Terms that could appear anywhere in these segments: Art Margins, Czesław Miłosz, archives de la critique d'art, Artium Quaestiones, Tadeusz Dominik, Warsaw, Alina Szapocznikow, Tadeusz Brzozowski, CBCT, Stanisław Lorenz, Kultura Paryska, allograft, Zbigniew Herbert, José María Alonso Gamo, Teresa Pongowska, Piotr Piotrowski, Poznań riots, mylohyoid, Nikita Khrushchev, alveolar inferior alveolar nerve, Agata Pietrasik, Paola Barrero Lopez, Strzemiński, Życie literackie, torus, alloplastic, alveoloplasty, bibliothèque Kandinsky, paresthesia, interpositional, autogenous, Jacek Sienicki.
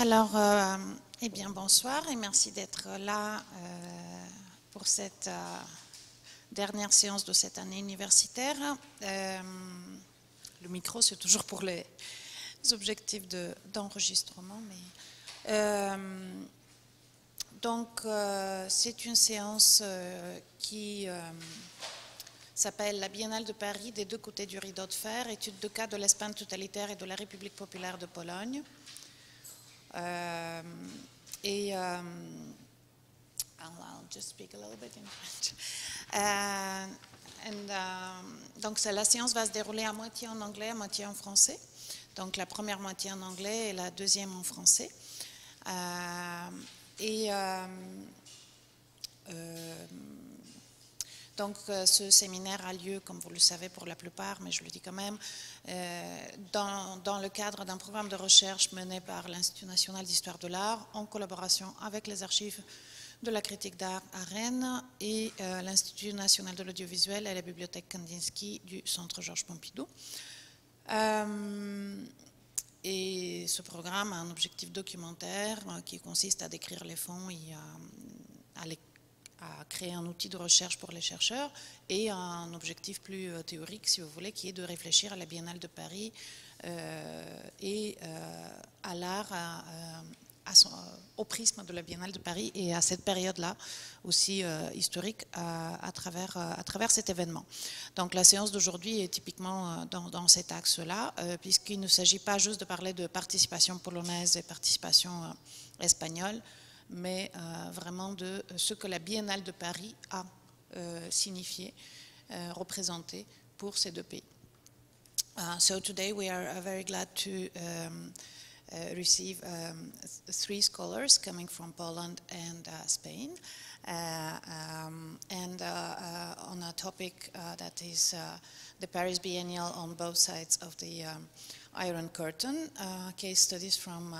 Alors, eh bien, bonsoir et merci d'être là pour cette dernière séance de cette année universitaire. Le micro, c'est toujours pour les objectifs d'enregistrement. Donc, c'est une séance qui s'appelle « La Biennale de Paris des deux côtés du rideau de fer, étude de cas de l'Espagne totalitaire et de la République populaire de Pologne ». I'll just speak a little bit in French. Donc la séance va se dérouler à moitié en anglais, à moitié en français. Donc la première moitié en anglais et la deuxième en français. Donc, ce séminaire a lieu, comme vous le savez pour la plupart, mais je le dis quand même, dans le cadre d'un programme de recherche mené par l'Institut national d'histoire de l'art, en collaboration avec les archives de la critique d'art à Rennes et l'Institut national de l'audiovisuel et la bibliothèque Kandinsky du centre Georges Pompidou. Et ce programme a un objectif documentaire qui consiste à décrire les fonds et à créer un outil de recherche pour les chercheurs et un objectif plus théorique, si vous voulez, qui est de réfléchir à la Biennale de Paris et à l'art au prisme de la Biennale de Paris et à cette période-là aussi historique à travers cet événement. Donc la séance d'aujourd'hui est typiquement dans cet axe-là, puisqu'il ne s'agit pas juste de parler de participation polonaise et participation espagnole, mais vraiment de ce que la Biennale de Paris a signifié, représenté pour ces deux pays. So today we are very glad to receive three scholars coming from Poland and Spain, and on a topic that is the Paris Biennial on both sides of the Iron Curtain, case studies from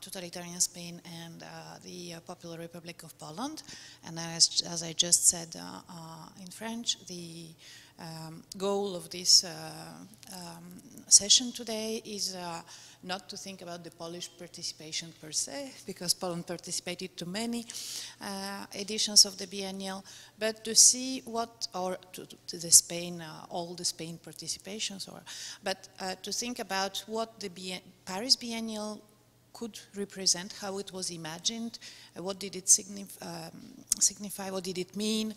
totalitarian Spain and the Popular Republic of Poland, and as I just said in French, the goal of this session today is not to think about the Polish participation per se, because Poland participated to many editions of the Biennial, but to see what, or to the Spain, all the Spain participations, but to think about what the Paris Biennial could represent, how it was imagined, what did it signify, what did it mean,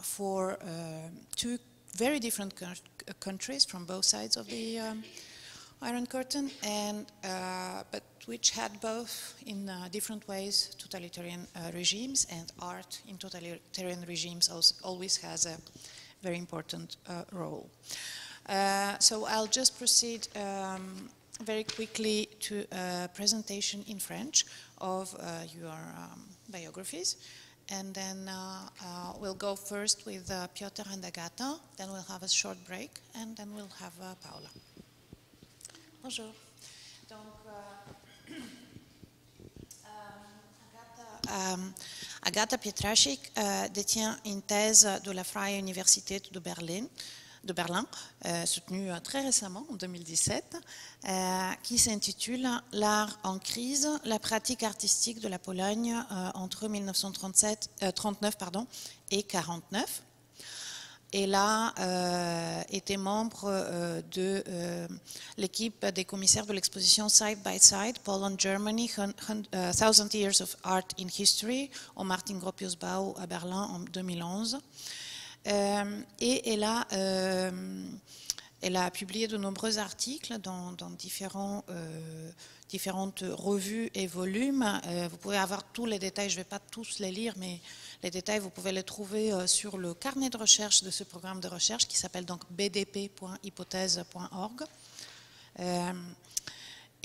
for two very different countries from both sides of the Iron Curtain, and but which had both in different ways totalitarian regimes, and art in totalitarian regimes always has a very important role. So I'll just proceed very quickly to a presentation in French of your biographies. And then we'll go first with Piotr and Agata, then we'll have a short break, and then we'll have Paula. Bonjour. Donc, Agata Pietrasik détient une thèse de la Freie Universität de Berlin, soutenue très récemment, en 2017, qui s'intitule « L'art en crise, la pratique artistique de la Pologne entre 1939 et 1949 ». Et là, était membre de l'équipe des commissaires de l'exposition Side by Side, Poland, Germany, 1000 Years of Art in History, au Martin-Gropius-Bau à Berlin en 2011. Et elle a publié de nombreux articles dans différentes revues et volumes. Vous pouvez avoir tous les détails, je ne vais pas tous les lire, mais les détails, vous pouvez les trouver sur le carnet de recherche de ce programme de recherche qui s'appelle donc bdp.hypothèse.org.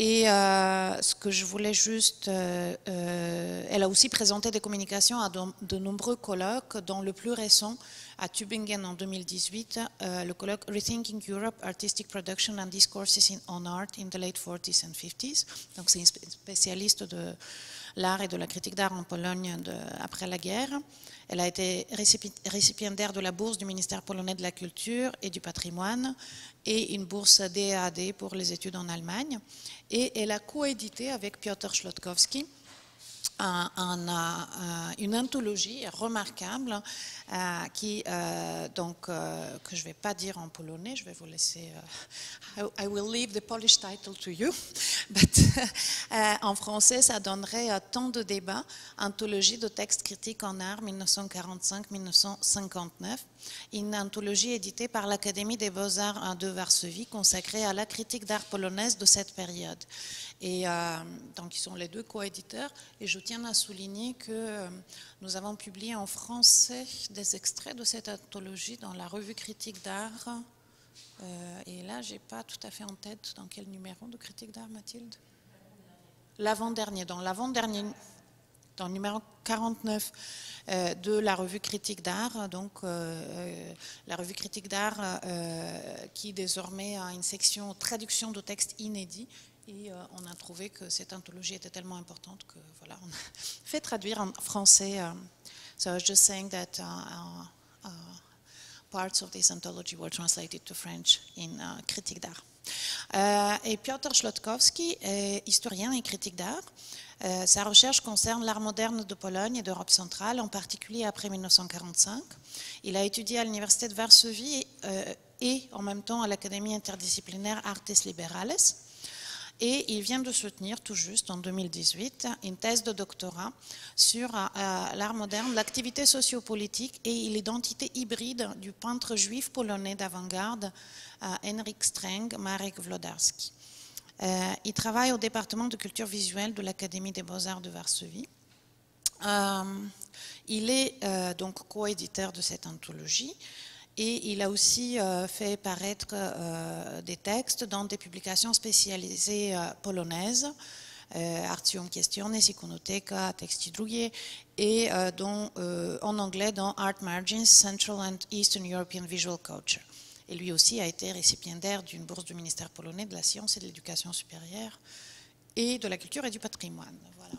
Ce que je voulais juste... elle a aussi présenté des communications à de nombreux colloques, dont le plus récent à Tübingen en 2018 le colloque Rethinking Europe, Artistic Production and Discourses on Art in the Late 40s and 50s. Donc c'est une spécialiste de l'art et de la critique d'art en Pologne après la guerre. Elle a été récipiendaire de la bourse du ministère polonais de la Culture et du Patrimoine et une bourse DAD pour les études en Allemagne. Et elle a coédité avec Piotr Słodkowski une anthologie remarquable que je ne vais pas dire en polonais, je vais vous laisser, I will leave the Polish title to you, but en français ça donnerait tant de débats, anthologie de textes critiques en art 1945-1959, une anthologie éditée par l'Académie des Beaux-Arts de Varsovie consacrée à la critique d'art polonaise de cette période. Et donc ils sont les deux coéditeurs et je tiens à souligner que nous avons publié en français des extraits de cette anthologie dans la revue Critique d'art et là j'ai pas tout à fait en tête dans quel numéro de Critique d'art, Mathilde? L'avant-dernier, dans l'avant-dernier, dans le numéro 49 de la revue Critique d'art, donc la revue Critique d'art qui désormais a une section traduction de textes inédits. Et on a trouvé que cette anthologie était tellement importante que voilà, on a fait traduire en français. So I was just saying that parts of this anthology were translated to French in Critique d'art. Et Piotr Słodkowski est historien et critique d'art. Sa recherche concerne l'art moderne de Pologne et d'Europe centrale, en particulier après 1945. Il a étudié à l'université de Varsovie et en même temps à l'Académie interdisciplinaire Artes Liberales. Et il vient de soutenir tout juste en 2018 une thèse de doctorat sur l'art moderne, l'activité sociopolitique et l'identité hybride du peintre juif polonais d'avant-garde Henryk Streng, Marek Włodarczyk. Il travaille au département de culture visuelle de l'Académie des Beaux-Arts de Varsovie. Il est donc coéditeur de cette anthologie. Et il a aussi fait paraître des textes dans des publications spécialisées polonaises, Artium Quaestiones, Iconoteca, Texti Drugie, et en anglais dans Art Margins, Central and Eastern European Visual Culture. Et lui aussi a été récipiendaire d'une bourse du ministère polonais de la science et de l'éducation supérieure et de la culture et du patrimoine. Voilà.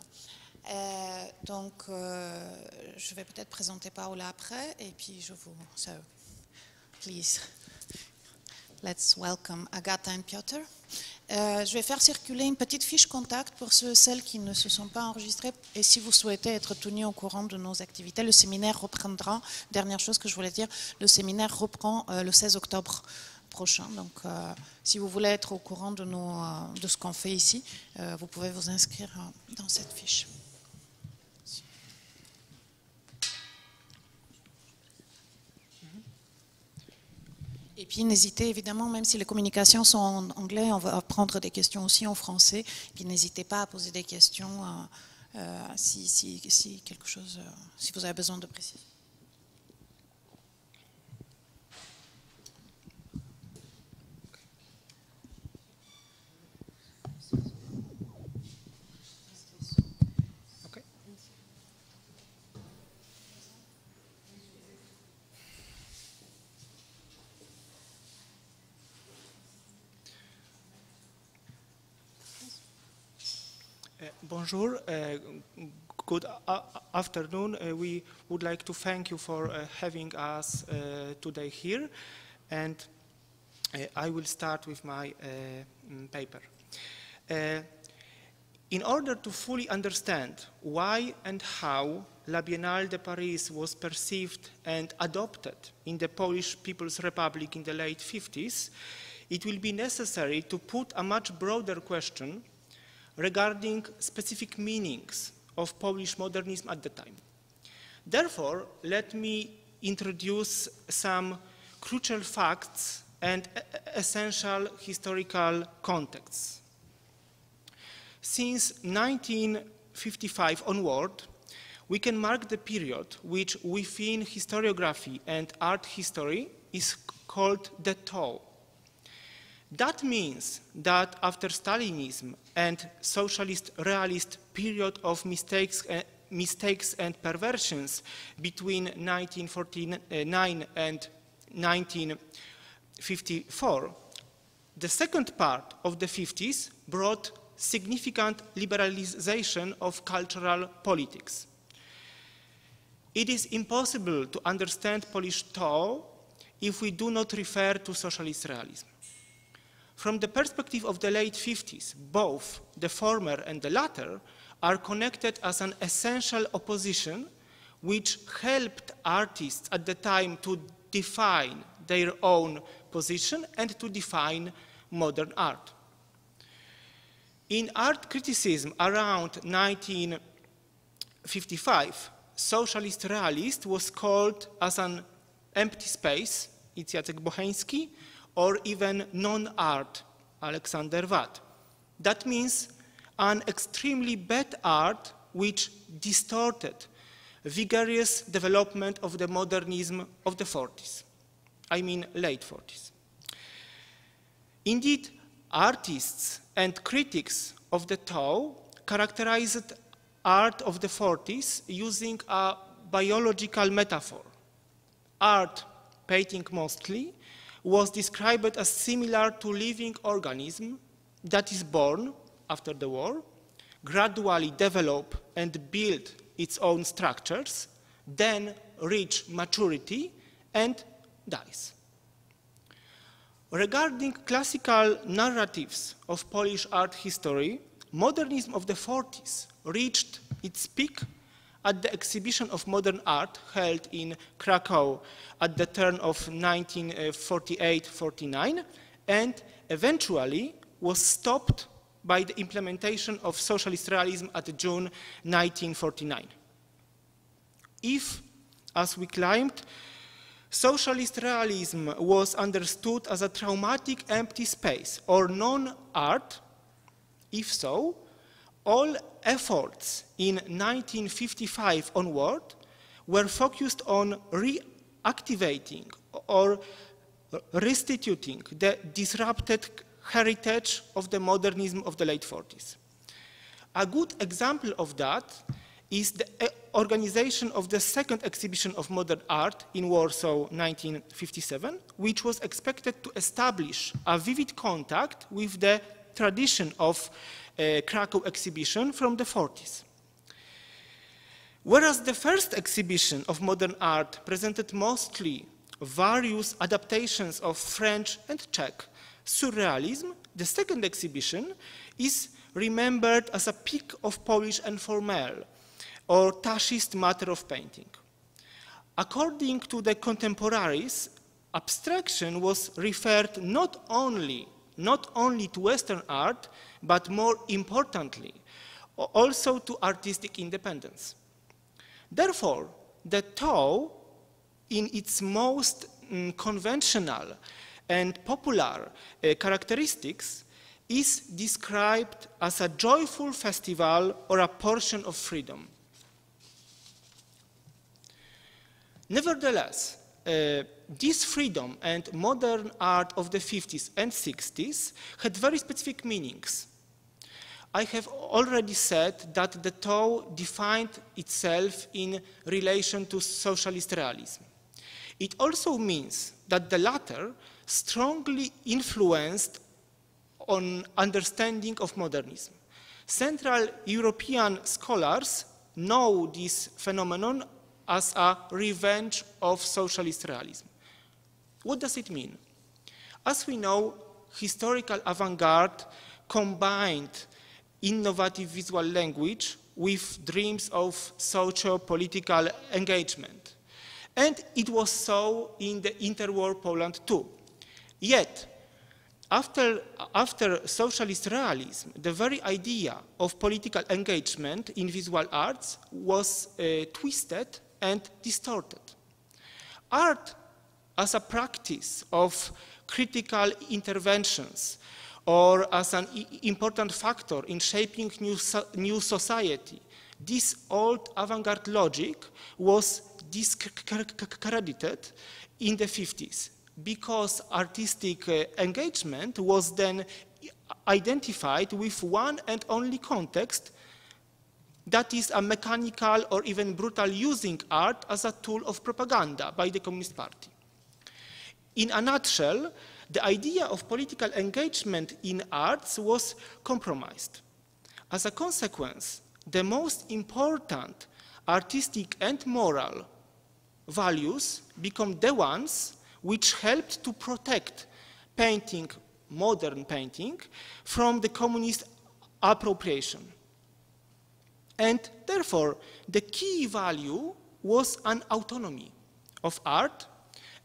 Donc, je vais peut-être présenter Paola après, et puis je vous... Please, let's welcome Agata and Piotr. Je vais faire circuler une petite fiche contact pour ceux et celles qui ne se sont pas enregistrés. Et si vous souhaitez être tenus au courant de nos activités, le séminaire reprendra. Dernière chose que je voulais dire, le séminaire reprend le 16 octobre prochain. Donc, si vous voulez être au courant de ce qu'on fait ici, vous pouvez vous inscrire dans cette fiche. Et puis n'hésitez évidemment, même si les communications sont en anglais, on va prendre des questions aussi en français. Et puis n'hésitez pas à poser des questions si vous avez besoin de préciser. Bonjour, good afternoon. We would like to thank you for having us today here, and I will start with my paper. In order to fully understand why and how La Biennale de Paris was perceived and adopted in the Polish People's Republic in the late 50s, it will be necessary to put a much broader question regarding specific meanings of Polish modernism at the time. Therefore, let me introduce some crucial facts and essential historical contexts. Since 1955 onward, we can mark the period which within historiography and art history is called the thaw. That means that after Stalinism and socialist realist period of mistakes mistakes and perversions between 1949 and 1954. The second part of the 50s brought significant liberalization of cultural politics. It is impossible to understand Polish thought if we do not refer to socialist realism. From the perspective of the late 50s, both the former and the latter are connected as an essential opposition which helped artists at the time to define their own position and to define modern art. In art criticism around 1955, socialist realist was called as an empty space, it's Jacek Bocheński, or even non-art, Aleksander Watt. That means an extremely bad art which distorted vigorous development of the modernism of the 40s. I mean late 40s. Indeed, artists and critics of the Tao characterized art of the 40s using a biological metaphor. Art, painting mostly, was described as similar to living organism that is born after the war, gradually develop and build its own structures, then reach maturity and dies. Regarding classical narratives of Polish art history, modernism of the 40s reached its peak at the exhibition of modern art held in Krakow at the turn of 1948-49 and eventually was stopped by the implementation of socialist realism at June 1949. If, as we claimed, socialist realism was understood as a traumatic empty space or non-art, if so, all efforts in 1955 onward were focused on reactivating or restituting the disrupted heritage of the modernism of the late 40s. A good example of that is the organization of the second exhibition of modern art in Warsaw, 1957, which was expected to establish a vivid contact with the tradition of Krakow exhibition from the 40s. Whereas the first exhibition of modern art presented mostly various adaptations of French and Czech surrealism, the second exhibition is remembered as a peak of Polish informal or Taoist matter of painting. According to the contemporaries, abstraction was referred not only to Western art, but more importantly, also to artistic independence. Therefore, the Tao, in its most conventional and popular characteristics, is described as a joyful festival or a portion of freedom. Nevertheless, this freedom and modern art of the 50s and 60s had very specific meanings. I have already said that the Tao defined itself in relation to socialist realism. It also means that the latter strongly influenced on understanding of modernism. Central European scholars know this phenomenon as a revenge of socialist realism. What does it mean? As we know, historical avant-garde combined innovative visual language with dreams of socio-political engagement. And it was so in the interwar Poland too. Yet, after socialist realism, the very idea of political engagement in visual arts was twisted and distorted. Art as a practice of critical interventions or as an important factor in shaping new society, this old avant-garde logic was discredited in the 50s because artistic engagement was then identified with one and only context, That is, a mechanical or even brutal using art as a tool of propaganda by the Communist Party. In a nutshell, the idea of political engagement in arts was compromised. As a consequence, the most important artistic and moral values become the ones which helped to protect painting, modern painting, from the communist appropriation. And therefore, the key value was an autonomy of art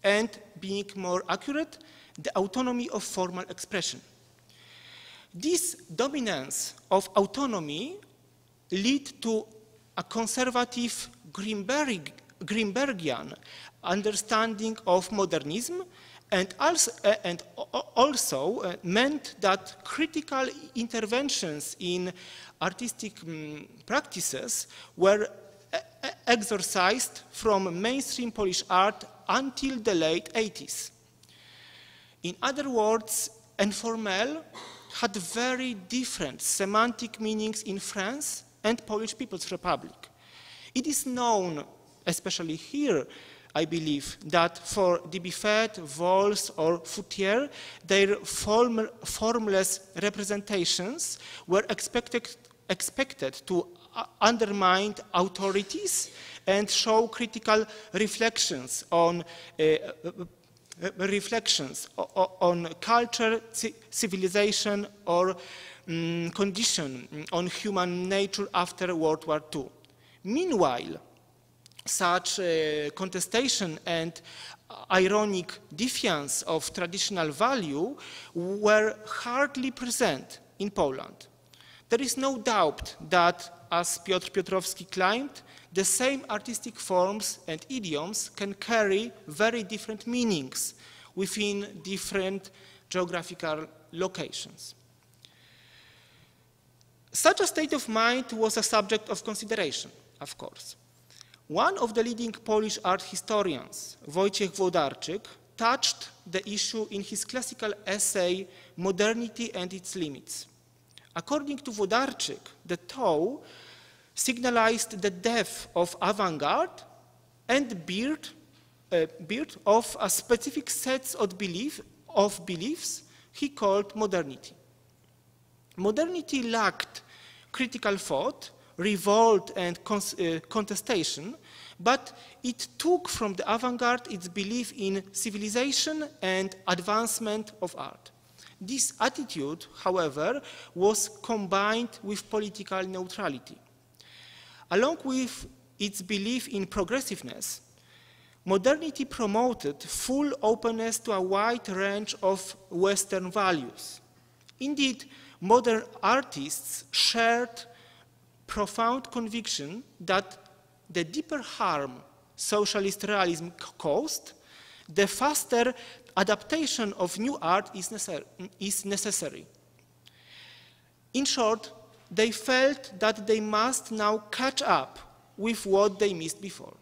and, being more accurate, the autonomy of formal expression. This dominance of autonomy led to a conservative Greenbergian understanding of modernism, and also meant that critical interventions in artistic practices were exercised from mainstream Polish art until the late 80s. In other words, informel had very different semantic meanings in France and Polish People's Republic. It is known, especially here, I believe, that for de Buffet, Valls, or Futhier, their formless representations were expected to undermine authorities and show critical reflections on culture, civilization, or condition on human nature after World War II. Meanwhile, such contestation and ironic defiance of traditional value were hardly present in Poland. There is no doubt that, as Piotr Piotrowski claimed, the same artistic forms and idioms can carry very different meanings within different geographical locations. Such a state of mind was a subject of consideration, of course. One of the leading Polish art historians, Wojciech Włodarczyk, touched the issue in his classical essay, Modernity and its Limits. According to Włodarczyk, the toe signalized the death of avant-garde and beard of a specific set of beliefs he called modernity. Modernity lacked critical thought, revolt and contestation, but it took from the avant-garde its belief in civilization and advancement of art. This attitude, however, was combined with political neutrality. Along with its belief in progressiveness, modernity promoted full openness to a wide range of Western values. Indeed, modern artists shared profound conviction that the deeper harm socialist realism caused, the faster adaptation of new art is necessary. In short, they felt that they must now catch up with what they missed before.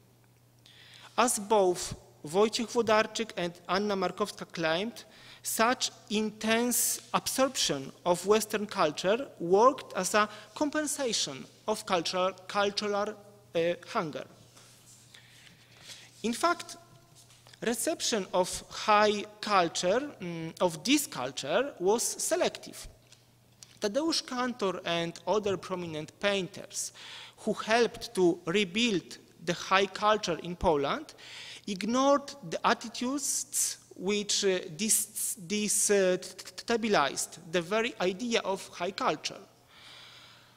As both Wojciech Włodarczyk and Anna Markowska claimed, such intense absorption of Western culture worked as a compensation of cultural hunger. In fact, reception of high culture, of this culture, was selective. Tadeusz Kantor and other prominent painters who helped to rebuild the high culture in Poland ignored the attitudes which destabilized the very idea of high culture.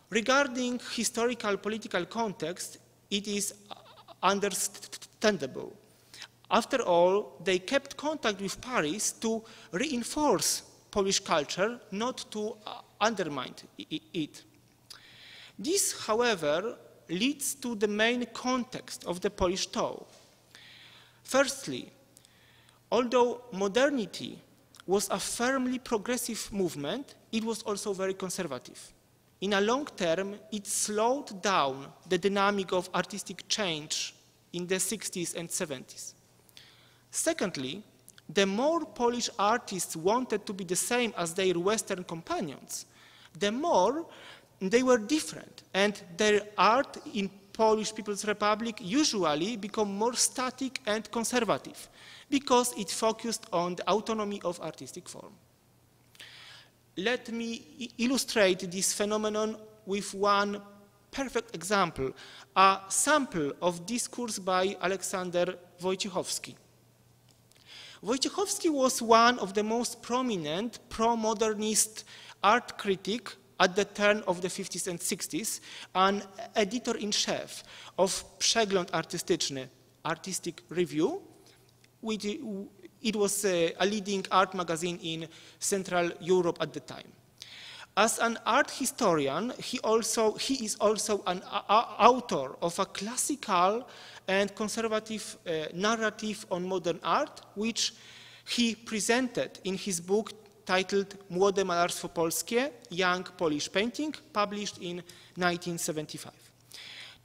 Regarding historical political context, it is understandable. After all, they kept contact with Paris to reinforce Polish culture, not to undermine it. This, however, leads to the main context of the Polish toe. Firstly, although modernity was a firmly progressive movement, it was also very conservative. In a long term, it slowed down the dynamic of artistic change in the 60s and 70s. Secondly, the more Polish artists wanted to be the same as their Western companions, the more they were different, and their art in Polish People's Republic usually become more static and conservative because it focused on the autonomy of artistic form. Let me illustrate this phenomenon with one perfect example, a sample of discourse by Aleksander Wojciechowski. Wojciechowski was one of the most prominent pro-modernist art critic at the turn of the 50s and 60s, an editor-in-chief of Przegląd Artystyczny, Artistic Review, which it was a leading art magazine in Central Europe at the time. As an art historian, he is also an author of a classical and conservative narrative on modern art, which he presented in his book titled Młode Malarstwo Polskie, Young Polish Painting, published in 1975.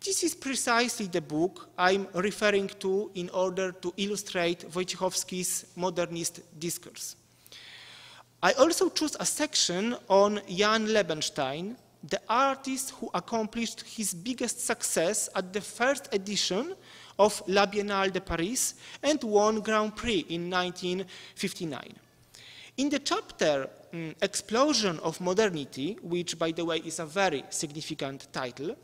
This is precisely the book I'm referring to in order to illustrate Wojciechowski's modernist discourse. I also chose a section on Jan Lebenstein, the artist who accomplished his biggest success at the first edition of La Biennale de Paris and won Grand Prix in 1959. In the chapter Explosion of Modernity, which, by the way, is a very significant title,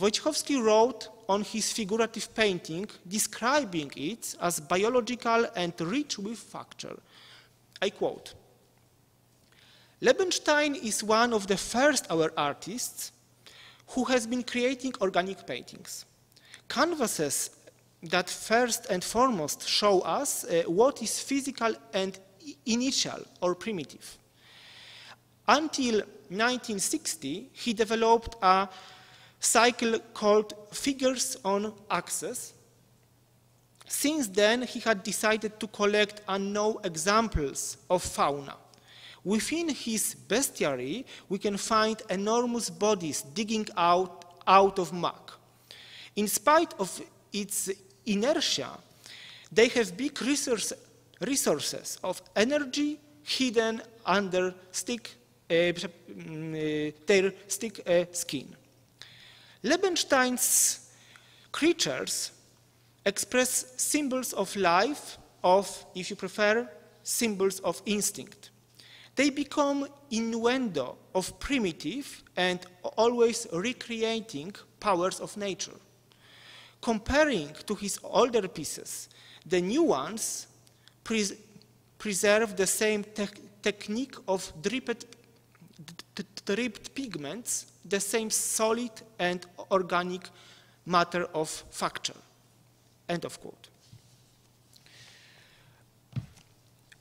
Wojciechowski wrote on his figurative painting, describing it as biological and rich with facture. I quote, "Lebenstein is one of the first our artists who has been creating organic paintings. Canvases that first and foremost show us what is physical and initial or primitive. Until 1960, he developed a cycle called Figures on Axis. Since then, he had decided to collect unknown examples of fauna. Within his bestiary, we can find enormous bodies digging out of mud. In spite of its inertia, they have big resources of energy hidden under their thick skin. Lebenstein's creatures express symbols of life, of, if you prefer, symbols of instinct. They become innuendo of primitive and always recreating powers of nature. Comparing to his older pieces, the new ones preserve the same technique of dripped pigments, the same solid and organic matter of facture." End of quote.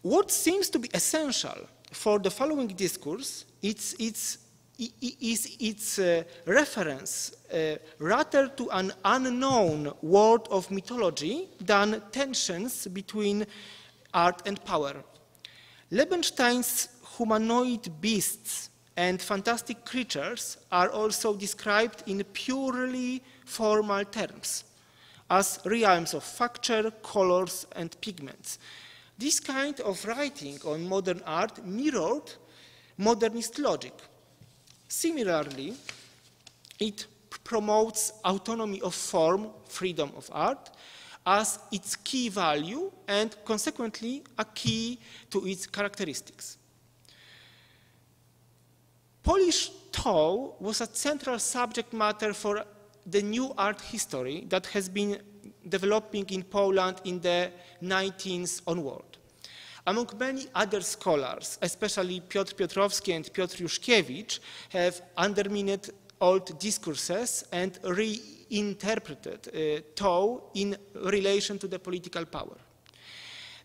What seems to be essential for the following discourse, its reference rather to an unknown world of mythology than tensions between art and power. Lebenstein's humanoid beasts and fantastic creatures are also described in purely formal terms, as realms of facture, colors, and pigments. This kind of writing on modern art mirrored modernist logic. Similarly, it promotes autonomy of form, freedom of art, as its key value and consequently a key to its characteristics. Polish thought was a central subject matter for the new art history that has been developing in Poland in the 19th onward. Among many other scholars, especially Piotr Piotrowski and Piotr Juszkiewicz, have undermined old discourses and reinterpreted Tao in relation to the political power.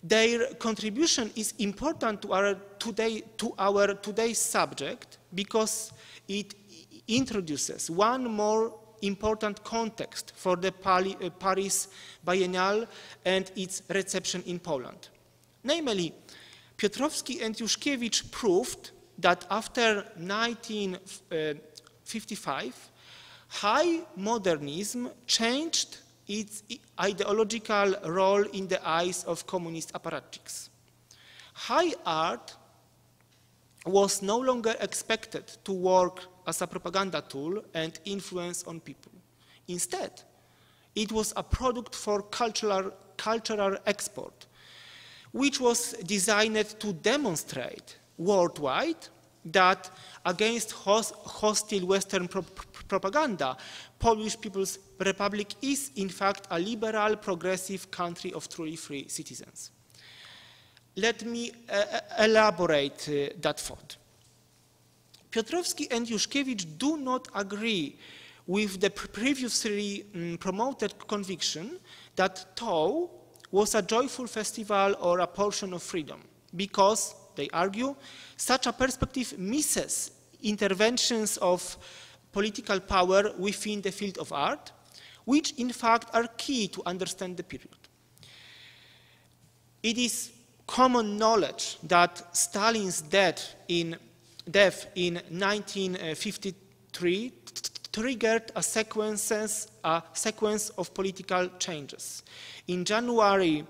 Their contribution is important to our today's subject because it introduces one more important context for the Paris Biennale and its reception in Poland. Namely, Piotrowski and Juszkiewicz proved that after 1955, high modernism changed its ideological role in the eyes of communist apparatchiks. High art was no longer expected to work as a propaganda tool and influence on people. Instead, it was a product for cultural export, which was designed to demonstrate worldwide that against hostile Western propaganda, Polish People's Republic is in fact a liberal, progressive country of truly free citizens. Let me elaborate that thought. Piotrowski and Juszkiewicz do not agree with the previously promoted conviction that Tau was a joyful festival or a portion of freedom, because, they argue, such a perspective misses interventions of political power within the field of art, which in fact are key to understand the period. It is common knowledge that Stalin's death in 1953 triggered a sequence of political changes. In January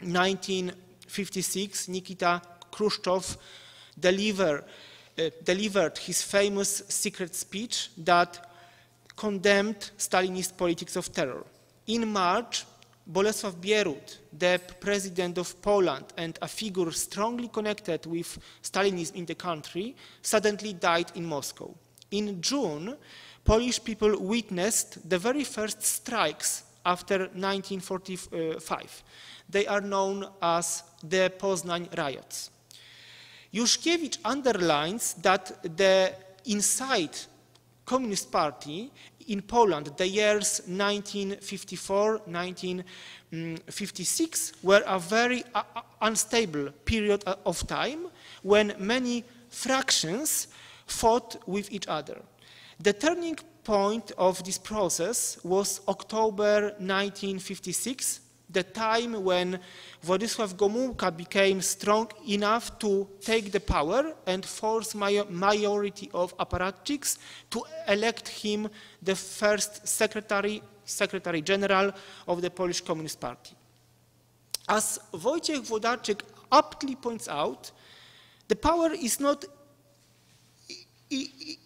1956, Nikita Khrushchev delivered his famous secret speech that condemned Stalinist politics of terror. In March, Bolesław Bierut, the president of Poland and a figure strongly connected with Stalinism in the country, suddenly died in Moscow. In June, Polish people witnessed the very first strikes after 1945. They are known as the Poznań riots. Juszkiewicz underlines that the inside Communist Party in Poland, the years 1954–1956 were a very unstable period of time when many fractions fought with each other. The turning point of this process was October 1956, the time when Władysław Gomułka became strong enough to take the power and force majority of apparatchiks to elect him the first secretary general of the Polish Communist Party. As Wojciech Włodarczyk aptly points out, the power is not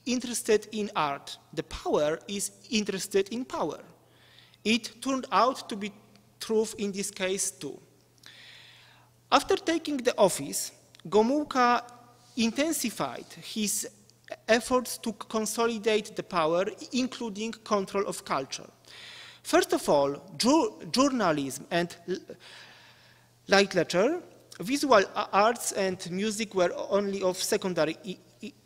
interested in art. The power is interested in power. It turned out to be true in this case too. After taking the office, Gomułka intensified his efforts to consolidate the power, including control of culture. First of all, journalism and literature, visual arts and music were only of secondary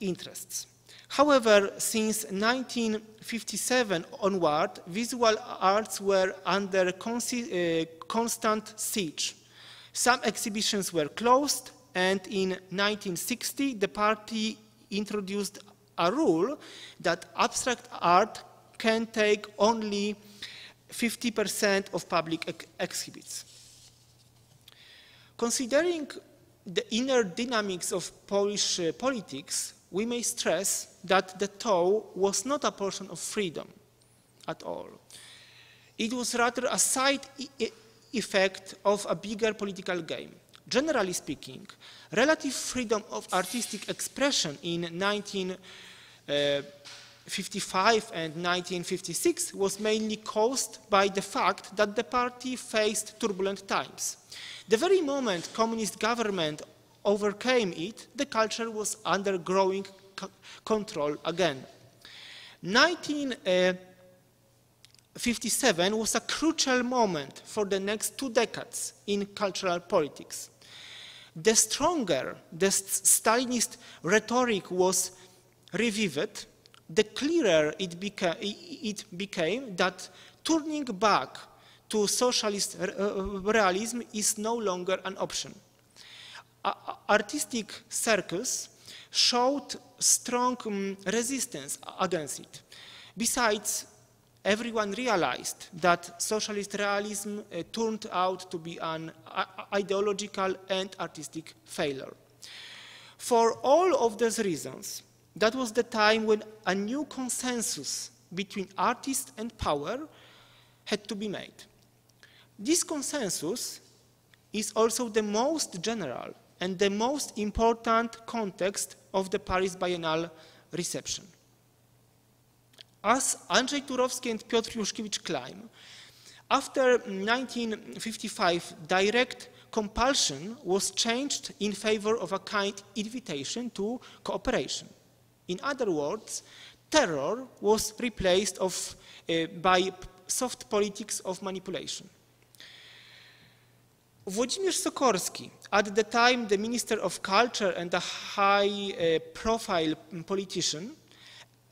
interests. However, since 1957 onward, visual arts were under constant siege. Some exhibitions were closed, and in 1960, the party introduced a rule that abstract art can take only 50% of public exhibits. Considering the inner dynamics of Polish politics, we may stress that the Tau was not a portion of freedom at all. It was rather a side effect of a bigger political game. Generally speaking, relative freedom of artistic expression in 1955 and 1956 was mainly caused by the fact that the party faced turbulent times. The very moment communist government overcame it, the culture was under growing control again. 1957 was a crucial moment for the next 2 decades in cultural politics. The stronger the Stalinist rhetoric was revived, the clearer it became that turning back to socialist realism is no longer an option. Artistic circles showed strong resistance against it. Besides, everyone realized that socialist realism turned out to be an ideological and artistic failure. For all of these reasons, that was the time when a new consensus between artists and power had to be made. This consensus is also the most general and the most important context of the Paris Biennale reception. As Andrzej Turowski and Piotr Juszkiewicz claim, after 1955, direct compulsion was changed in favor of a kind invitation to cooperation. In other words, terror was replaced by soft politics of manipulation. Włodzimierz Sokorski, at the time the Minister of Culture and a high-profile politician,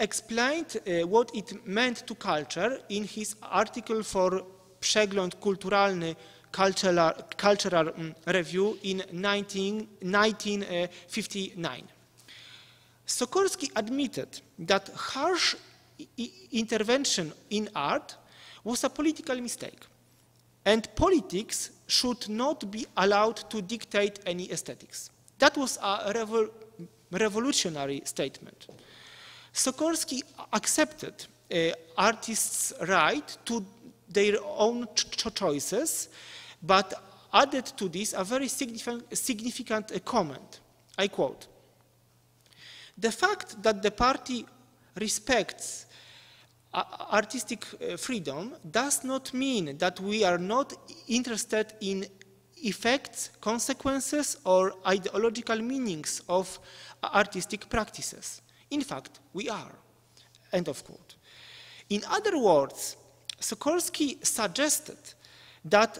explained what it meant to culture in his article for Przegląd Kulturalny, Cultural Review in 1959. Sokorski admitted that harsh intervention in art was a political mistake, and politics should not be allowed to dictate any aesthetics. That was a revolutionary statement. Sokorski accepted artists' right to their own choices, but added to this a very significant comment. I quote, "The fact that the party respects artistic freedom does not mean that we are not interested in effects, consequences, or ideological meanings of artistic practices. In fact, we are." End of quote. In other words, Sokorski suggested that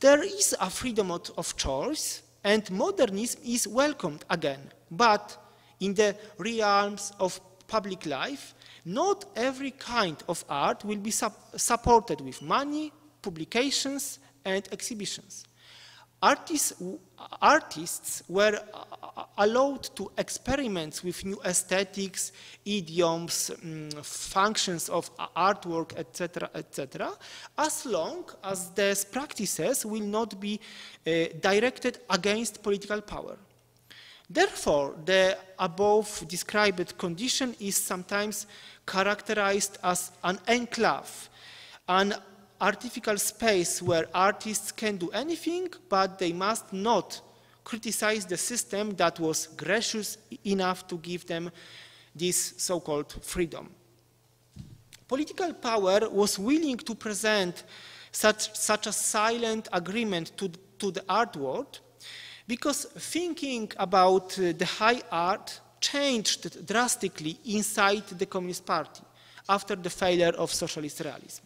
there is a freedom of choice and modernism is welcomed again, but in the realms of public life, not every kind of art will be supported with money, publications, and exhibitions. Artists were allowed to experiment with new aesthetics, idioms, functions of artwork, etc., as long as these practices will not be directed against political power. Therefore, the above described condition is sometimes characterized as an enclave, an artificial space where artists can do anything, but they must not criticize the system that was gracious enough to give them this so-called freedom. Political power was willing to present such a silent agreement to the art world, because thinking about the high art changed drastically inside the Communist Party after the failure of socialist realism.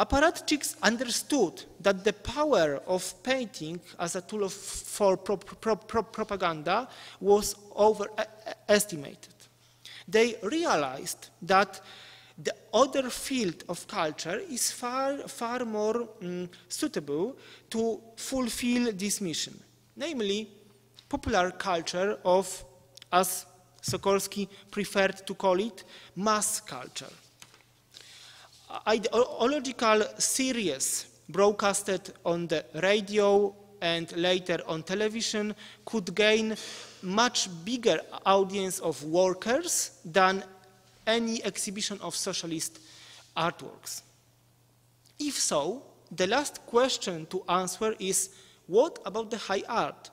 Apparatchiks understood that the power of painting as a tool for propaganda was overestimated. They realized that the other field of culture is far more suitable to fulfill this mission. Namely, popular culture of, as Sokorski preferred to call it, mass culture. Ideological series broadcasted on the radio and later on television could gain much bigger audience of workers than any exhibition of socialist artworks. If so, the last question to answer is, what about the high art?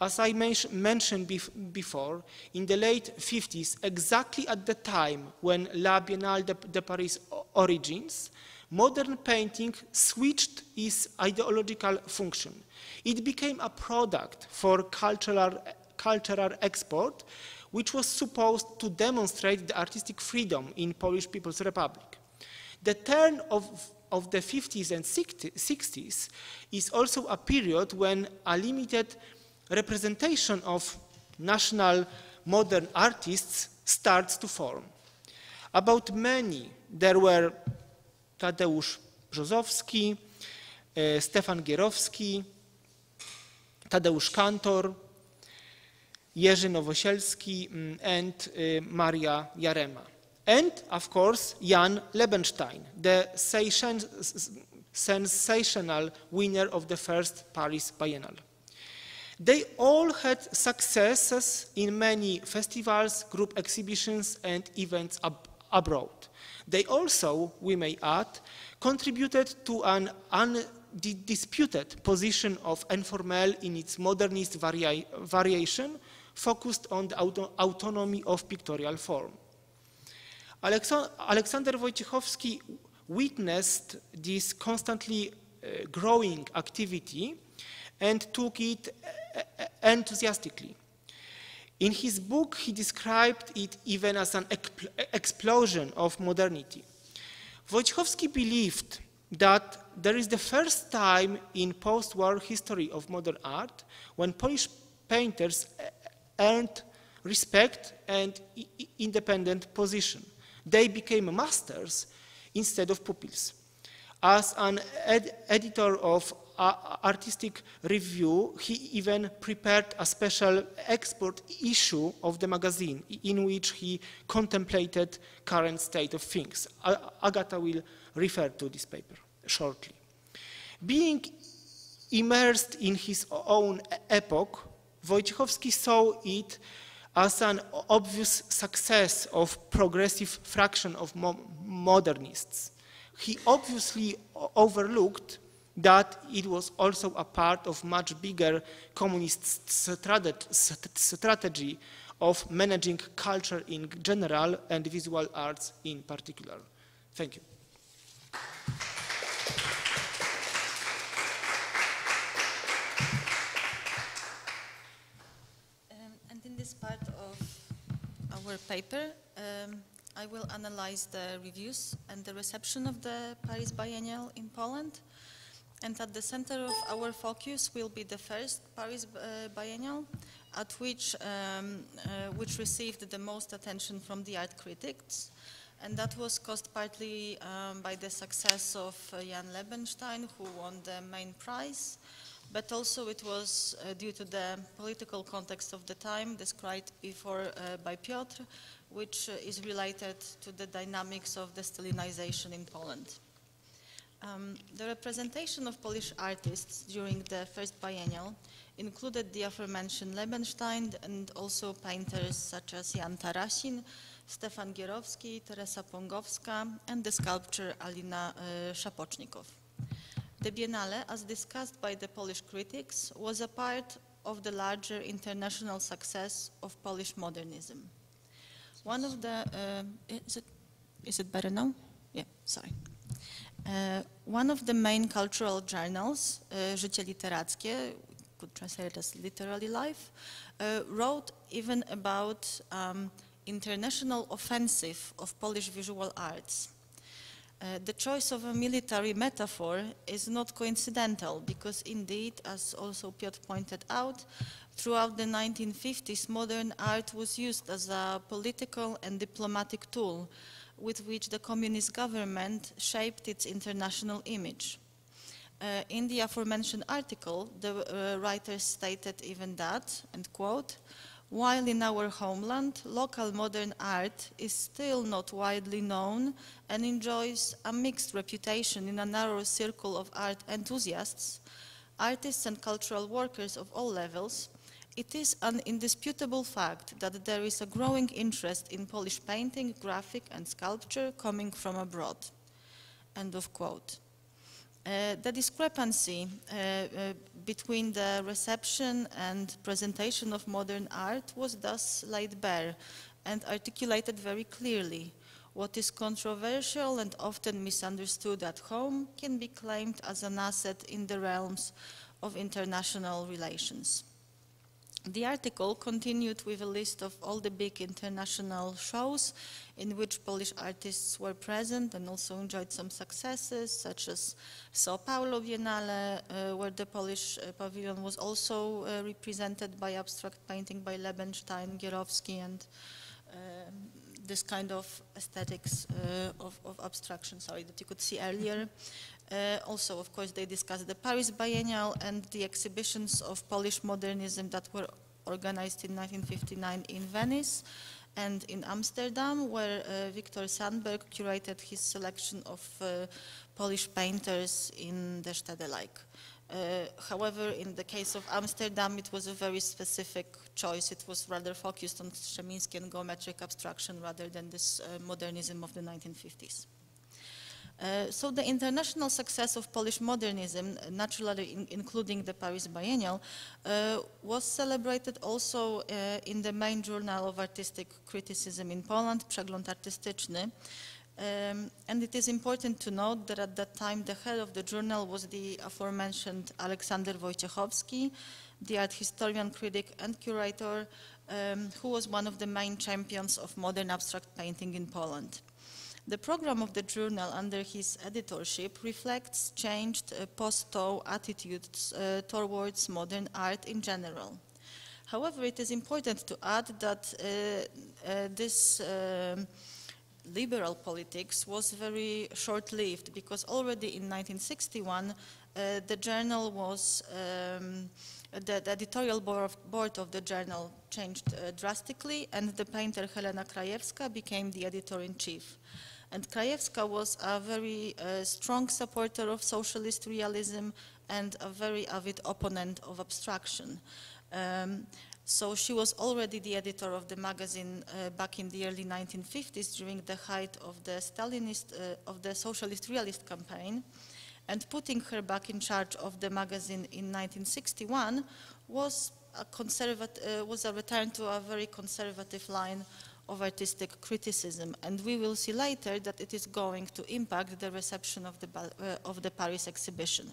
As I mentioned before, in the late 50s, exactly at the time when La Biennale de Paris origins, modern painting switched its ideological function. It became a product for cultural export, which was supposed to demonstrate the artistic freedom in Polish People's Republic. The turn of the 50s and 60s is also a period when a limited representation of national modern artists starts to form. About many, there were Tadeusz Brzozowski, Stefan Gierowski, Tadeusz Kantor, Jerzy Nowosielski, and Maria Jarema. And, of course, Jan Lebenstein, the sensational winner of the first Paris Biennale. They all had successes in many festivals, group exhibitions, and events abroad. They also, we may add, contributed to an undisputed position of Informel in its modernist variation focused on the autonomy of pictorial form. Aleksander Wojciechowski witnessed this constantly growing activity and took it enthusiastically. In his book, he described it even as an explosion of modernity. Wojciechowski believed that there is the first time in post-war history of modern art when Polish painters earned respect and independent position. They became masters instead of pupils. As an editor of Artistic Review, he even prepared a special export issue of the magazine in which he contemplated current state of things. Agata will refer to this paper shortly. Being immersed in his own epoch, Wojciechowski saw it as an obvious success of progressive fraction of modernists. He obviously overlooked that it was also a part of much bigger communist strategy of managing culture in general and visual arts in particular. Thank you. And in this part of our paper, I will analyze the reviews and the reception of the Paris Biennial in Poland. And at the center of our focus will be the first Paris Biennial, at which received the most attention from the art critics. And that was caused partly by the success of Jan Lebenstein, who won the main prize, but also it was due to the political context of the time described before by Piotr, which is related to the dynamics of the Stalinization in Poland. The representation of Polish artists during the first biennial included the aforementioned Lebenstein and also painters such as Jan Tarasin, Stefan Gierowski, Teresa Pongowska, and the sculptor Alina Szapoczników. The Biennale, as discussed by the Polish critics, was a part of the larger international success of Polish modernism. One of the... Is it better now? Yeah, sorry. One of the main cultural journals, Życie literackie, could translate as literary life, wrote even about international offensive of Polish visual arts. The choice of a military metaphor is not coincidental because indeed, as also Piotr pointed out, throughout the 1950s, modern art was used as a political and diplomatic tool with which the communist government shaped its international image. In the aforementioned article, the writers stated even that, and quote, "While in our homeland, local modern art is still not widely known and enjoys a mixed reputation in a narrow circle of art enthusiasts, artists and cultural workers of all levels, it is an indisputable fact that there is a growing interest in Polish painting, graphic and sculpture coming from abroad." End of quote. The discrepancy between the reception and presentation of modern art was thus laid bare and articulated very clearly. What is controversial and often misunderstood at home can be claimed as an asset in the realms of international relations. The article continued with a list of all the big international shows in which Polish artists were present and also enjoyed some successes, such as Sao Paulo Biennale, where the Polish pavilion was also represented by abstract painting by Lebenstein, Gierowski, and this kind of aesthetics of abstraction, sorry, that you could see earlier. Also, of course, they discussed the Paris Biennial and the exhibitions of Polish modernism that were organized in 1959 in Venice and in Amsterdam, where Victor Sandberg curated his selection of Polish painters in the Stedelijk. However, in the case of Amsterdam, it was a very specific choice. It was rather focused on Strzemiński and geometric abstraction rather than this modernism of the 1950s. So the international success of Polish modernism, naturally including the Paris Biennial, was celebrated also in the main journal of artistic criticism in Poland, Przegląd Artystyczny. And it is important to note that at that time the head of the journal was the aforementioned Aleksander Wojciechowski, the art historian, critic and curator, who was one of the main champions of modern abstract painting in Poland. The program of the journal under his editorship reflects changed post-Tau attitudes towards modern art in general. However, it is important to add that this liberal politics was very short-lived, because already in 1961 the journal was, the editorial board of the journal changed drastically, and the painter Helena Krajewska became the editor-in-chief. And Krajewska was a very strong supporter of socialist realism and a very avid opponent of abstraction. So she was already the editor of the magazine back in the early 1950s during the height of the Stalinist, of the socialist realist campaign, and putting her back in charge of the magazine in 1961 was a return to a very conservative line of artistic criticism, and we will see later that it is going to impact the reception of the Paris exhibition.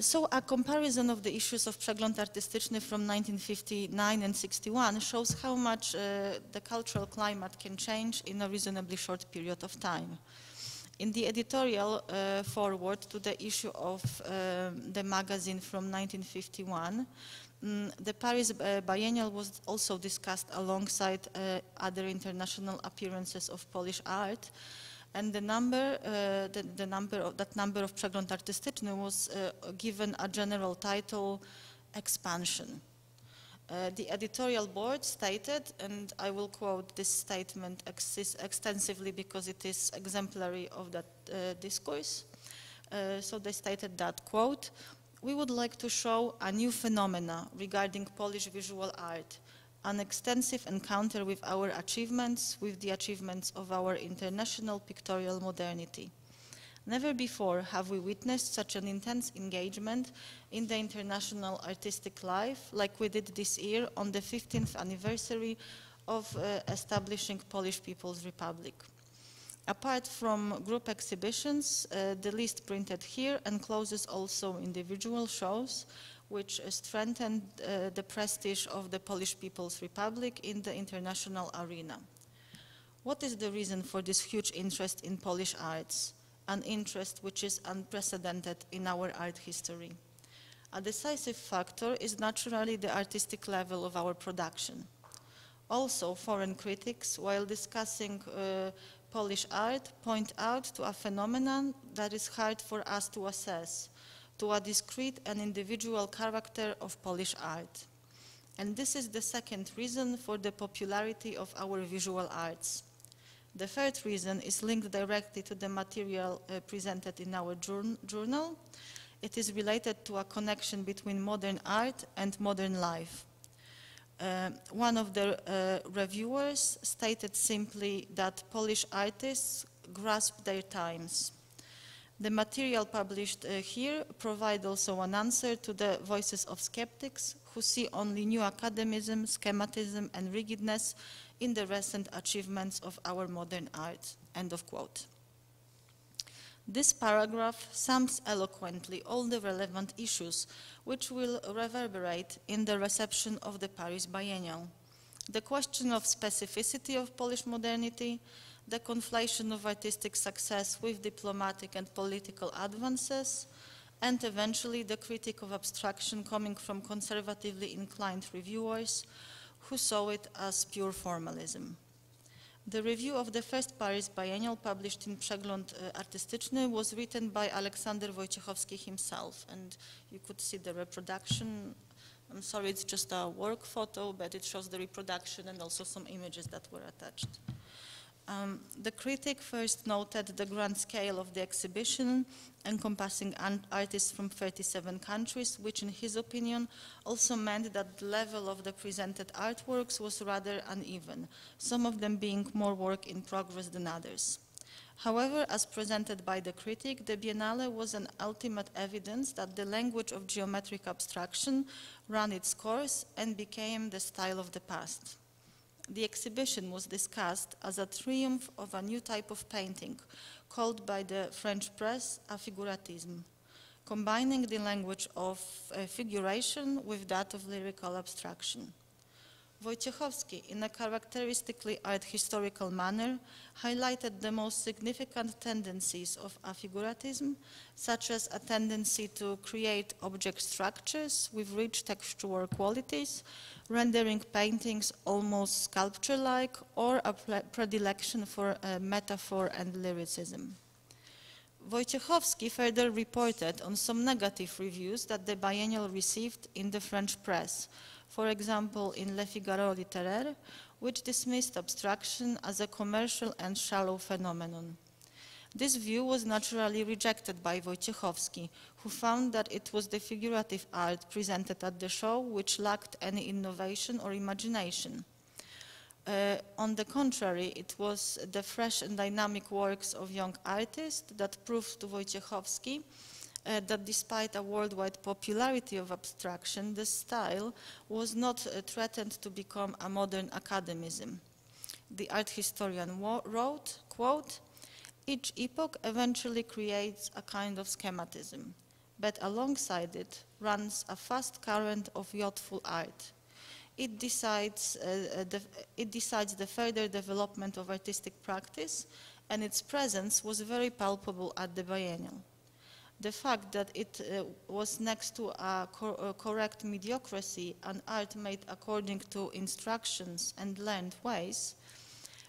So a comparison of the issues of Przegląd Artystyczny from 1959 and 61 shows how much the cultural climate can change in a reasonably short period of time. In the editorial foreword to the issue of the magazine from 1951, the Paris Biennial was also discussed alongside other international appearances of Polish art. And the number of Przegląd Artystyczny was given a general title, Expansion. The editorial board stated, and I will quote this statement extensively because it is exemplary of that discourse. So they stated that, quote, "We would like to show a new phenomena regarding Polish visual art, an extensive encounter with our achievements, with the achievements of our international pictorial modernity. Never before have we witnessed such an intense engagement in the international artistic life like we did this year on the 15th anniversary of establishing Polish People's Republic. Apart from group exhibitions, the list printed here encloses also individual shows, which strengthened the prestige of the Polish People's Republic in the international arena. What is the reason for this huge interest in Polish arts, an interest which is unprecedented in our art history? A decisive factor is naturally the artistic level of our production. Also, foreign critics, while discussing Polish art, point out to a phenomenon that is hard for us to assess, to a discrete and individual character of Polish art. And this is the second reason for the popularity of our visual arts. The third reason is linked directly to the material presented in our journal. It is related to a connection between modern art and modern life. One of the reviewers stated simply that Polish artists grasp their times. The material published here provides also an answer to the voices of skeptics who see only new academism, schematism and rigidness in the recent achievements of our modern art." End of quote. This paragraph sums eloquently all the relevant issues which will reverberate in the reception of the Paris Biennial. The question of specificity of Polish modernity, the conflation of artistic success with diplomatic and political advances, and eventually the critique of abstraction coming from conservatively inclined reviewers who saw it as pure formalism. The review of the first Paris Biennial published in Przegląd Artystyczny was written by Aleksander Wojciechowski himself, and you could see the reproduction. I'm sorry, it's just a work photo, but it shows the reproduction and also some images that were attached. The critic first noted the grand scale of the exhibition, encompassing artists from 37 countries, which in his opinion also meant that the level of the presented artworks was rather uneven, some of them being more work in progress than others. However, as presented by the critic, the Biennale was an ultimate evidence that the language of geometric abstraction ran its course and became the style of the past. The exhibition was discussed as a triumph of a new type of painting, called by the French press a figuratism, combining the language of figuration with that of lyrical abstraction. Wojciechowski, in a characteristically art-historical manner, highlighted the most significant tendencies of affiguratism, such as a tendency to create object structures with rich textual qualities, rendering paintings almost sculpture-like, or a predilection for metaphor and lyricism. Wojciechowski further reported on some negative reviews that the biennial received in the French press, for example in Le Figaro littéraire, which dismissed abstraction as a commercial and shallow phenomenon. This view was naturally rejected by Wojciechowski, who found that it was the figurative art presented at the show which lacked any innovation or imagination. On the contrary, it was the fresh and dynamic works of young artists that proved to Wojciechowski that despite a worldwide popularity of abstraction, the style was not threatened to become a modern academism. The art historian wrote, quote, "Each epoch eventually creates a kind of schematism, but alongside it runs a fast current of youthful art. It decides the further development of artistic practice, and its presence was very palpable at the biennial. The fact that it was next to a correct mediocrity, an art made according to instructions and learned ways,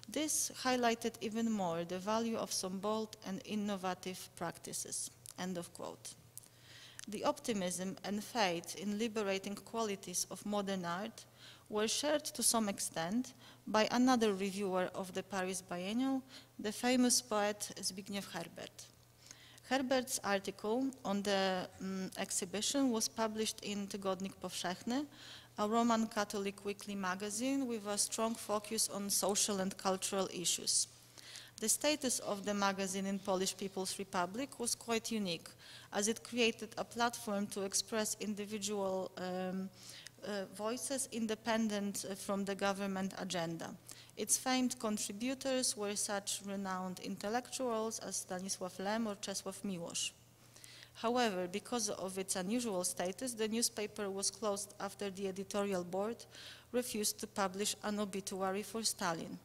this highlighted even more the value of some bold and innovative practices." End of quote. The optimism and faith in liberating qualities of modern art were shared to some extent by another reviewer of the Paris Biennial, the famous poet Zbigniew Herbert. Herbert's article on the exhibition was published in Tygodnik Powszechny, a Roman Catholic weekly magazine with a strong focus on social and cultural issues. The status of the magazine in Polish People's Republic was quite unique, as it created a platform to express individual voices independent from the government agenda. Its famed contributors were such renowned intellectuals as Stanisław Lem or Czesław Miłosz. However, because of its unusual status, the newspaper was closed after the editorial board refused to publish an obituary for Stalin.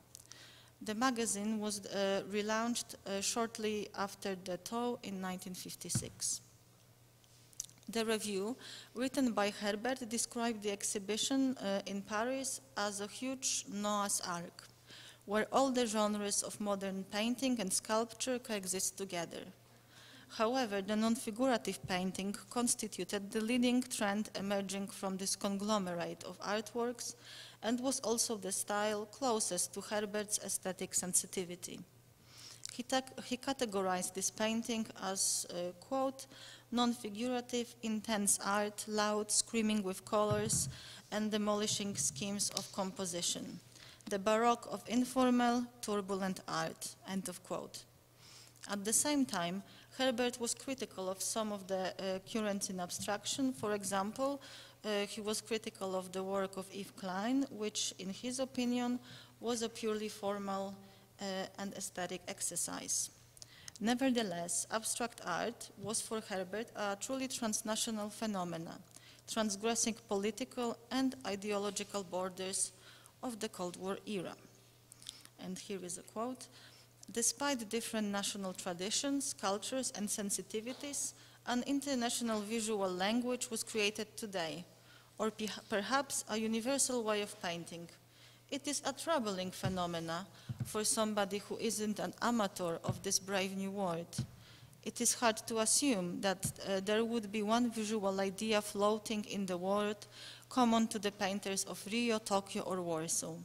The magazine was relaunched shortly after the thaw in 1956. The review, written by Herbert, described the exhibition in Paris as a huge Noah's Ark, where all the genres of modern painting and sculpture coexist together. However, the non-figurative painting constituted the leading trend emerging from this conglomerate of artworks, and was also the style closest to Herbert's aesthetic sensitivity. He categorized this painting as, quote, "non-figurative, intense art, loud, screaming with colors, and demolishing schemes of composition. The baroque of informal, turbulent art," end of quote. At the same time, Herbert was critical of some of the currents in abstraction. For example, he was critical of the work of Yves Klein, which, in his opinion, was a purely formal and aesthetic exercise. Nevertheless, abstract art was for Herbert a truly transnational phenomenon, transgressing political and ideological borders of the Cold War era. And here is a quote. "Despite different national traditions, cultures, and sensitivities, an international visual language was created today, or perhaps a universal way of painting. It is a troubling phenomena for somebody who isn't an amateur of this brave new world. It is hard to assume that there would be one visual idea floating in the world common to the painters of Rio, Tokyo, or Warsaw.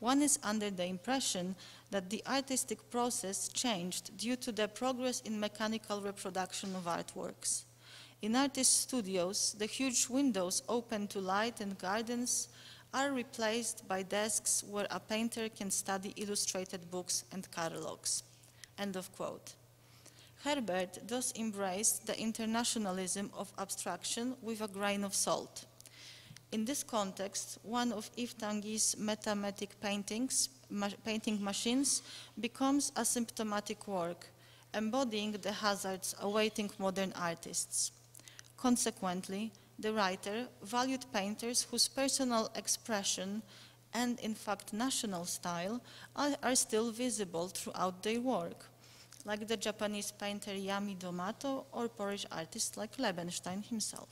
One is under the impression that the artistic process changed due to the progress in mechanical reproduction of artworks. In artist studios, the huge windows open to light and gardens are replaced by desks where a painter can study illustrated books and catalogs." End of quote. Herbert thus embraced the internationalism of abstraction with a grain of salt. In this context, one of Yves Tanguy's metamatic paintings, Painting Machines, becomes a symptomatic work, embodying the hazards awaiting modern artists. Consequently, the writer valued painters whose personal expression and, in fact, national style are still visible throughout their work, like the Japanese painter Yami Domato or Polish artists like Lebenstein himself.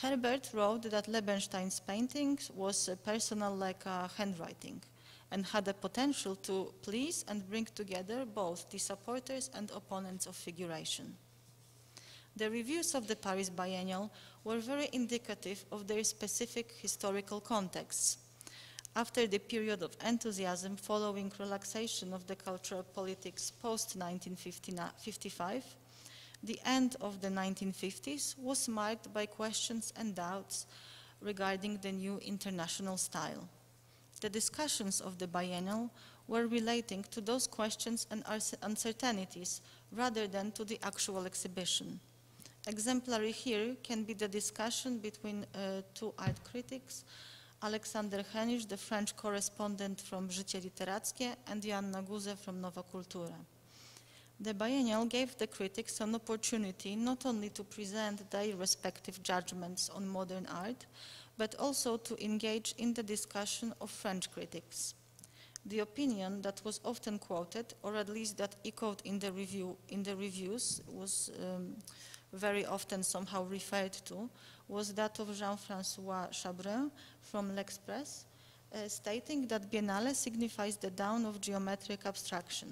Herbert wrote that Lebenstein's painting was personal like a handwriting and had the potential to please and bring together both the supporters and opponents of figuration. The reviews of the Paris Biennial were very indicative of their specific historical contexts. After the period of enthusiasm following relaxation of the cultural politics post-1955, the end of the 1950s was marked by questions and doubts regarding the new international style. The discussions of the biennial were relating to those questions and uncertainties rather than to the actual exhibition. Exemplary here can be the discussion between two art critics, Alexander Hennisch, the French correspondent from Życie Literackie, and Joanna Guze from Nowa Kultura. The biennial gave the critics an opportunity not only to present their respective judgments on modern art, but also to engage in the discussion of French critics. The opinion that was often quoted, or at least that echoed in the reviews, was very often somehow referred to, was that of Jean-François Chabrin from L'Express, stating that Biennale signifies the dawn of geometric abstraction.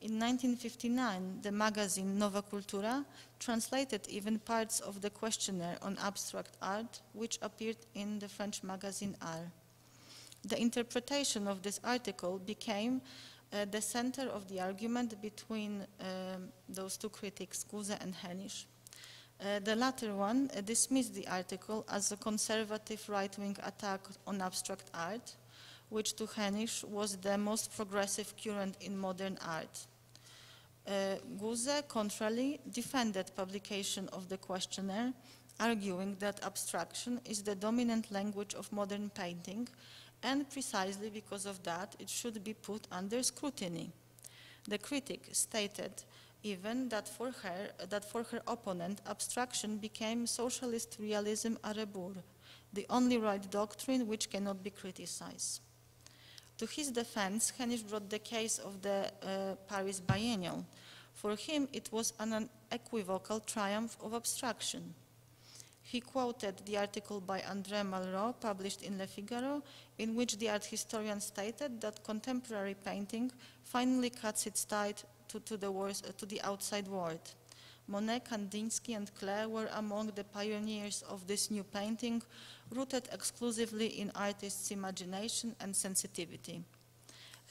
In 1959, the magazine Nowa Kultura translated even parts of the questionnaire on abstract art, which appeared in the French magazine Art. The interpretation of this article became the center of the argument between those two critics, Guze and Hennisch. The latter one dismissed the article as a conservative right-wing attack on abstract art, which to Hennisch was the most progressive current in modern art. Guze, contrarily, defended publication of the questionnaire, arguing that abstraction is the dominant language of modern painting, and precisely because of that, it should be put under scrutiny. The critic stated even that for her opponent, abstraction became socialist realism à rebours, the only right doctrine which cannot be criticized. To his defense, Hennisch brought the case of the Paris Biennial. For him, it was an unequivocal triumph of abstraction. He quoted the article by André Malraux, published in Le Figaro, in which the art historian stated that contemporary painting finally cuts its tie to the outside world. Monet, Kandinsky, and Klee were among the pioneers of this new painting, rooted exclusively in artists' imagination and sensitivity.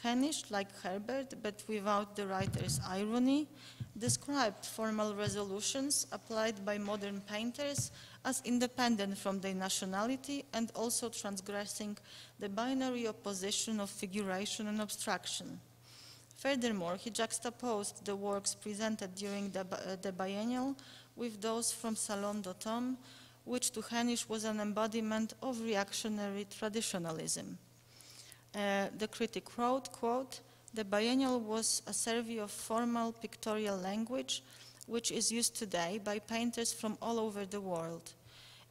Hennisch, like Herbert, but without the writer's irony, described formal resolutions applied by modern painters as independent from their nationality and also transgressing the binary opposition of figuration and abstraction. Furthermore, he juxtaposed the works presented during the biennial with those from Salon d'automne, which to Hennisch was an embodiment of reactionary traditionalism. The critic wrote, quote, "The biennial was a survey of formal pictorial language, which is used today by painters from all over the world.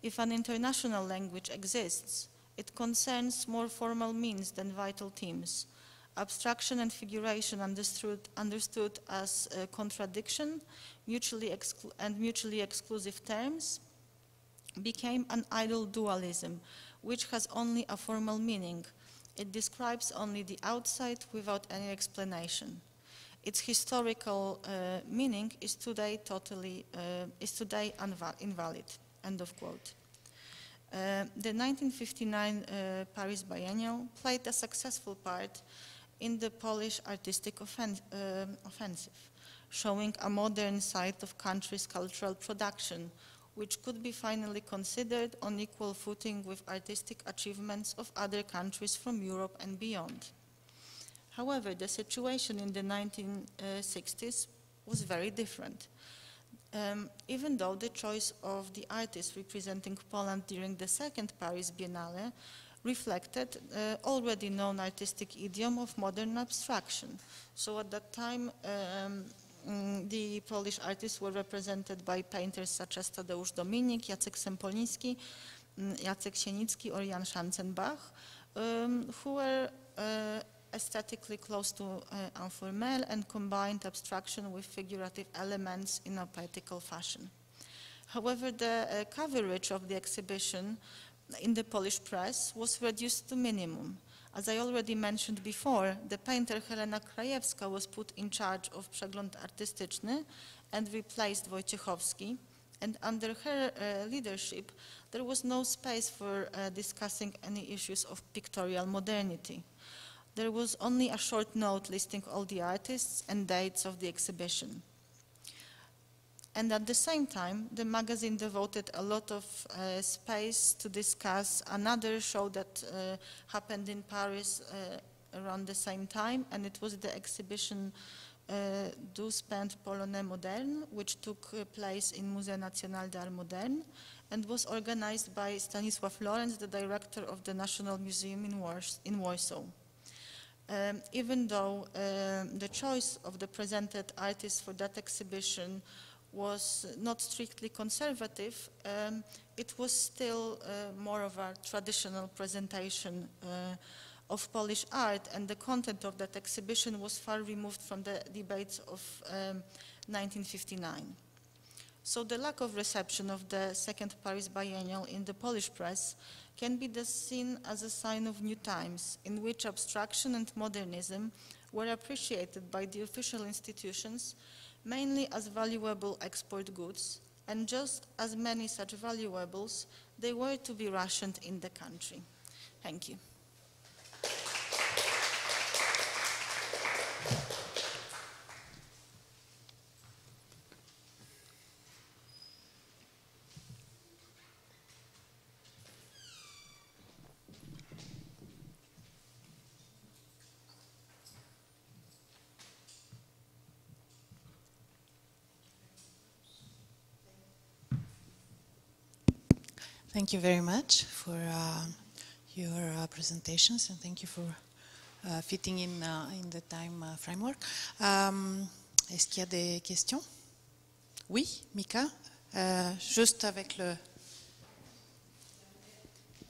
If an international language exists, it concerns more formal means than vital themes. Abstraction and figuration understood as contradiction mutually exclusive terms became an idle dualism, which has only a formal meaning. It describes only the outside without any explanation. Its historical meaning is today invalid." End of quote. The 1959 Paris Biennial played a successful part in the Polish artistic offensive, showing a modern side of country's cultural production, which could be finally considered on equal footing with artistic achievements of other countries from Europe and beyond. However, the situation in the 1960s was very different. Even though the choice of the artists representing Poland during the second Paris Biennale reflected already known artistic idiom of modern abstraction. So at that time, the Polish artists were represented by painters such as Tadeusz Dominik, Jacek Sempoliński, Jacek Sienicki, or Jan Schanzenbach, who were aesthetically close to informel and combined abstraction with figurative elements in a poetical fashion. However, the coverage of the exhibition in the Polish press was reduced to minimum. As I already mentioned before, the painter Helena Krajewska was put in charge of Przegląd Artystyczny and replaced Wojciechowski, and under her leadership there was no space for discussing any issues of pictorial modernity. There was only a short note listing all the artists and dates of the exhibition. And at the same time, the magazine devoted a lot of space to discuss another show that happened in Paris around the same time, and it was the exhibition Du Spent Polonais Moderne, which took place in Musée National d'Art Moderne and was organized by Stanisław Lorenz, the director of the National Museum in Warsaw. Even though the choice of the presented artists for that exhibition was not strictly conservative, it was still more of a traditional presentation of Polish art, and the content of that exhibition was far removed from the debates of 1959. So the lack of reception of the second Paris Biennial in the Polish press can be seen as a sign of new times, in which abstraction and modernism were appreciated by the official institutions mainly as valuable export goods, and just as many such valuables, they were to be rationed in the country. Thank you. Thank you very much for your presentations, and thank you for fitting in the time framework. Est-ce qu'il y a des questions? Oui, Mika, juste avec le...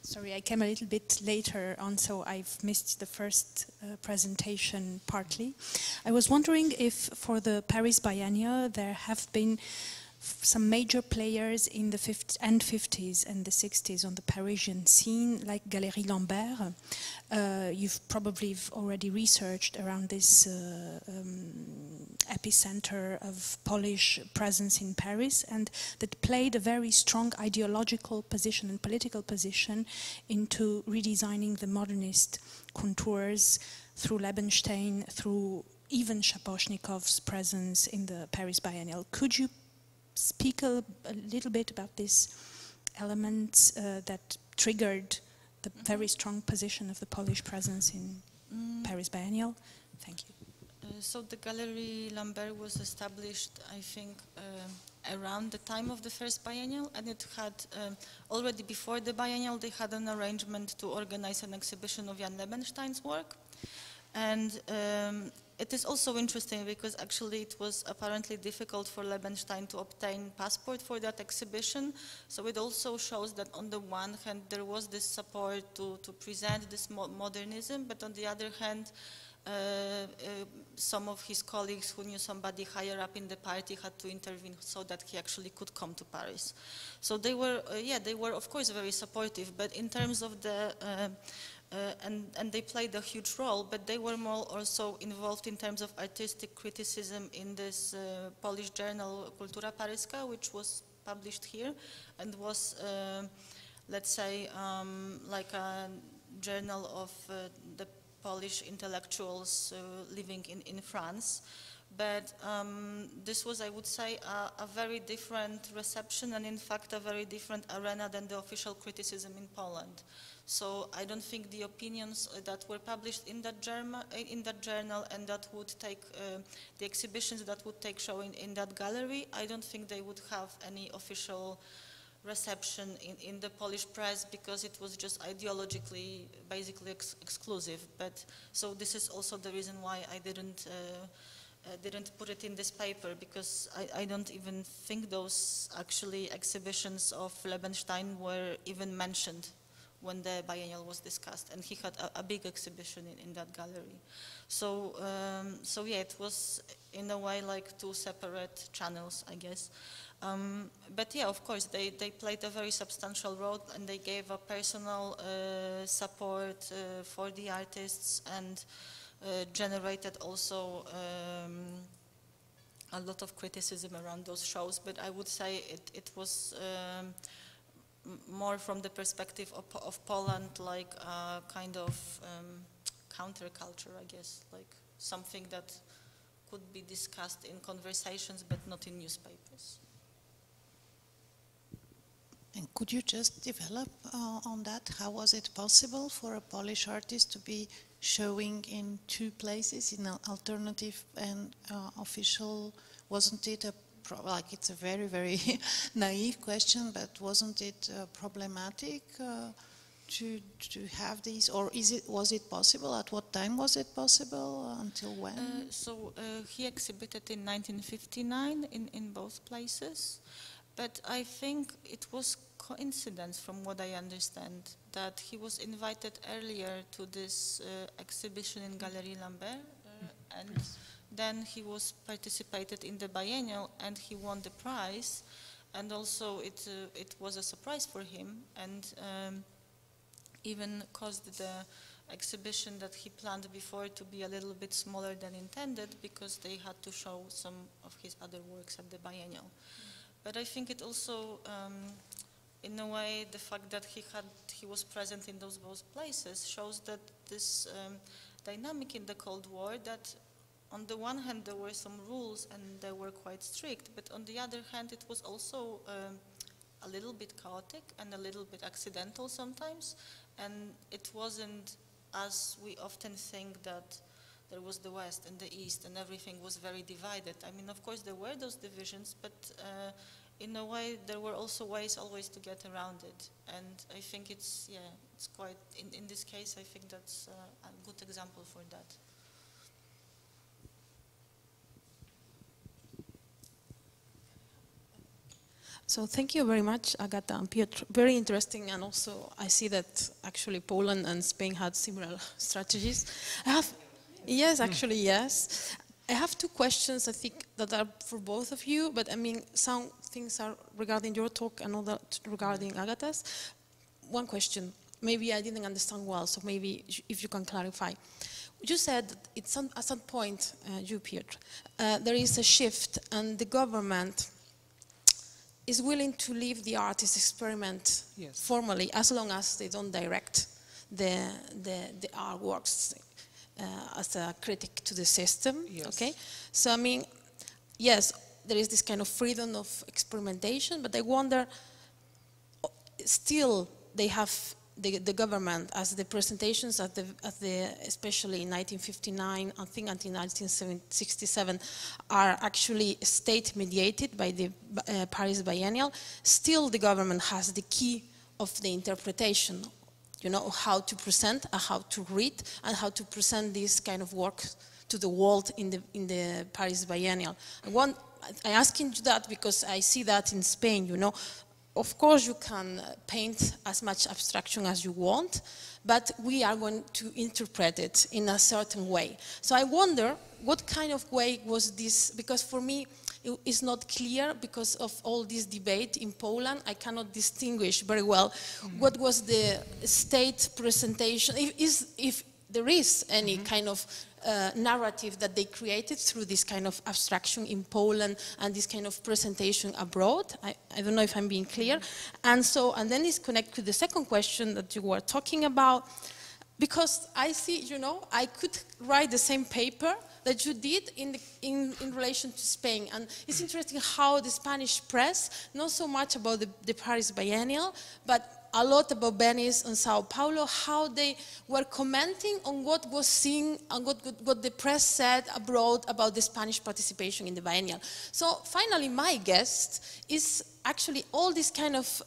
Sorry, I came a little bit later on, so I've missed the first presentation partly. I was wondering if for the Paris Biennial there have been some major players in the 50s and the 60s on the Parisian scene, like Galerie Lambert. You've probably already researched around this epicenter of Polish presence in Paris, and that played a very strong ideological position and political position into redesigning the modernist contours through Lebenstein, through even Shaposhnikov's presence in the Paris Biennial. Could you speak a little bit about this element that triggered the very strong position of the Polish presence in Paris Biennial? Thank you. So the Galerie Lambert was established, I think, around the time of the first Biennial, and it had, already before the Biennial, they had an arrangement to organize an exhibition of Jan Lebenstein's work. And it is also interesting because actually it was apparently difficult for Lebenstein to obtain passport for that exhibition. So it also shows that on the one hand there was this support to present this modernism, but on the other hand some of his colleagues who knew somebody higher up in the party had to intervene so that he actually could come to Paris. So they were, they were of course very supportive, but in terms of the and they played a huge role, but they were more also involved in terms of artistic criticism in this Polish journal Kultura Paryska, which was published here and was, let's say, like a journal of the Polish intellectuals living in France, But this was, I would say, a very different reception and, in fact, a very different arena than the official criticism in Poland. So I don't think the opinions that were published in that journal and that would take the exhibitions that would take show in that gallery, I don't think they would have any official reception in the Polish press, because it was just ideologically, basically exclusive. But so this is also the reason why I didn't put it in this paper, because I don't even think those actually exhibitions of Lebenstein were even mentioned when the biennial was discussed, and he had a big exhibition in that gallery. So, so yeah, it was in a way like two separate channels, I guess. But yeah, of course, they played a very substantial role, and they gave a personal support for the artists, and generated also a lot of criticism around those shows. But I would say it was more from the perspective of Poland, like a kind of counterculture, I guess, like something that could be discussed in conversations, but not in newspapers. And could you just develop on that? How was it possible for a Polish artist to be showing in two places, in an alternative and official? Wasn't it a like it's a very, very naive question, but wasn't it problematic to have these, or was it possible? At what time was it possible? Until when? He exhibited in 1959 in both places. But I think it was coincidence, from what I understand, that he was invited earlier to this exhibition in Galerie Lambert, and then he was participated in the biennial, and he won the prize, and also it was a surprise for him, and even caused the exhibition that he planned before to be a little bit smaller than intended, because they had to show some of his other works at the biennial. But I think it also, in a way, the fact that he was present in those both places shows that this dynamic in the Cold War, that on the one hand there were some rules and they were quite strict, but on the other hand it was also a little bit chaotic and a little bit accidental sometimes, and it wasn't as we often think that there was the West and the East, and everything was very divided. I mean, of course, there were those divisions, but in a way, there were also ways always to get around it. And I think it's, yeah, it's quite, in this case, I think that's a good example for that. So thank you very much, Agata and Piotr. Very interesting, and also I see that actually Poland and Spain had similar strategies. Yes, actually, yes. I have two questions, I think, that are for both of you, but I mean, some things are regarding your talk and other regarding Agata's. One question, maybe I didn't understand well, so maybe if you can clarify. You said that at some point, you, Piotr, there is a shift and the government is willing to leave the artist experiment yes. formally, as long as they don't direct the artworks. As a critic to the system, yes. Okay? So I mean, yes, there is this kind of freedom of experimentation, but I wonder, still they have the government as the presentations at the especially in 1959, I think until 1967, are actually state mediated by the Paris Biennial. Still the government has the key of the interpretation, you know, how to present, how to read, and how to present this kind of work to the world in the Paris Biennial. I'm asking you that because I see that in Spain, you know. Of course you can paint as much abstraction as you want, but we are going to interpret it in a certain way. So I wonder what kind of way was this, because for me, it's not clear because of all this debate in Poland. I cannot distinguish very well what was the state presentation, if there is any kind of narrative that they created through this kind of abstraction in Poland and this kind of presentation abroad. I don't know if I'm being clear. And then it's connected to the second question that you were talking about, because I see, you know, I could write the same paper that you did in relation to Spain. And it's interesting how the Spanish press, not so much about the Paris Biennial, but a lot about Venice and Sao Paulo, how they were commenting on what was seen and what the press said abroad about the Spanish participation in the Biennial. So finally, my guest is actually all these kind of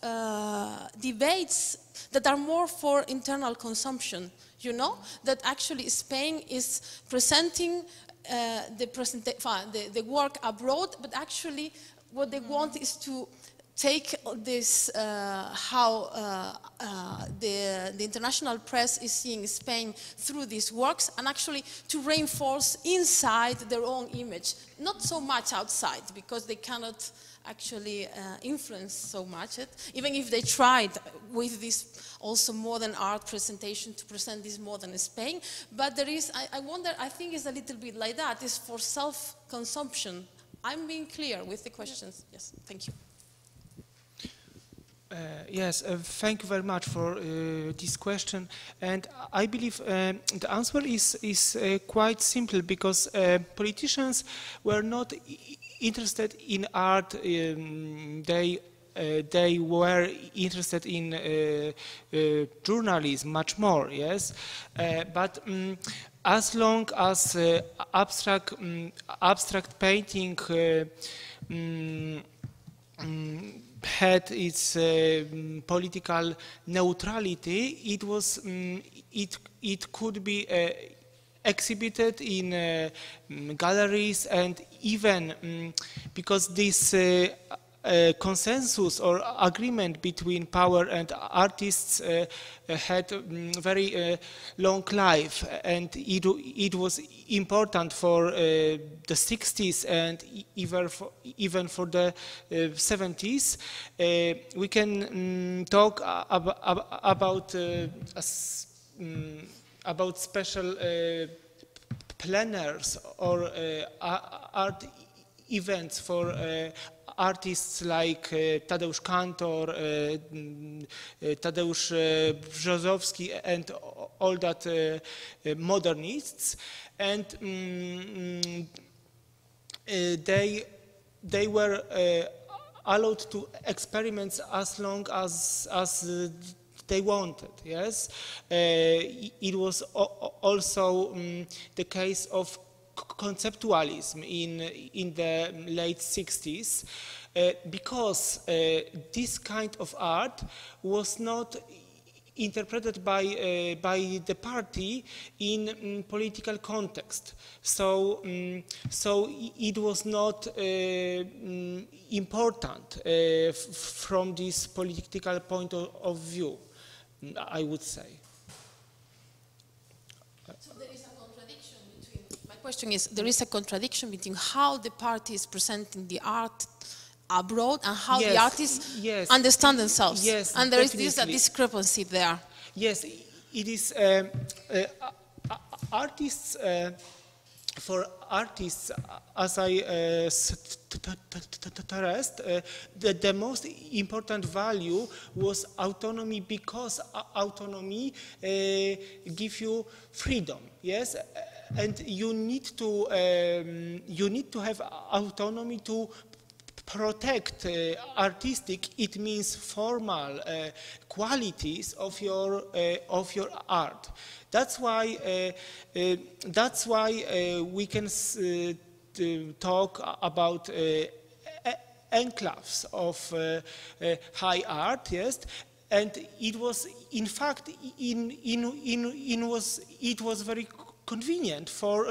debates that are more for internal consumption, you know, that actually Spain is presenting the work abroad, but actually what they want is to take this, how the international press is seeing Spain through these works, and actually to reinforce inside their own image, not so much outside, because they cannot actually influence so much it, even if they tried with this also modern art presentation to present this modern Spain. But there is, I wonder, I think it's a little bit like that, it's for self-consumption. I'm being clear with the questions. Yes, thank you. Thank you very much for this question, and I believe the answer is quite simple, because politicians were not interested in art. They were interested in journalism much more, yes, but as long as abstract painting had its political neutrality, it was it could be exhibited in galleries, and even because this consensus or agreement between power and artists had very long life, and it was important for the 60s and even for the 70s. We can talk about special planners or art events for artists like Tadeusz Kantor, Tadeusz Brzozowski, and all that modernists, and they were allowed to experiment as long as they wanted. Yes, it was also the case of conceptualism in the late 60s, because this kind of art was not interpreted by the party in political context, so it was not important from this political point of view, I would say. The question is, there is a contradiction between how the party is presenting the art abroad and how the artists understand themselves. Yes, and there is this discrepancy there. Yes, it is artists, for artists, as I stressed, the most important value was autonomy, because autonomy gives you freedom. Yes. And you need to have autonomy to protect artistic, it means formal qualities of your art. That's why we can talk about enclaves of high art. Yes. And it was, in fact, it was very convenient for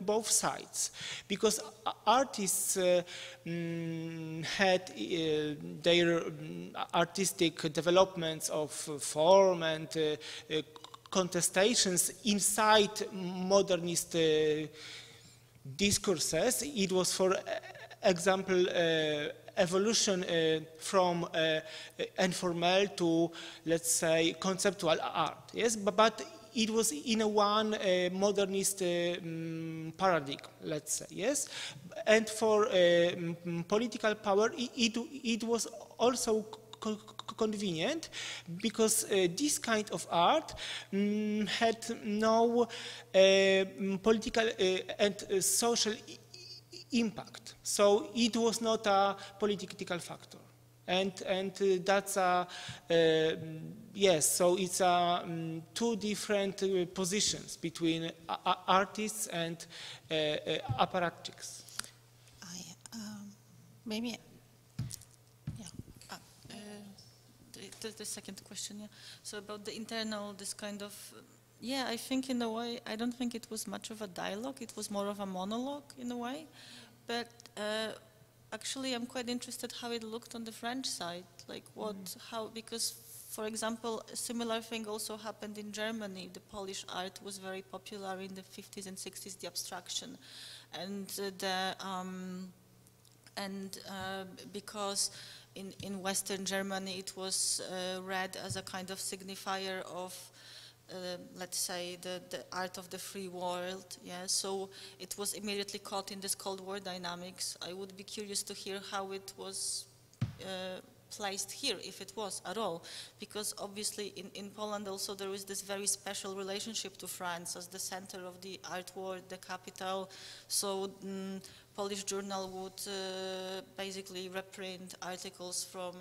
both sides, because artists had their artistic developments of form and contestations inside modernist discourses. It was, for example, evolution from informal to, let's say, conceptual art. Yes, but it was in a one modernist paradigm, let's say, yes? And for political power, it was also convenient, because this kind of art had no political and social impact. So it was not a political factor. And that's a, yes, so it's a, two different positions between artists and apparatchiks. Maybe, yeah, the second question, yeah. So about the internal, this kind of, yeah, I think in a way, I don't think it was much of a dialogue, it was more of a monologue in a way, but actually, I'm quite interested how it looked on the French side, like what, how, because, for example, a similar thing also happened in Germany. The Polish art was very popular in the 50s and 60s, the abstraction, and because in Western Germany it was read as a kind of signifier of, let's say, the art of the free world, yeah, so it was immediately caught in this Cold War dynamics. I would be curious to hear how it was placed here, if it was at all, because obviously in Poland also there is this very special relationship to France as the center of the art world, the capital, so Polish journal would basically reprint articles from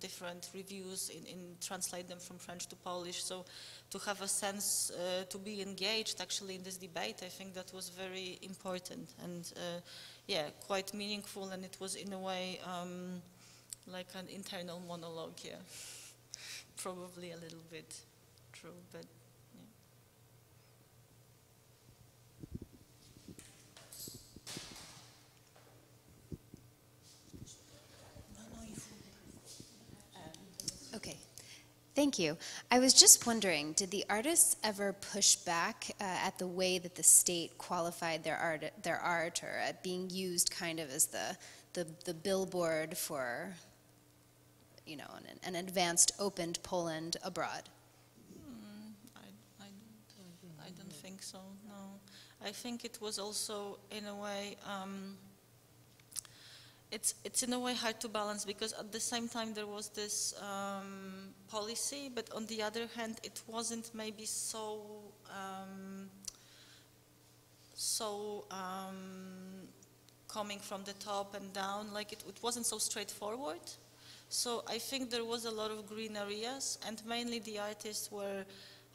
different reviews and translate them from French to Polish, so to have a sense to be engaged actually in this debate, I think that was very important and yeah, quite meaningful, and it was in a way like an internal monologue here. Yeah. Probably a little bit true, but thank you. I was just wondering, did the artists ever push back at the way that the state qualified their art, or at being used kind of as the billboard for, you know, an advanced, opened Poland abroad? I don't think so. No, I think it was also in a way. It's in a way hard to balance because at the same time there was this policy, but on the other hand it wasn't maybe so coming from the top and down, like it wasn't so straightforward. So I think there was a lot of green areas, and mainly the artists were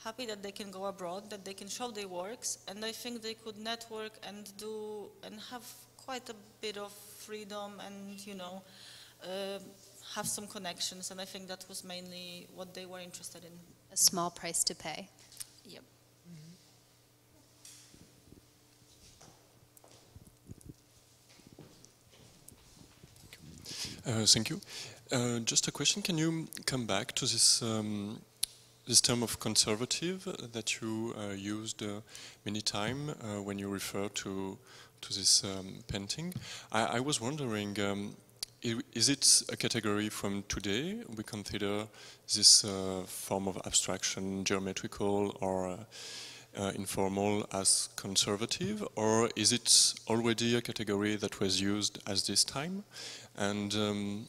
happy that they can go abroad, that they can show their works, and I think they could network and do and have quite a bit of freedom and, you know, have some connections, and I think that was mainly what they were interested in. A small price to pay. Yep. Mm-hmm. Thank you. Just a question, can you come back to this this term of conservative that you used many times when you refer to this painting? I was wondering, is it a category from today? We consider this form of abstraction, geometrical or informal, as conservative, or is it already a category that was used at this time? And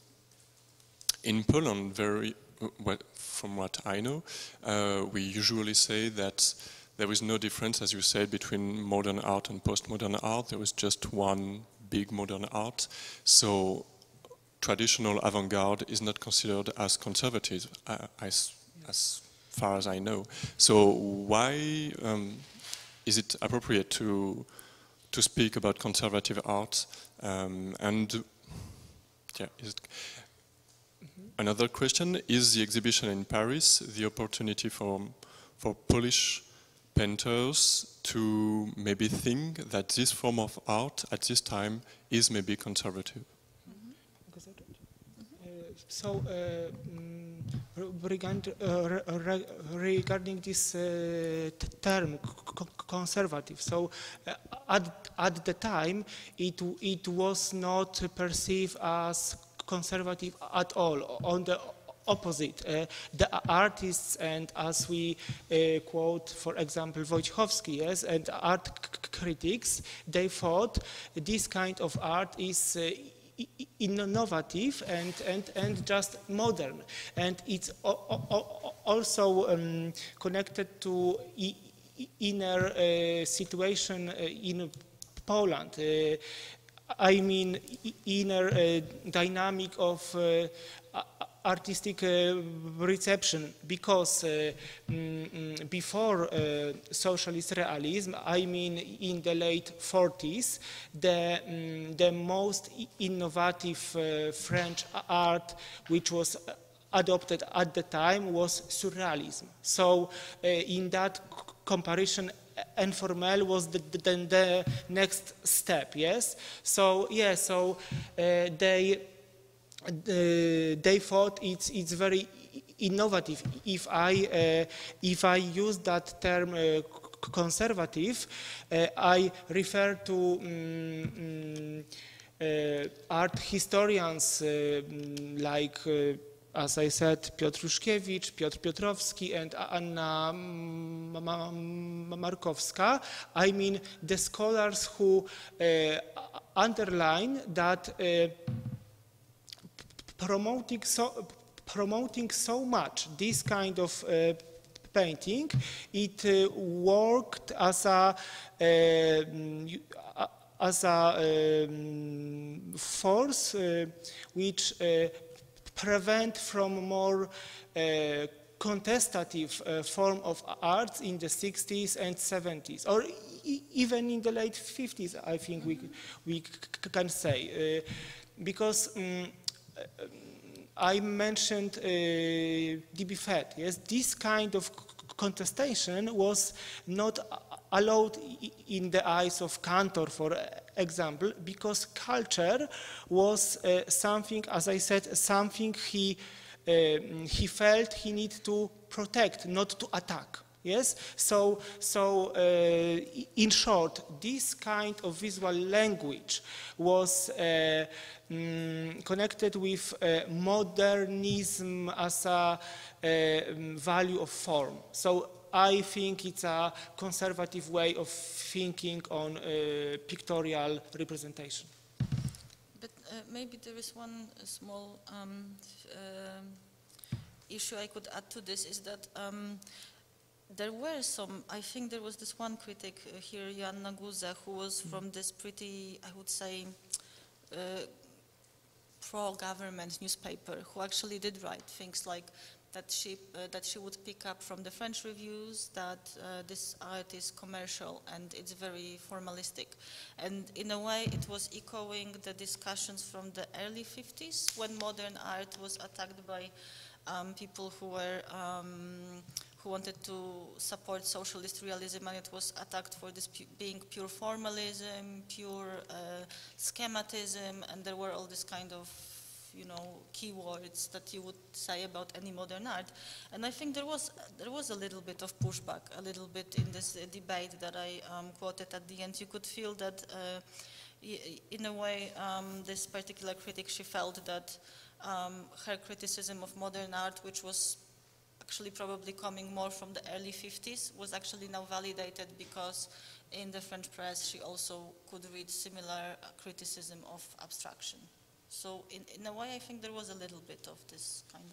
in Poland, very well, from what I know, we usually say that there was no difference, as you said, between modern art and postmodern art. There was just one big modern art. So traditional avant-garde is not considered as conservative, as far as I know. So why is it appropriate to speak about conservative art? And yeah, is it another question, is the exhibition in Paris the opportunity for Polish painters to maybe think that this form of art at this time is maybe conservative? Regarding this term conservative, so at the time it was not perceived as conservative at all. On the opposite, the artists, and as we quote, for example, Wojciechowski, yes, and art critics, they thought this kind of art is innovative and just modern. And it's also connected to inner situation in Poland. I mean, inner dynamic of artistic reception, because before socialist realism, I mean in the late 40s, the most innovative French art which was adopted at the time was surrealism. So in that comparison, Informel was the next step, yes? So, yeah, so they thought it's very innovative. If I use that term conservative, I refer to art historians like, as I said, Piotr Juszkiewicz, Piotr Piotrowski, and Anna Markowska. I mean the scholars who underline that promoting so much this kind of painting, it worked as a force which prevent from more contestative form of arts in the 60s and 70s, or even in the late 50s, I think we can say. Because I mentioned DB Fett, yes? This kind of contestation was not allowed in the eyes of Kantor, for example, because culture was something, as I said, something he felt he needed to protect, not to attack. Yes. So in short, this kind of visual language was connected with modernism as a value of form. So I think it's a conservative way of thinking on pictorial representation. But maybe there is one small issue I could add to this, is that there were some, I think there was this one critic here, Joanna Guze, who was from this pretty, I would say, pro-government newspaper, who actually did write things like that she would pick up from the French reviews that this art is commercial and it's very formalistic. And in a way, it was echoing the discussions from the early 50s when modern art was attacked by people who were who wanted to support socialist realism, and it was attacked for this being pure formalism, pure schematism, and there were all this kind of, you know, keywords that you would say about any modern art. And I think there was a little bit of pushback, a little bit in this debate that I quoted at the end. You could feel that, in a way, this particular critic, she felt that her criticism of modern art, which was actually probably coming more from the early 50s, was actually now validated, because in the French press she also could read similar criticism of abstraction. So in a way, I think there was a little bit of this kind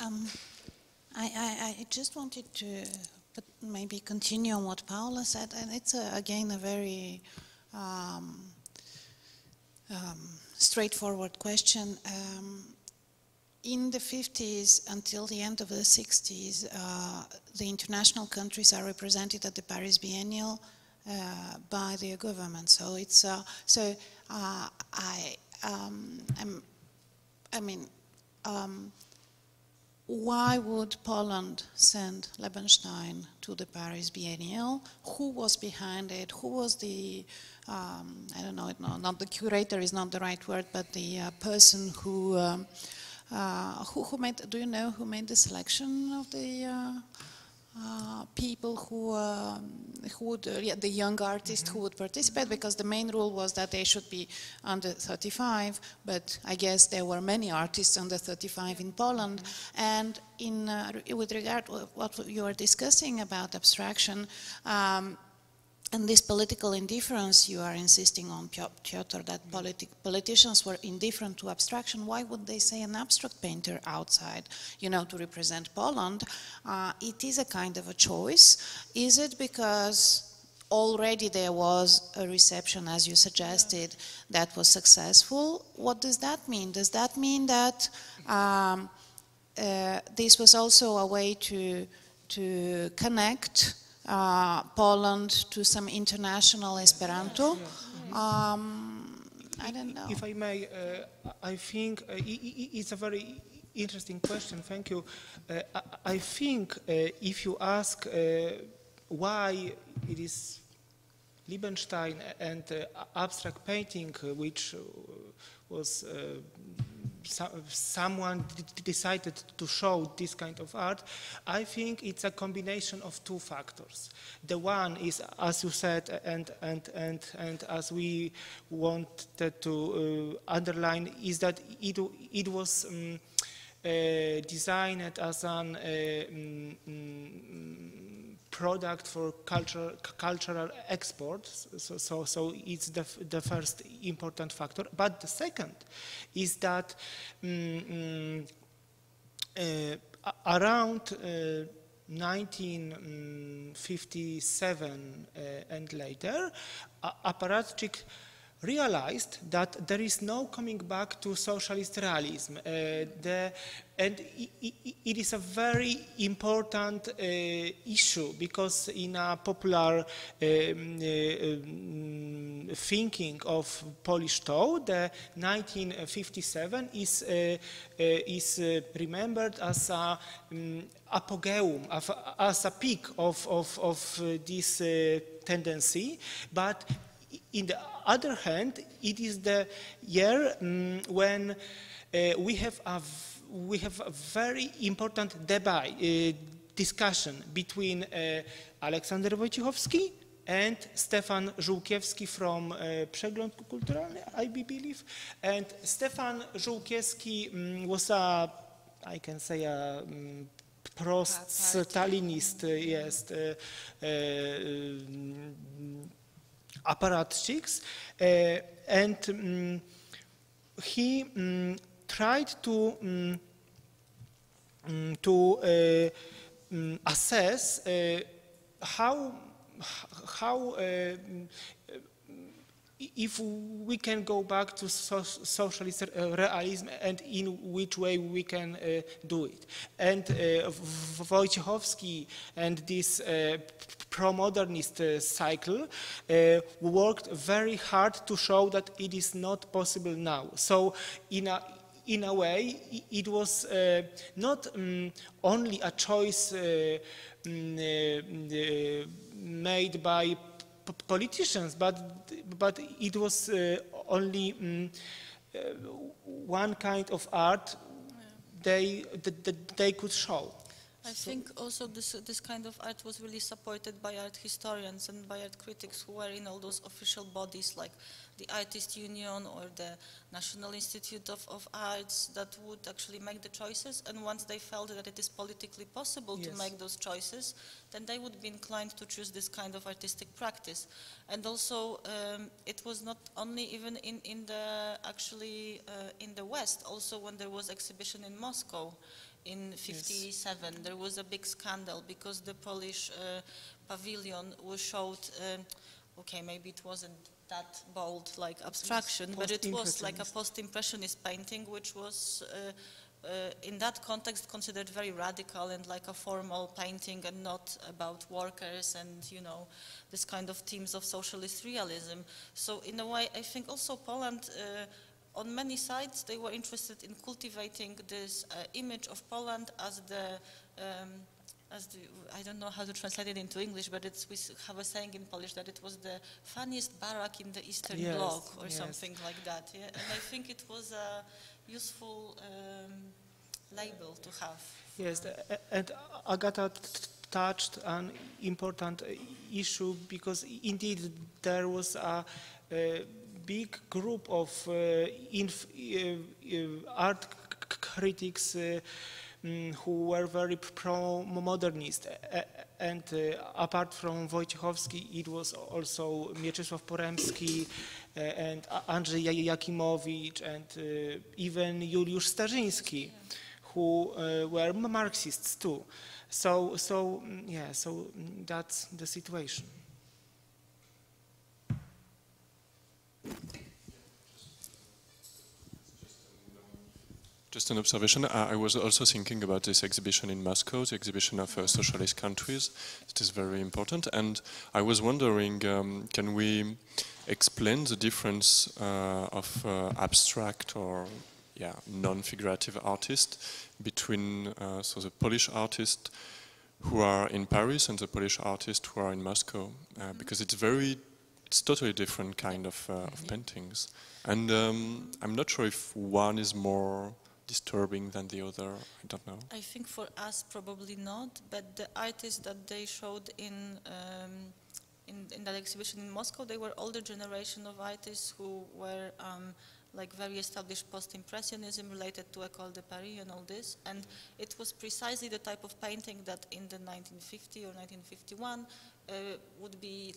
of, yeah. I just wanted to maybe continue on what Paola said, and it's again a very straightforward question. In the 50s until the end of the 60s, the international countries are represented at the Paris Biennial by their government. So it's why would Poland send Lebenstein to the Paris Biennial? Who was behind it? Who was the I don't know, not the curator is not the right word, but the person who made, do you know who made the selection of the people who would, the young artists who would participate, because the main rule was that they should be under 35, but I guess there were many artists under 35 in Poland. And in, with regard to what you are discussing about abstraction, and this political indifference you are insisting on, Piotr, that politicians were indifferent to abstraction. Why would they say an abstract painter outside, you know, to represent Poland? It is a kind of a choice. Is it because already there was a reception, as you suggested, that was successful? What does that mean? Does that mean that this was also a way to connect Poland to some international Esperanto? I don't know. If I may, I think it's a very interesting question, thank you. I think if you ask why it is Liebenstein and abstract painting, which was someone decided to show this kind of art, I think it's a combination of two factors. The one is, as you said, and as we wanted to underline, is that it was designed as an product for cultural exports, so it's the first important factor. But the second is that around 1957 and later, Apparatchik realized that there is no coming back to socialist realism. And it is a very important issue, because in a popular thinking of Polish thought, the 1957 is remembered as a apogeum, as a peak of this tendency. But in the other hand, it is the year when we have a very important debate, discussion between Aleksander Wojciechowski and Stefan Żółkiewski from Przegląd Kulturalny, I believe. And Stefan Żółkiewski was a, I can say, a pro-Stalinist, yes, apparatchiks, and he tried to assess how if we can go back to socialist realism and in which way we can do it. And Wojciechowski and this pro-modernist cycle worked very hard to show that it is not possible now. So in a way, it was not only a choice made by politicians, but it was only one kind of art they could show. I think also this kind of art was really supported by art historians and by art critics who were in all those official bodies like the Artist Union or the National Institute of Arts, that would actually make the choices, and once they felt that it is politically possible to make those choices, then they would be inclined to choose this kind of artistic practice. And also it was not only even in the West, also when there was exhibition in Moscow in 1957, there was a big scandal because the Polish pavilion was showed, okay, maybe it wasn't that bold like abstraction, but it was like a post-impressionist painting, which was in that context considered very radical and like a formal painting and not about workers and, you know, this kind of themes of socialist realism. So in a way, I think also Poland, on many sides, they were interested in cultivating this image of Poland as the, I don't know how to translate it into English, but it's, we have a saying in Polish that it was the funniest barrack in the Eastern Bloc or something like that. Yeah? And I think it was a useful label to have. Yes, and Agata touched an important issue, because indeed there was a big group of art critics who were very pro-modernist, and apart from Wojciechowski, it was also Mieczysław Poremski and Andrzej Jakimowicz and even Juliusz Starzyński, who were Marxists too. So that's the situation. Just an observation. I was also thinking about this exhibition in Moscow, the exhibition of socialist countries. It is very important, and I was wondering, can we explain the difference of abstract or non-figurative artists between so the Polish artists who are in Paris and the Polish artists who are in Moscow, because it's totally different kind of paintings, and I'm not sure if one is more disturbing than the other. I don't know. I think for us probably not, but the artists that they showed in that exhibition in Moscow, they were older generation of artists who were like very established post-impressionism related to École de Paris and all this, and it was precisely the type of painting that in the 1950 or 1951 would be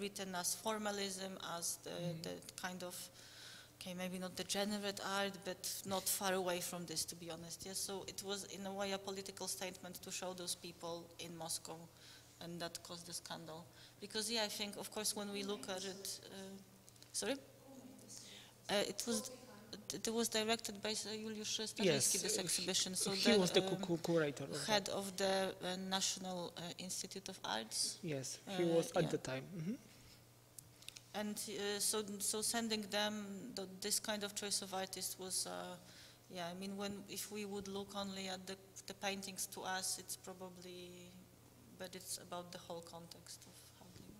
written as formalism, as the kind of, okay, maybe not degenerate art, but not far away from this, to be honest. Yes, so it was in a way a political statement to show those people in Moscow, and that caused the scandal. Because I think, of course, when we look at it, sorry? It was directed by Juliusz Starzyński, this exhibition. So he was the curator. Head of the National Institute of Arts. Yes, he was at the time. Mm-hmm. And so sending them this kind of choice of artists was, I mean, if we would look only at the paintings to us, it's probably, but it's about the whole context of how they were.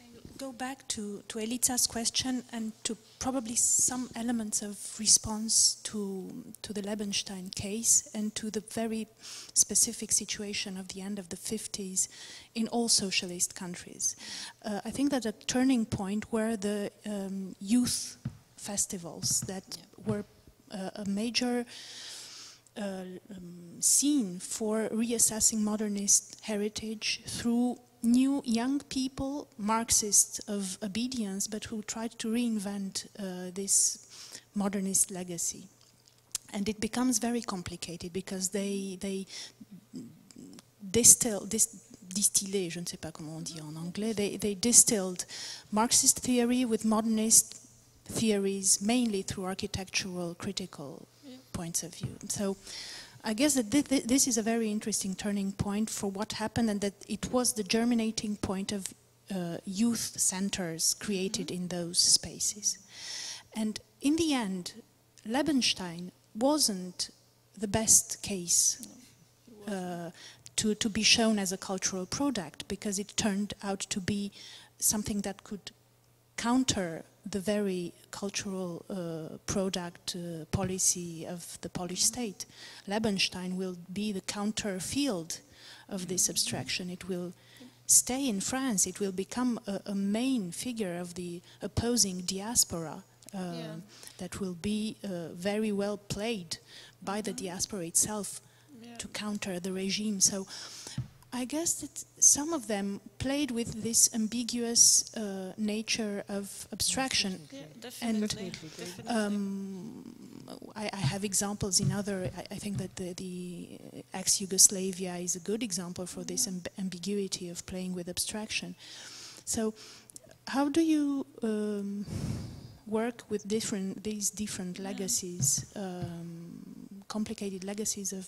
I'll go back to Eliza's question and to probably some elements of response to the Lebenstein case and to the very specific situation of the end of the 50s in all socialist countries. I think that a turning point were the youth festivals that were a major scene for reassessing modernist heritage through new young people, Marxists of obedience, but who tried to reinvent this modernist legacy. And it becomes very complicated because they distilled, je ne sais pas comment on dit en anglais, they distilled Marxist theory with modernist theories, mainly through architectural critical points of view. So I guess that this is a very interesting turning point for what happened, and that it was the germinating point of youth centers created in those spaces. And in the end, Lebenstein wasn't the best case to be shown as a cultural product, because it turned out to be something that could counter the very cultural product policy of the Polish state. Lebenstein will be the counter field of this abstraction. It will stay in France. It will become a main figure of the opposing diaspora that will be very well played by the diaspora itself to counter the regime. So I guess that some of them played with this ambiguous nature of abstraction. Yeah, definitely. And I have examples in other, I think that the ex-Yugoslavia is a good example for this ambiguity of playing with abstraction. So how do you work with these different legacies, complicated legacies of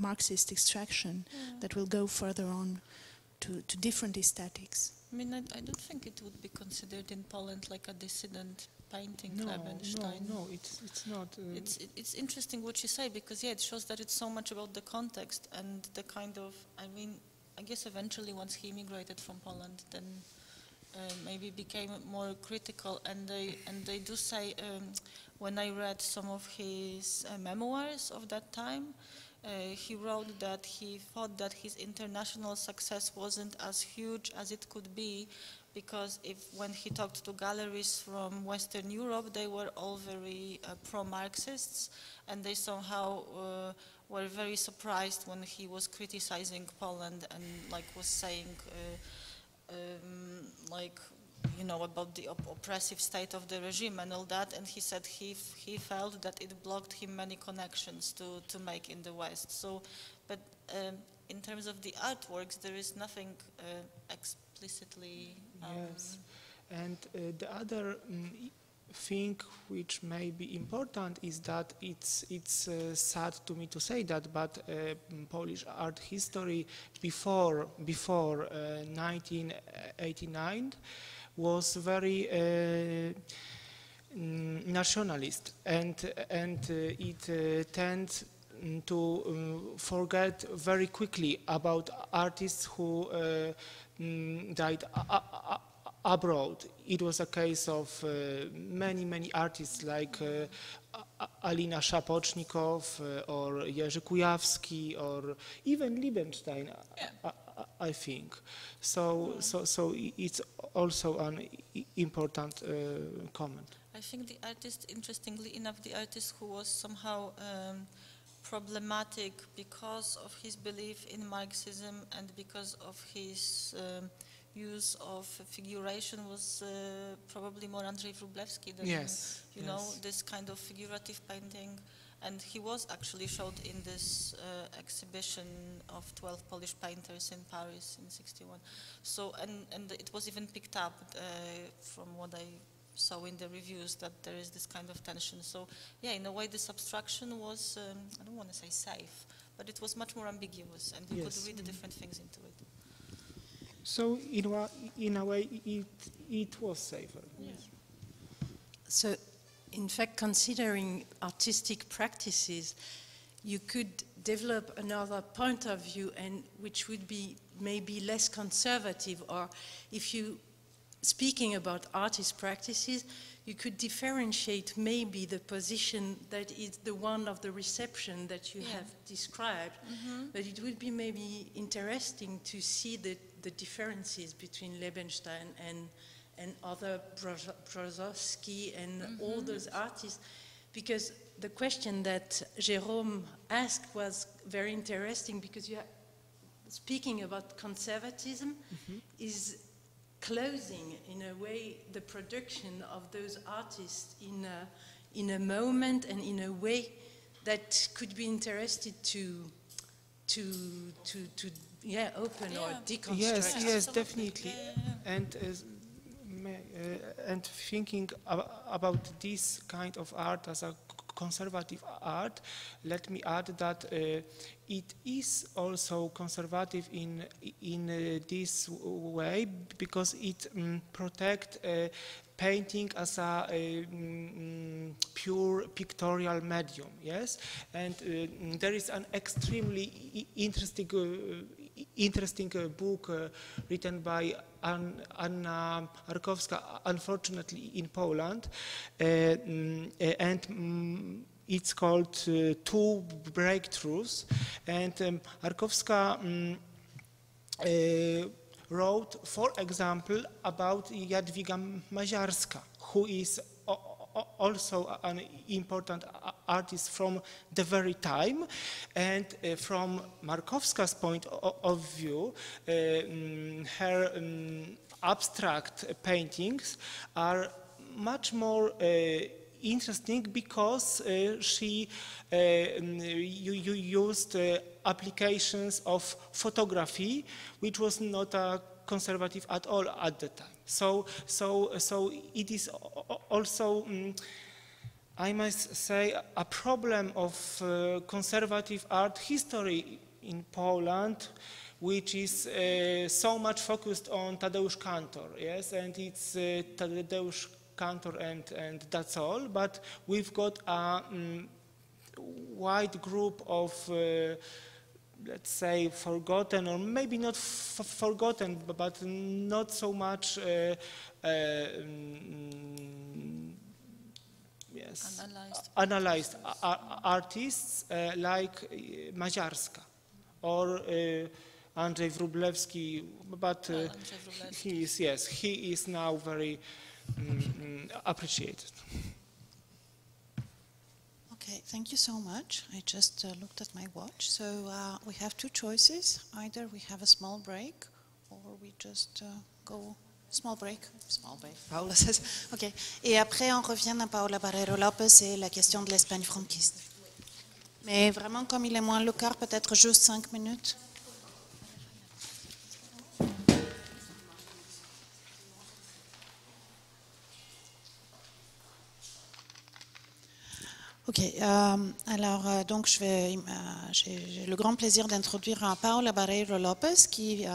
Marxist extraction that will go further on to different aesthetics? I mean, I don't think it would be considered in Poland like a dissident painting. No, Lebenstein. No, it's not. It's interesting what you say, because it shows that it's so much about the context and the kind of, I mean, I guess eventually once he immigrated from Poland, then maybe became more critical, and they do say when I read some of his memoirs of that time, he wrote that he thought that his international success wasn't as huge as it could be, because when he talked to galleries from Western Europe, they were all very pro-Marxists, and they somehow were very surprised when he was criticizing Poland and was saying you know, about the oppressive state of the regime and all that, and he said he felt that it blocked him many connections to make in the West. So, but in terms of the artworks, there is nothing explicitly. Yes, and the other thing which may be important is that it's sad to me to say that, but Polish art history before 1989 was very nationalist, and it tends to forget very quickly about artists who died abroad. It was a case of many artists like Alina Szapocznikow or Jerzy Kujawski or even Lebenstein, I think. So it's also an important comment. I think the artist, interestingly enough, the artist who was somehow problematic because of his belief in Marxism and because of his use of figuration was probably more Andrzej Wróblewski than, you know, this kind of figurative painting. And he was actually showed in this exhibition of 12 Polish painters in Paris in '61. So, and it was even picked up from what I saw in the reviews, that there is this kind of tension. So, yeah, in a way this abstraction was, I don't want to say safe, but it was much more ambiguous, and you could read the different things into it. So, in a way, it was safer. Yes. So, in fact, considering artistic practices, you could develop another point of view, and which would be maybe less conservative, or if you, speaking about artist practices, you could differentiate maybe the position that is the one of the reception that you have described, but it would be maybe interesting to see the differences between Lebenstein and other Brzozowski and all those artists, because the question that Jérôme asked was very interesting, because you are speaking about conservatism is closing in a way the production of those artists in a moment and in a way that could be interested to open or deconstruct. Yes, definitely. And thinking about this kind of art as a conservative art, let me add that it is also conservative in this way, because it protects painting as a pure pictorial medium, yes? And there is an extremely interesting book written by Anna Markowska, unfortunately in Poland, and it's called Two Breakthroughs, and Markowska wrote, for example, about Jadwiga Maziarska, who is also an important artist from the very time, and from Markowska's point of view, her abstract paintings are much more interesting, because she used applications of photography, which was not a conservative at all at the time. So it is also, I must say, a problem of conservative art history in Poland, which is so much focused on Tadeusz Kantor, yes, and it's Tadeusz Kantor and that's all, but we've got a wide group of let's say forgotten, or maybe not forgotten, but not so much analyzed artists like Maziarska or Andrzej Wróblewski, but he is, yes, he is now very appreciated. Okay, thank you so much. I just looked at my watch. So we have two choices. Either we have a small break or we just go. Small break, Paola says. OK. Et après, on revient à Paola Barrero Lopez et la question de l'Espagne franquiste. Mais vraiment, comme il est moins le quart, peut-être juste 5 minutes. OK. Alors, donc, j'ai le grand plaisir d'introduire Paola Barrero Lopez qui...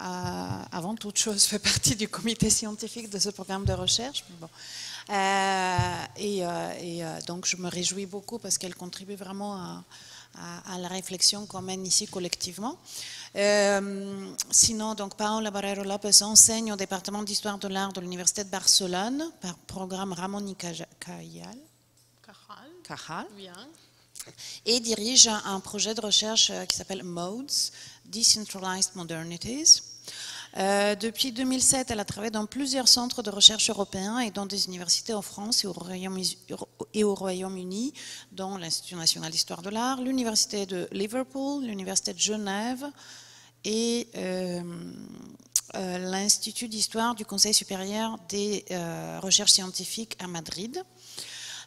avant toute chose, fait partie du comité scientifique de ce programme de recherche. Bon. Donc, je me réjouis beaucoup parce qu'elle contribue vraiment à la réflexion qu'on mène ici collectivement. Sinon, donc, Paola Barrero Lopez enseigne au département d'histoire de l'art de l'université de Barcelone par programme Ramon y Cajal. Et dirige un projet de recherche qui s'appelle MODES, Decentralized Modernities. Depuis 2007, elle a travaillé dans plusieurs centres de recherche européens et dans des universités en France et au Royaume-Uni, dont l'Institut national d'histoire de l'art, l'Université de Liverpool, l'Université de Genève et l'Institut d'histoire du Conseil supérieur des recherches scientifiques à Madrid.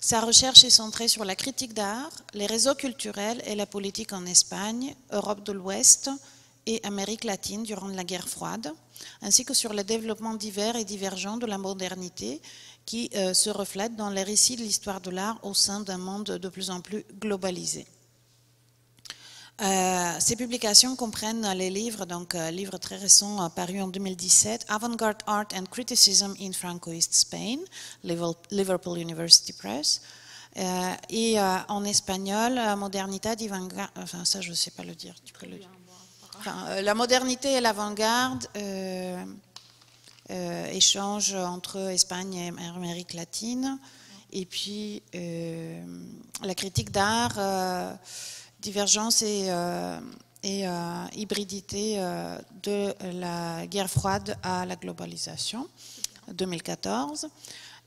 Sa recherche est centrée sur la critique d'art, les réseaux culturels et la politique en Espagne, Europe de l'Ouest et Amérique latine durant la guerre froide, ainsi que sur les développements divers et divergents de la modernité qui se reflètent dans les récits de l'histoire de l'art au sein d'un monde de plus en plus globalisé. Ces publications comprennent les livres, donc livre très récent paru en 2017, Avant-Garde Art and Criticism in Francoist Spain, Liverpool University Press, et en espagnol, Modernidad y Vanguardia, enfin ça je ne sais pas le dire, tu peux le dire. Enfin, la modernité et l'avant-garde, échange entre Espagne et Amérique latine, et puis la critique d'art, divergence et hybridité de la guerre froide à la globalisation, 2014,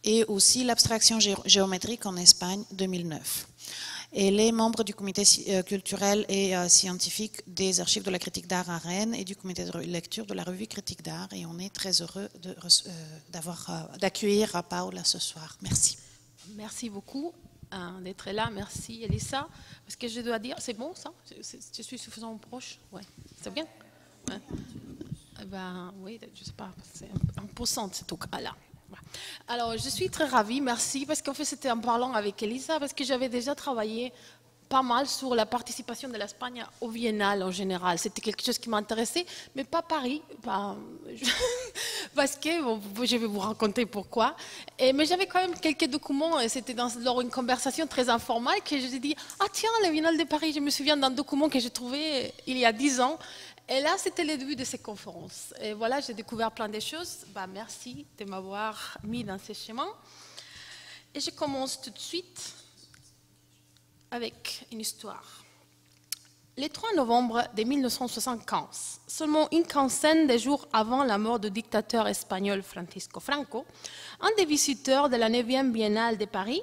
et aussi l'abstraction géométrique en Espagne, 2009. Elle est membre du comité culturel et scientifique des archives de la critique d'art à Rennes et du comité de lecture de la revue Critique d'art, et on est très heureux d'accueillir Paola ce soir. Merci. Merci beaucoup d'être là. Merci Elisa. Parce que je dois dire, c'est bon ça, je suis suffisamment proche, ouais, c'est bien, ouais. Ben, oui, je sais pas, c'est imposant ce truc-là. Alors je suis très ravie, merci, parce qu'en fait c'était en parlant avec Elisa, parce que j'avais déjà travaillé pas mal sur la participation de l'Espagne au Biennale en général. C'était quelque chose qui m'intéressait, mais pas Paris, ben, parce que bon, je vais vous raconter pourquoi. Mais j'avais quand même quelques documents, et c'était lors d'une conversation très informelle que je me suis dit « Ah tiens, le Biennale de Paris », je me souviens d'un document que j'ai trouvé il y a 10 ans. Et là, c'était le début de ces conférences. Et voilà, j'ai découvert plein de choses. Ben, merci de m'avoir mis dans ces chemins. Et je commence tout de suite avec une histoire. Le 3 novembre de 1975, seulement une quinzaine de jours avant la mort du dictateur espagnol Francisco Franco, un des visiteurs de la 9e Biennale de Paris,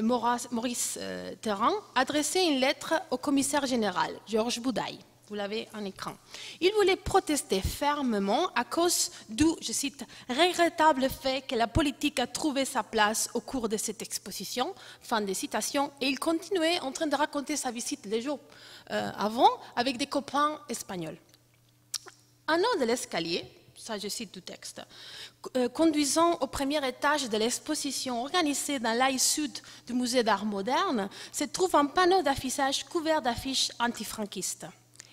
Maurice Terrin, adressait une lettre au commissaire général, Georges Boudaille. Vous l'avez en écran. Il voulait protester fermement à cause du, je cite, regrettable fait que la politique a trouvé sa place au cours de cette exposition. Fin de citation. Et il continuait en train de raconter sa visite les jours avant avec des copains espagnols. Un an de l'escalier, ça je cite du texte, conduisant au premier étage de l'exposition organisée dans l'aile sud du musée d'art moderne, se trouve un panneau d'affichage couvert d'affiches antifranquistes.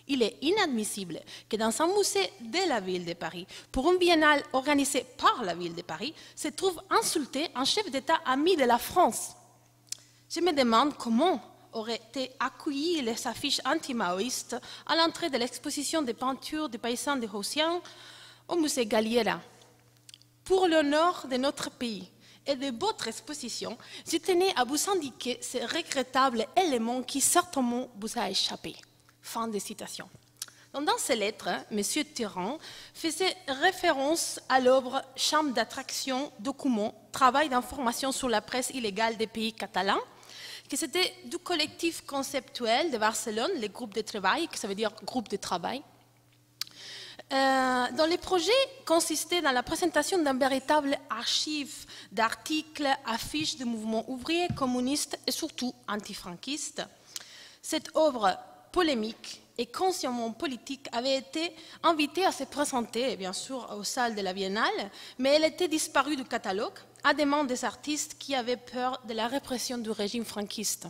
Il est inadmissible que dans un musée de la ville de Paris, pour une biennale organisée par la ville de Paris, se trouve insulté un chef d'État ami de la France. Je me demande comment auraient été accueillies les affiches anti-maoïstes à l'entrée de l'exposition des peintures des paysans de Haussien au musée Galliera. Pour l'honneur de notre pays et de votre exposition, je tenais à vous indiquer ces regrettables éléments qui certainement vous a échappé. Fin de citation. Dans ces lettres, M. Tirant faisait référence à l'œuvre « Chambre d'attraction, documents, travail d'information sur la presse illégale des pays catalans », qui c'était du collectif conceptuel de Barcelone, le groupe de travail, que ça veut dire groupe de travail, dont les projets consistaient dans la présentation d'un véritable archive d'articles, affiches de mouvements ouvriers, communistes et surtout antifranquistes. Cette œuvre polémique et consciemment politique avait été invitée à se présenter, bien sûr, aux salles de la Biennale, mais elle était disparue du catalogue à demande des artistes qui avaient peur de la répression du régime franquiste.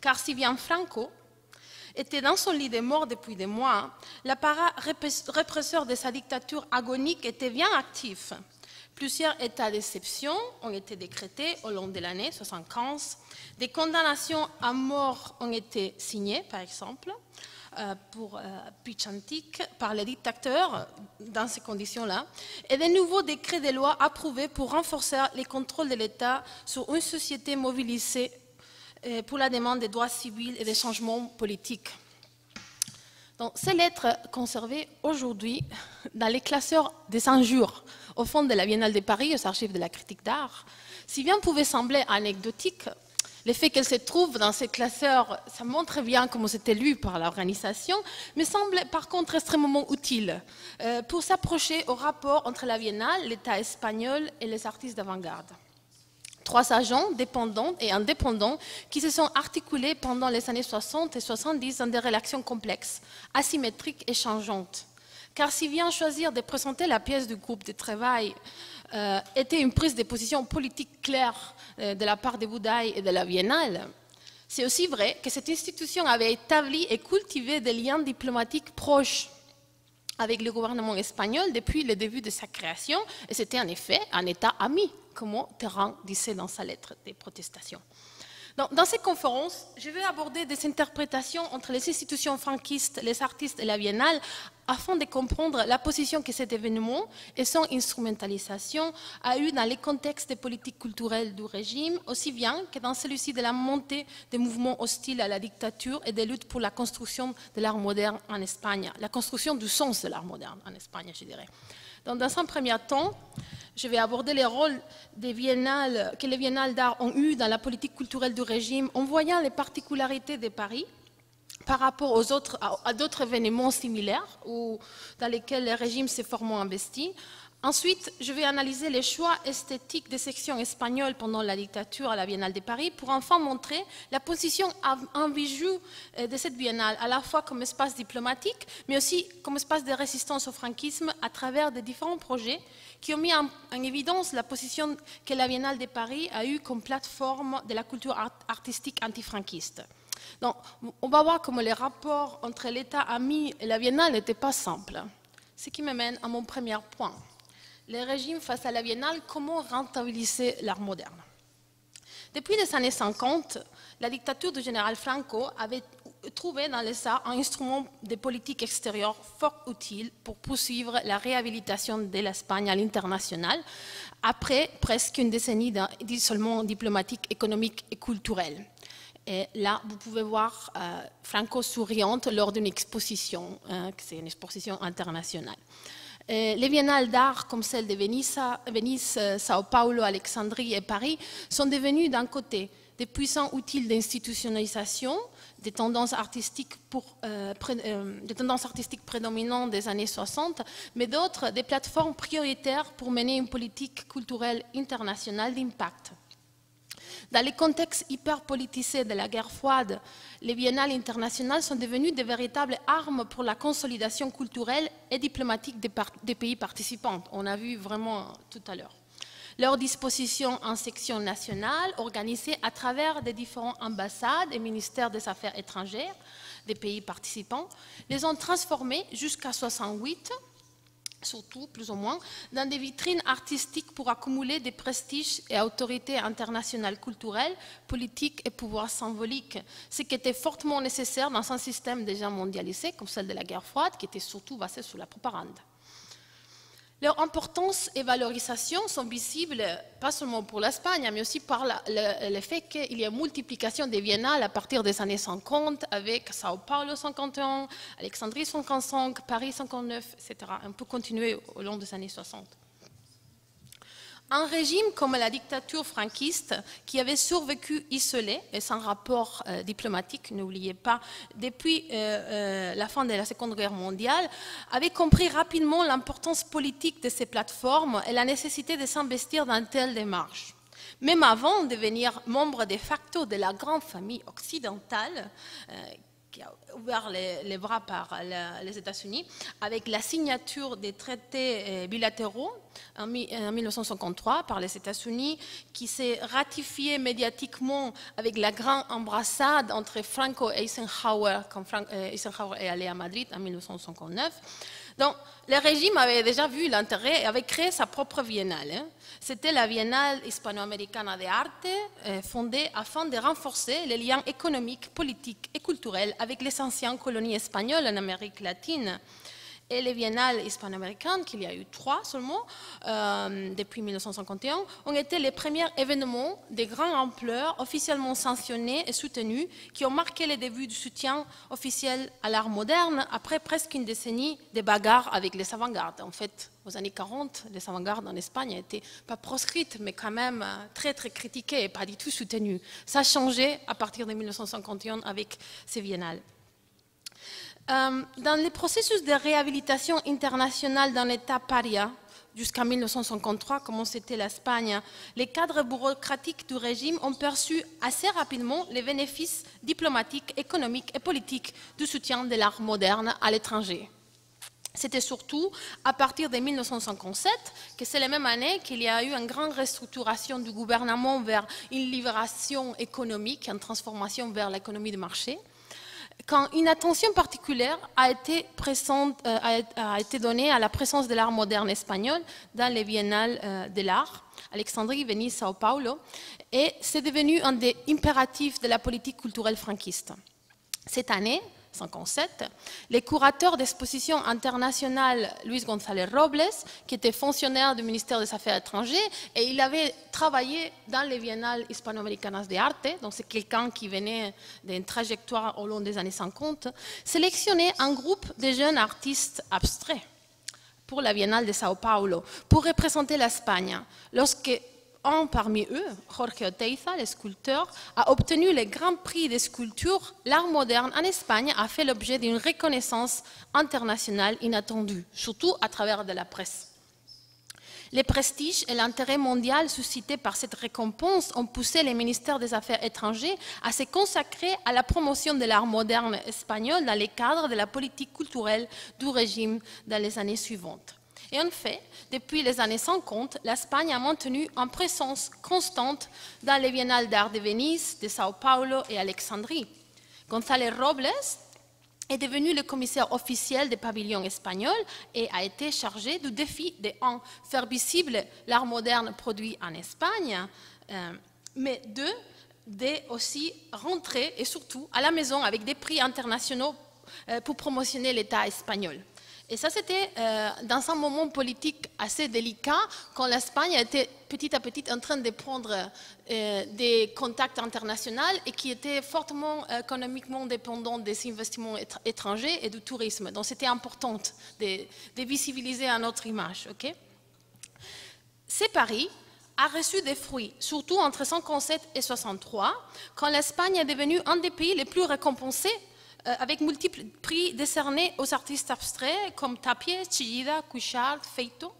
Car si bien Franco était dans son lit de mort depuis des mois, l'appareil répresseur de sa dictature agonique était bien actif. Plusieurs états d'exception ont été décrétés au long de l'année 1975. Des condamnations à mort ont été signées, par exemple, pour Pichantik, par les dictateurs dans ces conditions-là, et de nouveaux décrets de loi approuvés pour renforcer les contrôles de l'État sur une société mobilisée pour la demande des droits civils et des changements politiques. Donc, ces lettres conservées aujourd'hui dans les classeurs des injures au fond de la Biennale de Paris, aux archives de la critique d'art, si bien pouvait sembler anecdotique, le fait qu'elles se trouvent dans ces classeurs, ça montre bien comment c'était lu par l'organisation, mais semble par contre extrêmement utile pour s'approcher au rapport entre la Biennale, l'État espagnol et les artistes d'avant-garde. Trois agents dépendants et indépendants qui se sont articulés pendant les années 60 et 70 dans des relations complexes, asymétriques et changeantes. Car si bien choisir de présenter la pièce du groupe de travail était une prise de position politique claire de la part de Boudaille et de la Biennale, c'est aussi vrai que cette institution avait établi et cultivé des liens diplomatiques proches avec le gouvernement espagnol depuis le début de sa création, et c'était en effet un État ami, comme Terran disait dans sa lettre de protestation. Dans ces conférences, je vais aborder des interprétations entre les institutions franquistes, les artistes et la Biennale, afin de comprendre la position que cet événement et son instrumentalisation a eu dans les contextes des politiques culturelles du régime, aussi bien que dans celui-ci de la montée des mouvements hostiles à la dictature et des luttes pour la construction de l'art moderne en Espagne, la construction du sens de l'art moderne en Espagne, je dirais. Donc, dans un premier temps, je vais aborder les rôles que les biennales d'art ont eu dans la politique culturelle du régime en voyant les particularités de Paris par rapport aux autres, à d'autres événements similaires ou dans lesquels le régime s'est formellement investi. Ensuite, je vais analyser les choix esthétiques des sections espagnoles pendant la dictature à la Biennale de Paris pour enfin montrer la position ambiguë de cette Biennale, à la fois comme espace diplomatique, mais aussi comme espace de résistance au franquisme à travers des différents projets qui ont mis en évidence la position que la Biennale de Paris a eue comme plateforme de la culture artistique antifranquiste. Donc, on va voir comment les rapports entre l'État ami et la Biennale n'étaient pas simples. Ce qui me mène à mon premier point. Les régimes face à la Biennale, comment rentabiliser l'art moderne? Depuis les années 50, la dictature du général Franco avait trouvé dans les arts un instrument de politique extérieure fort utile pour poursuivre la réhabilitation de l'Espagne à l'international après presque une décennie d'isolement diplomatique, économique et culturel. Et là, vous pouvez voir Franco souriante lors d'une exposition, c'est une exposition internationale. Et les biennales d'art comme celles de Venise, Sao Paulo, Alexandrie et Paris sont devenues d'un côté des puissants outils d'institutionnalisation des tendances artistiques, prédominantes des années 60, mais d'autres des plateformes prioritaires pour mener une politique culturelle internationale d'impact. Dans les contextes hyper politisés de la guerre froide, les biennales internationales sont devenues de véritables armes pour la consolidation culturelle et diplomatique des pays participants. On a vu vraiment tout à l'heure. Leurs dispositions en section nationale, organisées à travers des différentes ambassades et ministères des Affaires étrangères des pays participants, les ont transformées jusqu'à 1968, surtout plus ou moins, dans des vitrines artistiques pour accumuler des prestiges et autorités internationales culturelles, politiques et pouvoirs symboliques, ce qui était fortement nécessaire dans un système déjà mondialisé, comme celle de la guerre froide, qui était surtout basé sur la propagande. Leur importance et valorisation sont visibles pas seulement pour l'Espagne, mais aussi par le fait qu'il y a multiplication des biennales à partir des années 50, avec Sao Paulo 51, Alexandrie 55, Paris 59, etc. On peut continuer au long des années 60. Un régime comme la dictature franquiste, qui avait survécu isolé et sans rapport diplomatique, n'oubliez pas, depuis la fin de la Seconde Guerre mondiale, avait compris rapidement l'importance politique de ces plateformes et la nécessité de s'investir dans telle démarche. Même avant de devenir membre de facto de la grande famille occidentale, qui a ouvert les bras par les États-Unis, avec la signature des traités bilatéraux en 1953 par les États-Unis, qui s'est ratifié médiatiquement avec la grande embrassade entre Franco et Eisenhower, quand Eisenhower est allé à Madrid en 1959. Donc, le régime avait déjà vu l'intérêt et avait créé sa propre biennale. C'était la Biennale Hispano-Americana de Arte, fondée afin de renforcer les liens économiques, politiques et culturels avec les anciennes colonies espagnoles en Amérique latine. Et les biennales hispano-américaines, qu'il y a eu 3 seulement depuis 1951, ont été les premiers événements de grande ampleur officiellement sanctionnés et soutenus qui ont marqué le début du soutien officiel à l'art moderne après presque une décennie de bagarres avec les avant-gardes. En fait, aux années 40, les avant-gardes en Espagne n'étaient pas proscrites, mais quand même très critiquées et pas du tout soutenues. Ça a changé à partir de 1951 avec ces biennales. Dans le processus de réhabilitation internationale dans l'État paria, jusqu'en 1953, comme c'était l'Espagne, les cadres bureaucratiques du régime ont perçu assez rapidement les bénéfices diplomatiques, économiques et politiques du soutien de l'art moderne à l'étranger. C'était surtout à partir de 1957 que c'est la même année qu'il y a eu une grande restructuration du gouvernement vers une libération économique, une transformation vers l'économie de marché, quand une attention particulière a été donnée à la présence de l'art moderne espagnol dans les biennales de l'art, Alexandrie, Venise, Sao Paulo, et c'est devenu un des impératifs de la politique culturelle franquiste. Cette année, 1957, le curateur d'exposition internationale Luis González Robles, qui était fonctionnaire du ministère des Affaires étrangères, et il avait travaillé dans les biennales hispano-americanas de arte, donc c'est quelqu'un qui venait d'une trajectoire au long des années 50, sélectionnait un groupe de jeunes artistes abstraits pour la biennale de Sao Paulo, pour représenter l'Espagne. Lorsque un parmi eux, Jorge Oteiza, le sculpteur, a obtenu le grand prix des sculptures, l'art moderne en Espagne a fait l'objet d'une reconnaissance internationale inattendue, surtout à travers de la presse. Le prestige et l'intérêt mondial suscités par cette récompense ont poussé les ministères des Affaires étrangères à se consacrer à la promotion de l'art moderne espagnol dans le cadre de la politique culturelle du régime dans les années suivantes. Et en fait, depuis les années 50, l'Espagne a maintenu une présence constante dans les biennales d'art de Venise, de Sao Paulo et Alexandrie. González Robles est devenu le commissaire officiel des pavillons espagnols et a été chargé du défi de faire visible l'art moderne produit en Espagne, mais de aussi rentrer et surtout à la maison avec des prix internationaux pour promotionner l'État espagnol. Et ça, c'était dans un moment politique assez délicat, quand l'Espagne était petit à petit en train de prendre des contacts internationaux et qui était fortement économiquement dépendant des investissements étrangers et du tourisme. Donc, c'était important de visibiliser à notre image. Okay? C'est Paris a reçu des fruits, surtout entre 1957 et 1963, quand l'Espagne est devenue un des pays les plus récompensés avec multiples prix décernés aux artistes abstraits comme Tapié, Chillida, Cuixart, Feito.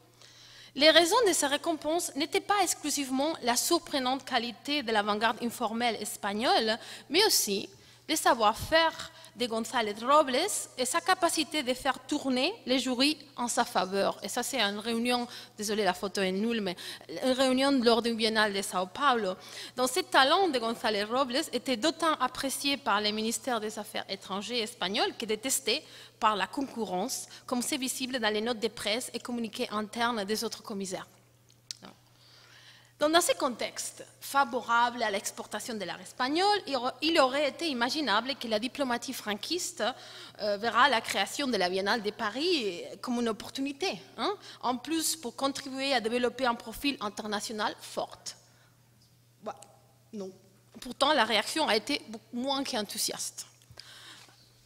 Les raisons de ces récompenses n'étaient pas exclusivement la surprenante qualité de l'avant-garde informelle espagnole, mais aussi le savoir-faire de González Robles et sa capacité de faire tourner les jurys en sa faveur. Et ça, c'est une réunion, désolé la photo est nulle, mais une réunion lors d'une biennale de Sao Paulo. Donc, ces talents de González Robles étaient d'autant appréciés par les ministères des Affaires étrangères espagnols que détestés par la concurrence, comme c'est visible dans les notes de presse et communiqués internes des autres commissaires. Dans ce contexte favorable à l'exportation de l'art espagnol, il aurait été imaginable que la diplomatie franquiste verra la création de la Biennale de Paris comme une opportunité, hein, en plus pour contribuer à développer un profil international fort. Bah, non. Pourtant, la réaction a été moins qu'enthousiaste.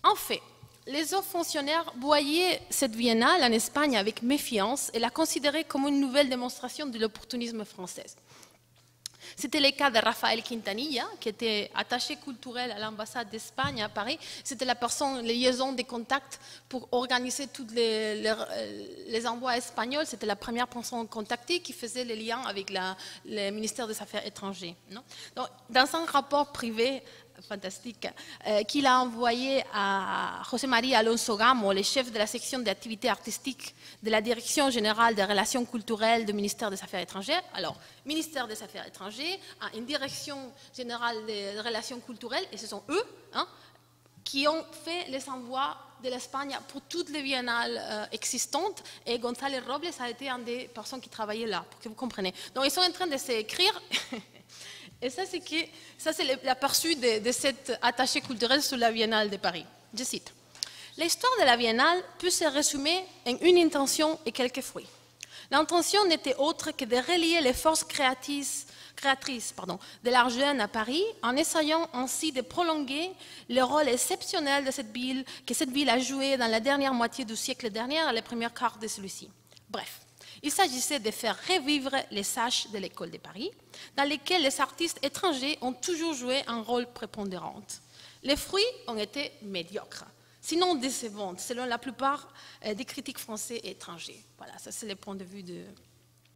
En fait, les hauts fonctionnaires voyaient cette biennale en Espagne avec méfiance et la considéraient comme une nouvelle démonstration de l'opportunisme français. C'était le cas de Rafael Quintanilla, qui était attaché culturel à l'ambassade d'Espagne à Paris. C'était la personne, les liaisons des contacts pour organiser tous les envois espagnols. C'était la première personne contactée qui faisait les liens avec le ministère des Affaires étrangères. Non? Donc, dans un rapport privé fantastique, qu'il a envoyé à José María Alonso Gamo, le chef de la section d'activités artistiques de la Direction générale des relations culturelles du ministère des Affaires étrangères. Alors, ministère des Affaires étrangères a une direction générale des relations culturelles, et ce sont eux, hein, qui ont fait les envois de l'Espagne pour toutes les biennales existantes, et González Robles a été une des personnes qui travaillaient là, pour que vous compreniez. Donc, ils sont en train de s'écrire... Et ça, c'est l'aperçu de cet attaché culturel sur la Biennale de Paris. Je cite. « L'histoire de la Biennale peut se résumer en une intention et quelques fruits. L'intention n'était autre que de relier les forces créatrices de l'art jeune à Paris, en essayant ainsi de prolonger le rôle exceptionnel de cette ville, que cette ville a joué dans la dernière moitié du siècle dernier et les premiers quarts de celui-ci. Bref. » Il s'agissait de faire revivre les sages de l'école de Paris, dans lesquels les artistes étrangers ont toujours joué un rôle prépondérant. Les fruits ont été médiocres, sinon décevants, selon la plupart des critiques français et étrangers. Voilà, ça c'est le point de vue de...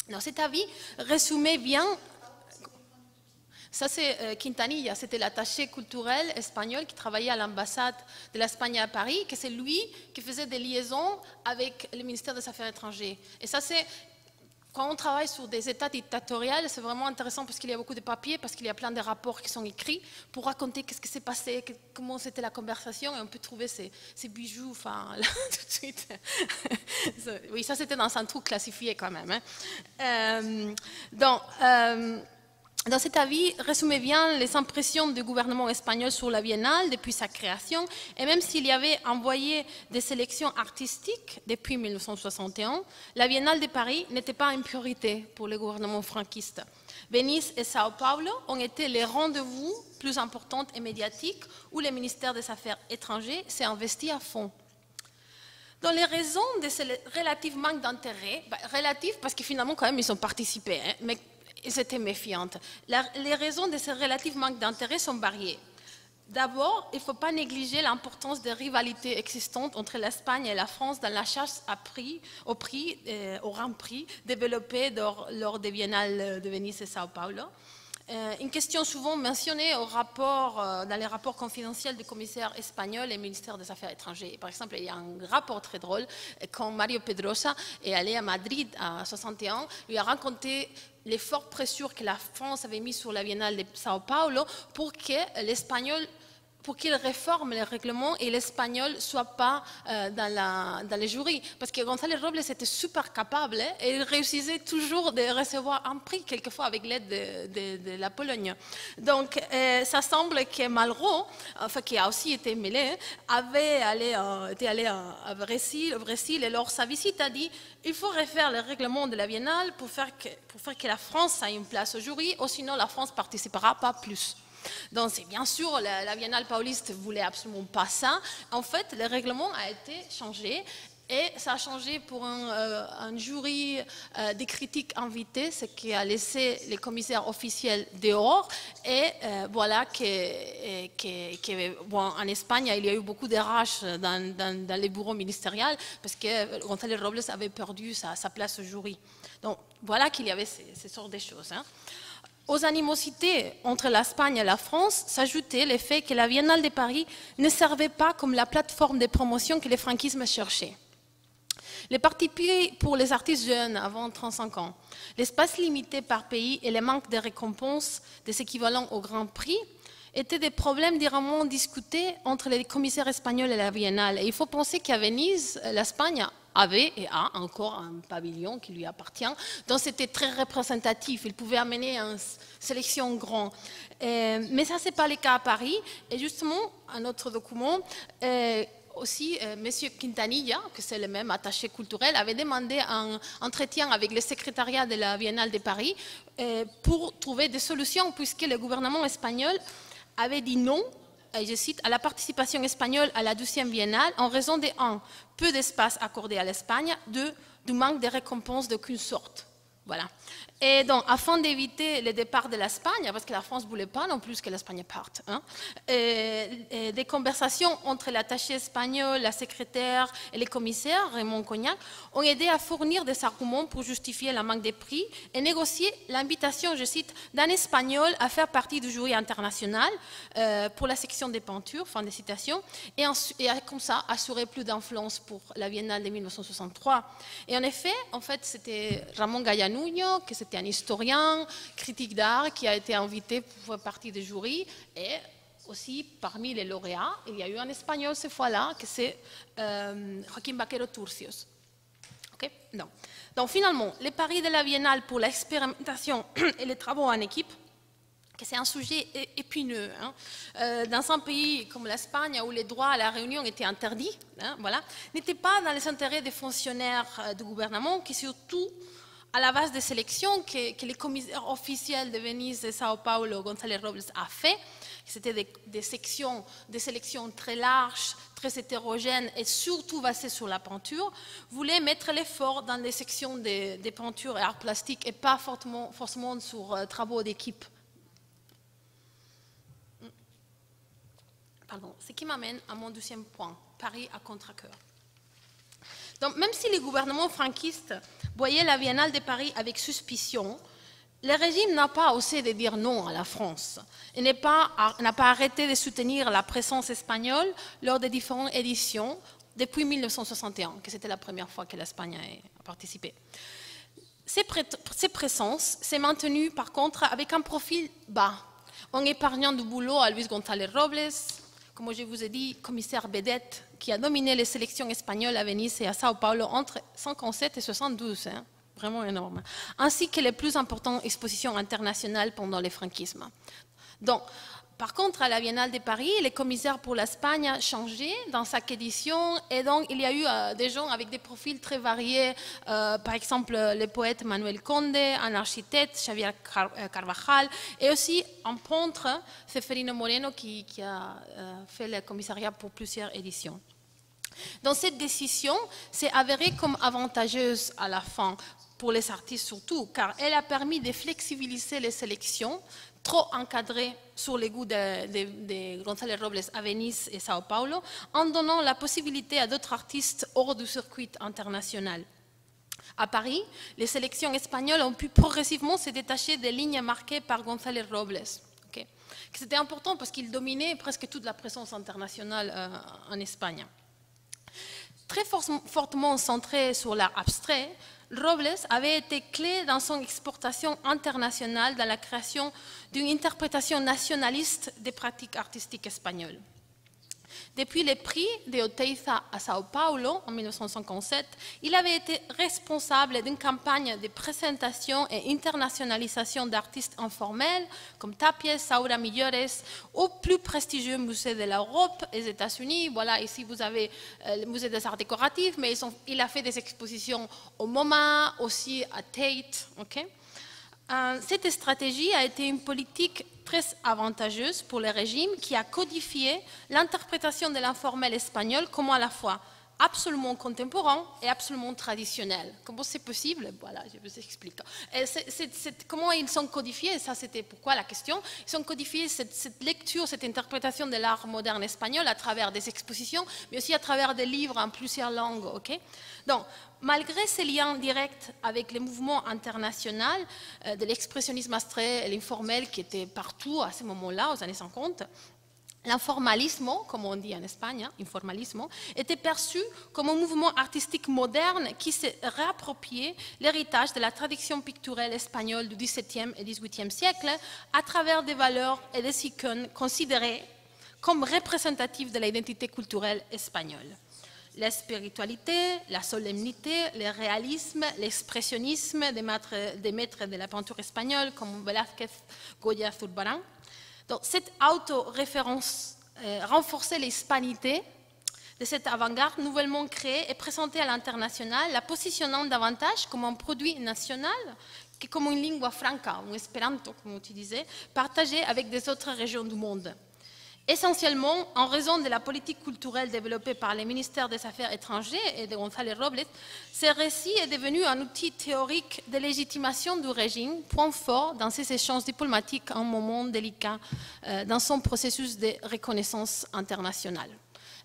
Non, cet avis résumait bien... Ça, c'est Quintanilla, c'était l'attaché culturel espagnol qui travaillait à l'ambassade de l'Espagne à Paris, que c'est lui qui faisait des liaisons avec le ministère des Affaires étrangères. Et ça, c'est... Quand on travaille sur des états dictatoriales, c'est vraiment intéressant parce qu'il y a beaucoup de papiers, parce qu'il y a plein de rapports qui sont écrits pour raconter qu'est-ce qui s'est passé, comment c'était la conversation, et on peut trouver ces bijoux, enfin, là, tout de suite. Oui, ça, c'était dans un truc classifié, quand même. Hein. Dans cet avis, résumait bien les impressions du gouvernement espagnol sur la Biennale depuis sa création, et même s'il y avait envoyé des sélections artistiques depuis 1961, la Biennale de Paris n'était pas une priorité pour le gouvernement franquiste. Venise et Sao Paulo ont été les rendez-vous plus importants et médiatiques où le ministère des Affaires étrangères s'est investi à fond. Dans les raisons de ce relatif manque d'intérêt, relatif parce que finalement quand même ils ont participé, hein, mais ils étaient méfiants. Les raisons de ce relatif manque d'intérêt sont variées. D'abord, il ne faut pas négliger l'importance des rivalités existantes entre l'Espagne et la France dans la chasse au Grand Prix développé lors des biennales de Venise et Sao Paulo. Une question souvent mentionnée dans les rapports confidentiels du commissaire espagnol et ministère des Affaires étrangères. Par exemple, il y a un rapport très drôle quand Mario Pedrosa est allé à Madrid en 1961, lui a raconté les fortes pressures que la France avait mises sur la Biennale de Sao Paulo pour que l'Espagnol... pour qu'il réforme le règlement et l'espagnol ne soit pas dans les jurys. Parce que González Robles était super capable, hein, et il réussissait toujours de recevoir un prix, quelquefois avec l'aide de la Pologne. Donc, ça semble que Malraux, enfin, qui a aussi été mêlé, était allé au Brésil, et lors de sa visite a dit il faut refaire le règlement de la Biennale pour faire que la France ait une place au jury, ou sinon la France ne participera pas plus. Donc, bien sûr, la Biennale pauliste ne voulait absolument pas ça. En fait, le règlement a été changé et ça a changé pour un jury des critiques invités, ce qui a laissé les commissaires officiels dehors. Et voilà bon, en Espagne, il y a eu beaucoup de rage dans les bureaux ministériels parce que González Robles avait perdu sa place au jury. Donc, voilà qu'il y avait ces sortes de choses, hein. Aux animosités entre l'Espagne et la France s'ajoutait le fait que la Biennale de Paris ne servait pas comme la plateforme de promotion que le franquisme cherchait. Les partis pris pour les artistes jeunes avant 35 ans, l'espace limité par pays et le manque de récompenses des équivalents au Grand Prix étaient des problèmes durement discutés entre les commissaires espagnols et la Biennale. Et il faut penser qu'à Venise, l'Espagne avait et a encore un pavillon qui lui appartient. Donc c'était très représentatif, il pouvait amener une sélection grande. Mais ça, ce n'est pas le cas à Paris. Et justement, un autre document, aussi, M. Quintanilla, que c'est le même attaché culturel, avait demandé un entretien avec le secrétariat de la Biennale de Paris pour trouver des solutions, puisque le gouvernement espagnol avait dit non, et je cite, à la participation espagnole à la 12e Biennale en raison de 1. Peu d'espace accordé à l'Espagne, 2. Du manque de récompenses d'aucune sorte. Voilà. Et donc, afin d'éviter le départ de l'Espagne, parce que la France ne voulait pas non plus que l'Espagne parte, hein, et des conversations entre l'attaché espagnol, la secrétaire et les commissaires, Raymond Cognac, ont aidé à fournir des arguments pour justifier le manque de prix et négocier l'invitation, je cite, d'un Espagnol à faire partie du jury international pour la section des peintures, fin de citation, et comme ça assurer plus d'influence pour la Biennale de 1963. Et en effet, c'était Ramon Gallanugno, que c'était un historien, critique d'art, qui a été invité pour faire partie du jury. Et aussi, parmi les lauréats, il y a eu un Espagnol, cette fois-là, que c'est Joaquín Vaquero Turcios. Okay? Non. Donc, finalement, les paris de la Biennale pour l'expérimentation et les travaux en équipe, que c'est un sujet épineux. Hein. Dans un pays comme l'Espagne, où les droits à la réunion étaient interdits, hein, voilà, n'étaient pas dans les intérêts des fonctionnaires du gouvernement, qui surtout... à la base des sélections que les commissaires officiels de Venise et Sao Paulo, González Robles, a fait. C'était des sélections très larges, très hétérogènes et surtout basées sur la peinture, voulaient mettre l'effort dans les sections des peintures et arts plastiques et pas forcément sur travaux d'équipe. Pardon. Ce qui m'amène à mon deuxième point, Paris à contre-cœur. Donc, même si les gouvernements franquistes voyaient la Biennale de Paris avec suspicion, le régime n'a pas osé de dire non à la France. Il n'a pas arrêté de soutenir la présence espagnole lors des différentes éditions depuis 1961, que c'était la première fois que l'Espagne a participé. Cette présence s'est maintenue, par contre, avec un profil bas, en épargnant du boulot à Luis González Robles, comme je vous ai dit, commissaire vedette, qui a dominé les sélections espagnoles à Venise et à Sao Paulo entre 57 et 72, hein, vraiment énorme, ainsi que les plus importantes expositions internationales pendant le franquisme. Donc, par contre, à la Biennale de Paris, les commissaires pour l'Espagne ont changé dans chaque édition, et donc il y a eu des gens avec des profils très variés, par exemple le poète Manuel Conde, un architecte, Xavier Carvajal, et aussi un peintre, Seferino Moreno, qui a fait le commissariat pour plusieurs éditions. Donc cette décision s'est avérée comme avantageuse à la fin, pour les artistes surtout, car elle a permis de flexibiliser les sélections, trop encadré sur les goûts de González Robles à Venise et Sao Paulo, en donnant la possibilité à d'autres artistes hors du circuit international. À Paris, les sélections espagnoles ont pu progressivement se détacher des lignes marquées par González Robles. Okay. C'était important parce qu'il dominait presque toute la présence internationale en Espagne. Très fortement centré sur l'art abstrait, Robles avait été clé dans son exportation internationale dans la création d'une interprétation nationaliste des pratiques artistiques espagnoles. Depuis les prix de Oteiza à Sao Paulo en 1957, il avait été responsable d'une campagne de présentation et internationalisation d'artistes informels comme Tapies, Saura Millores, au plus prestigieux musée de l'Europe et des États-Unis. Voilà, ici vous avez le musée des arts décoratifs, mais il a fait des expositions au MoMA, aussi à Tate. Okay. Cette stratégie a été une politique très avantageuse pour le régime qui a codifié l'interprétation de l'informel espagnol comme à la fois absolument contemporain et absolument traditionnel. Comment c'est possible? Voilà, je vous explique. Et comment ils sont codifiés, ça c'était pourquoi la question, ils sont codifiés cette lecture, cette interprétation de l'art moderne espagnol à travers des expositions, mais aussi à travers des livres en plusieurs langues. Okay? Donc, malgré ces liens directs avec les mouvements internationaux de l'expressionnisme abstrait et l'informel qui étaient partout à ce moment-là, aux années 50, l'informalismo, comme on dit en Espagne, informalismo, était perçu comme un mouvement artistique moderne qui s'est réapproprié l'héritage de la tradition picturale espagnole du XVIIe et XVIIIe siècle à travers des valeurs et des icônes considérées comme représentatives de l'identité culturelle espagnole. la spiritualité, la solennité, le réalisme, l'expressionnisme des maîtres de la peinture espagnole comme Velázquez, Goya, Zurbarán. Donc cette auto-référence renforçait l'hispanité de cette avant-garde nouvellement créée et présentée à l'international, la positionnant davantage comme un produit national que comme une lingua franca, un espéranto, comme tu disais, partagée avec des autres régions du monde. Essentiellement, en raison de la politique culturelle développée par les ministères des Affaires étrangères et de González Robles, ce récit est devenu un outil théorique de légitimation du régime, point fort dans ses échanges diplomatiques à un moment délicat dans son processus de reconnaissance internationale.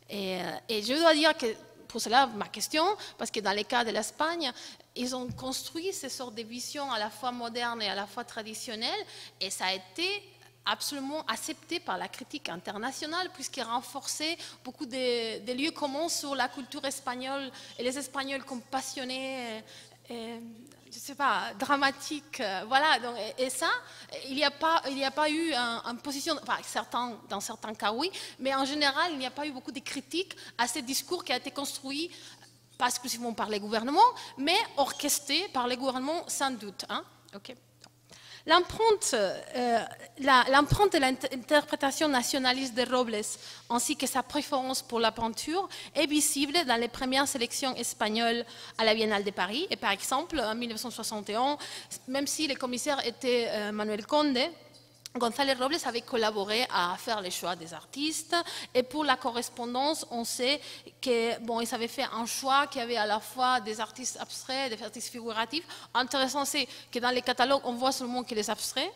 Et je dois dire que, pour cela, ma question, parce que dans le cas de l'Espagne, ils ont construit ces sortes de visions à la fois modernes et à la fois traditionnelles, et ça a été absolument accepté par la critique internationale puisqu'il renforçait beaucoup de lieux communs sur la culture espagnole et les Espagnols comme passionnés, je ne sais pas, dramatiques. Voilà, donc, et ça, il n'y a pas eu une position, enfin, dans certains cas oui, mais en général, il n'y a pas eu beaucoup de critiques à ce discours qui a été construit, pas exclusivement par les gouvernements, mais orchestré par les gouvernements sans doute. Hein? Okay. L'empreinte de l'interprétation nationaliste de Robles, ainsi que sa préférence pour la peinture, est visible dans les premières sélections espagnoles à la Biennale de Paris. Et par exemple, en 1961, même si le commissaire était Manuel Conde, González Robles avait collaboré à faire les choix des artistes. Et pour la correspondance, on sait qu'ils avaient fait un choix qui avait à la fois des artistes abstraits, des artistes figuratifs. Intéressant, c'est que dans les catalogues, on voit seulement que les abstraits.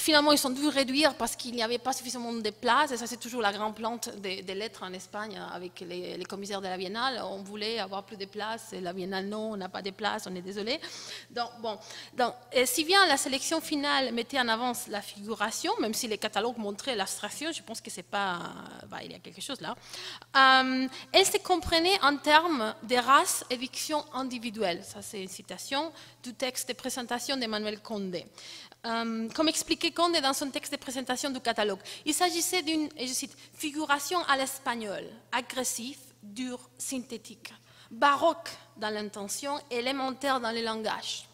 Finalement, ils ont dû réduire parce qu'il n'y avait pas suffisamment de places. Et ça, c'est toujours la grande plainte des lettres en Espagne avec les commissaires de la Biennale. On voulait avoir plus de places. Et la Biennale, non, on n'a pas de places, on est désolé. Donc, bon. Donc, si bien la sélection finale mettait en avance la figuration, même si les catalogues montraient l'abstraction, je pense que c'est pas... Bah, il y a quelque chose là. Elle se comprenait en termes de race et diction individuelle. Ça, c'est une citation du texte de présentation d'Emmanuel Condé. Comme expliqué Condé dans son texte de présentation du catalogue, il s'agissait d'une, je cite, figuration à l'espagnol, agressif, dur, synthétique, baroque dans l'intention, élémentaire dans le langage,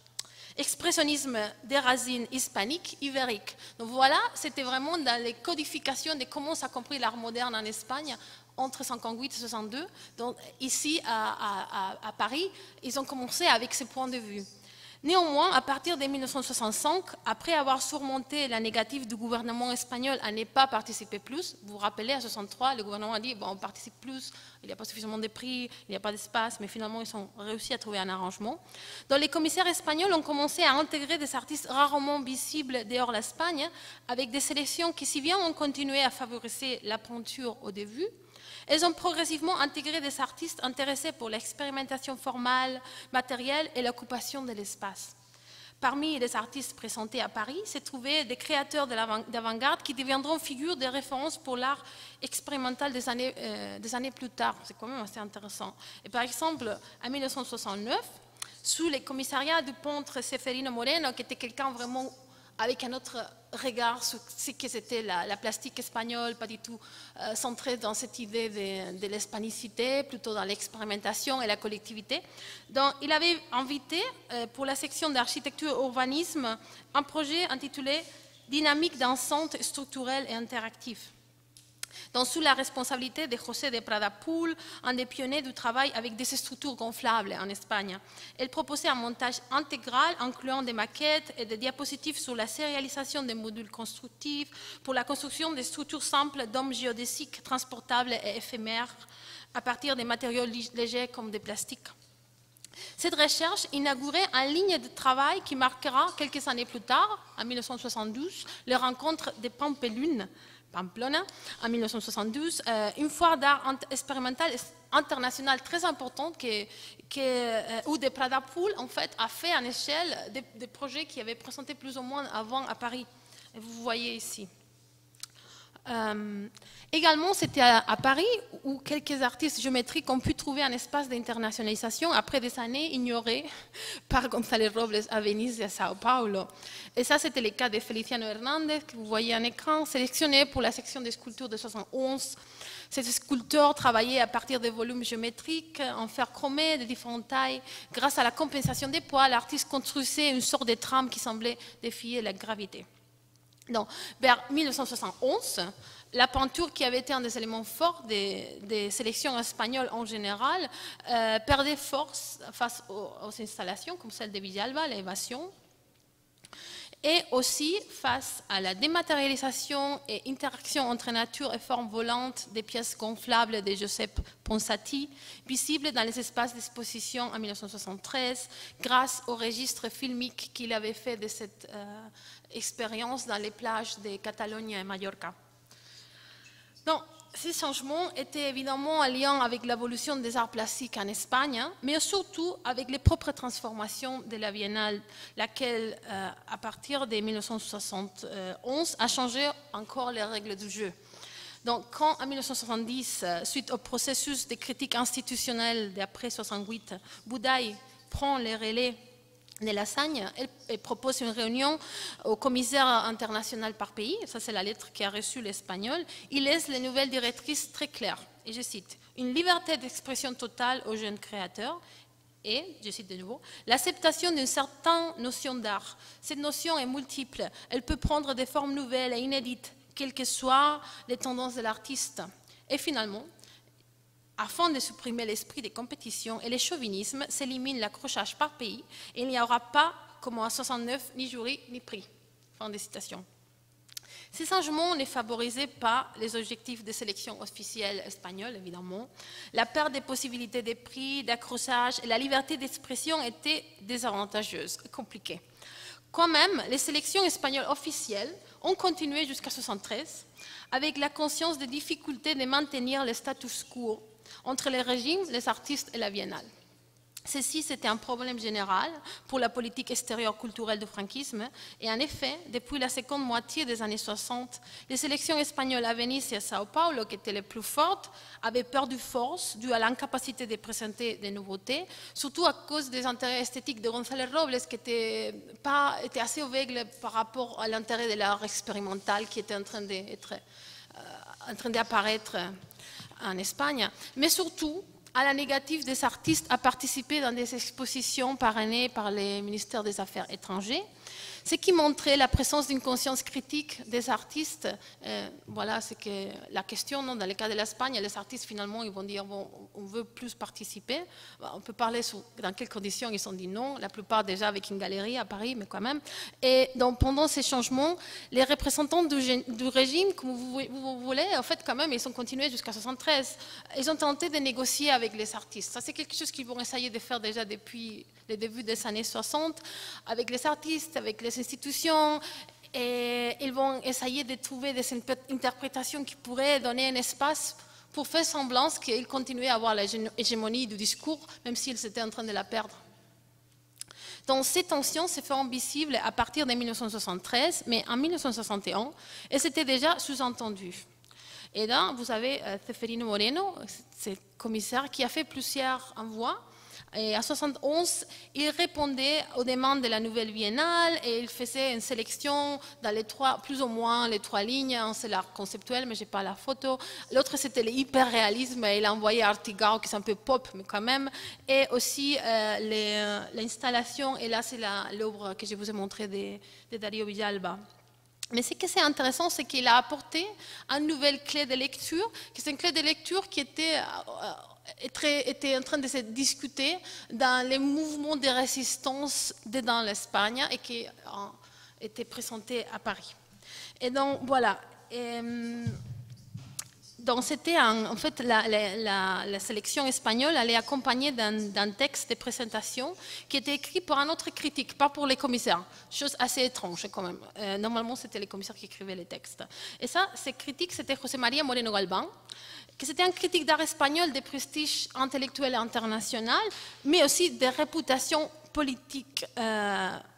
expressionnisme des racines hispaniques, ibériques. Donc voilà, c'était vraiment dans les codifications de comment ça compris l'art moderne en Espagne entre 58 et 62. Donc ici à Paris, ils ont commencé avec ce point de vue. Néanmoins, à partir de 1965, après avoir surmonté la négative du gouvernement espagnol à ne pas participer plus, vous vous rappelez, à 1963, le gouvernement a dit bon, on participe plus, il n'y a pas suffisamment de prix, il n'y a pas d'espace, mais finalement, ils ont réussi à trouver un arrangement. Donc, les commissaires espagnols ont commencé à intégrer des artistes rarement visibles dehors l'Espagne, avec des sélections qui, si bien ont continué à favoriser la peinture au début, elles ont progressivement intégré des artistes intéressés pour l'expérimentation formale, matérielle et l'occupation de l'espace. Parmi les artistes présentés à Paris, se trouvaient des créateurs d'avant-garde qui deviendront figures de référence pour l'art expérimental des années plus tard. C'est quand même assez intéressant. Et par exemple, en 1969, sous le commissariat du peintre Seferino Moreno, qui était quelqu'un vraiment avec un autre regard sur ce que c'était la plastique espagnole, pas du tout centrée dans cette idée de l'hispanicité, plutôt dans l'expérimentation et la collectivité. Donc, il avait invité pour la section d'architecture et urbanisme un projet intitulé « Dynamique d'un centre structurel et interactif ». Donc, sous la responsabilité de José de Prada Pool, un des pionniers du travail avec des structures gonflables en Espagne. Elle proposait un montage intégral incluant des maquettes et des diapositives sur la sérialisation des modules constructifs pour la construction des structures simples d'hommes géodésiques, transportables et éphémères à partir des matériaux légers comme des plastiques. Cette recherche inaugurait une ligne de travail qui marquera quelques années plus tard, en 1972, les rencontres des Pampelune, Pamplona, en 1972, une foire d'art expérimental international très importante où de Prada Pool en fait, a fait à l'échelle des projets qui avaient présenté plus ou moins avant à Paris. Et vous voyez ici. Également, c'était à Paris où quelques artistes géométriques ont pu trouver un espace d'internationalisation après des années ignorées par González Robles à Venise et à Sao Paulo. Et ça, c'était le cas de Feliciano Hernández, que vous voyez à l'écran, sélectionné pour la section des sculptures de 71. Ces sculpteurs travaillaient à partir des volumes géométriques en fer chromé de différentes tailles. Grâce à la compensation des poids, l'artiste construisait une sorte de trame qui semblait défier la gravité. Donc, vers 1971, la peinture, qui avait été un des éléments forts des sélections espagnoles en général, perdait force face aux installations comme celle de Villalba, l'évasion, et aussi face à la dématérialisation et interaction entre nature et forme volante des pièces gonflables de Giuseppe Ponsati, visibles dans les espaces d'exposition en 1973, grâce au registre filmique qu'il avait fait de cette expérience dans les plages de Catalogne et Mallorca. Donc, ces changements étaient évidemment en lien avec l'évolution des arts plastiques en Espagne, mais surtout avec les propres transformations de la Biennale, laquelle, à partir de 1971, a changé encore les règles du jeu. Donc, quand, en 1970, suite au processus de critique institutionnelle d'après 68, Boudaille prend les relais de Lassagne et propose une réunion au commissaire international par pays, ça c'est la lettre qu'a reçue l'Espagnol, il laisse les nouvelles directrices très claires, et je cite, « Une liberté d'expression totale aux jeunes créateurs » et, je cite de nouveau, « l'acceptation d'une certaine notion d'art. Cette notion est multiple, elle peut prendre des formes nouvelles et inédites, quelles que soient les tendances de l'artiste. » Et finalement, afin de supprimer l'esprit des compétitions et les chauvinismes, s'élimine l'accrochage par pays et il n'y aura pas, comme en 69, ni jury ni prix. Fin de citation. Ces changements ne favorisaient pas les objectifs des sélections officielles espagnoles, évidemment. La perte des possibilités des prix, d'accrochage et la liberté d'expression étaient désavantageuses, compliquées. Quand même, les sélections espagnoles officielles ont continué jusqu'à 1973, avec la conscience des difficultés de maintenir le status quo entre les régimes, les artistes et la Biennale. Ceci, c'était un problème général pour la politique extérieure culturelle du franquisme, et en effet, depuis la seconde moitié des années 60, les sélections espagnoles à Venise et à Sao Paulo, qui étaient les plus fortes, avaient perdu force due à l'incapacité de présenter des nouveautés, surtout à cause des intérêts esthétiques de González Robles, qui était assez aveugle par rapport à l'intérêt de l'art expérimental qui était en train d'apparaître en Espagne, mais surtout à la négative des artistes à participer dans des expositions parrainées par les ministères des Affaires étrangères, ce qui montrait la présence d'une conscience critique des artistes. Voilà, c'est que la question, non, dans le cas de l'Espagne, les artistes, finalement, ils vont dire, bon, on veut plus participer. On peut parler dans quelles conditions ils ont dit non, la plupart déjà avec une galerie à Paris, mais quand même. Et donc, pendant ces changements, les représentants du régime, comme vous voulez, en fait, quand même, ils ont continué jusqu'à 1973. Ils ont tenté de négocier avec les artistes. Ça, c'est quelque chose qu'ils vont essayer de faire déjà depuis le début des années 60, avec les artistes, avec les institutions, et ils vont essayer de trouver des interprétations qui pourraient donner un espace pour faire semblance qu'ils continuaient à avoir l'hégémonie du discours, même s'ils étaient en train de la perdre. Donc ces tensions se font visibles à partir de 1973, mais en 1961, et c'était déjà sous-entendu. Et là, vous avez Zeferino Moreno, ce commissaire qui a fait plusieurs envois. Et en 1971, il répondait aux demandes de la nouvelle biennale et il faisait une sélection dans les trois, plus ou moins les trois lignes. C'est l'art conceptuel, mais je n'ai pas la photo. L'autre, c'était l'hyperréalisme. Il a envoyé Artigao, qui est un peu pop, mais quand même. Et aussi l'installation, et là, c'est l'œuvre que je vous ai montrée de Dario Villalba. Mais ce qui est intéressant, c'est qu'il a apporté une nouvelle clé de lecture, qui est une clé de lecture qui était en train de se discuter dans les mouvements de résistance dans l'Espagne et qui était présenté à Paris. Et donc, voilà. Et, donc, c'était en fait la sélection espagnole allait accompagnée d'un texte de présentation qui était écrit par un autre critique, pas pour les commissaires. Chose assez étrange quand même. Normalement, c'était les commissaires qui écrivaient les textes. Et ça, ce critique, c'était José María Moreno Galván, qui était un critique d'art espagnol de prestige intellectuel et international, mais aussi de réputation politique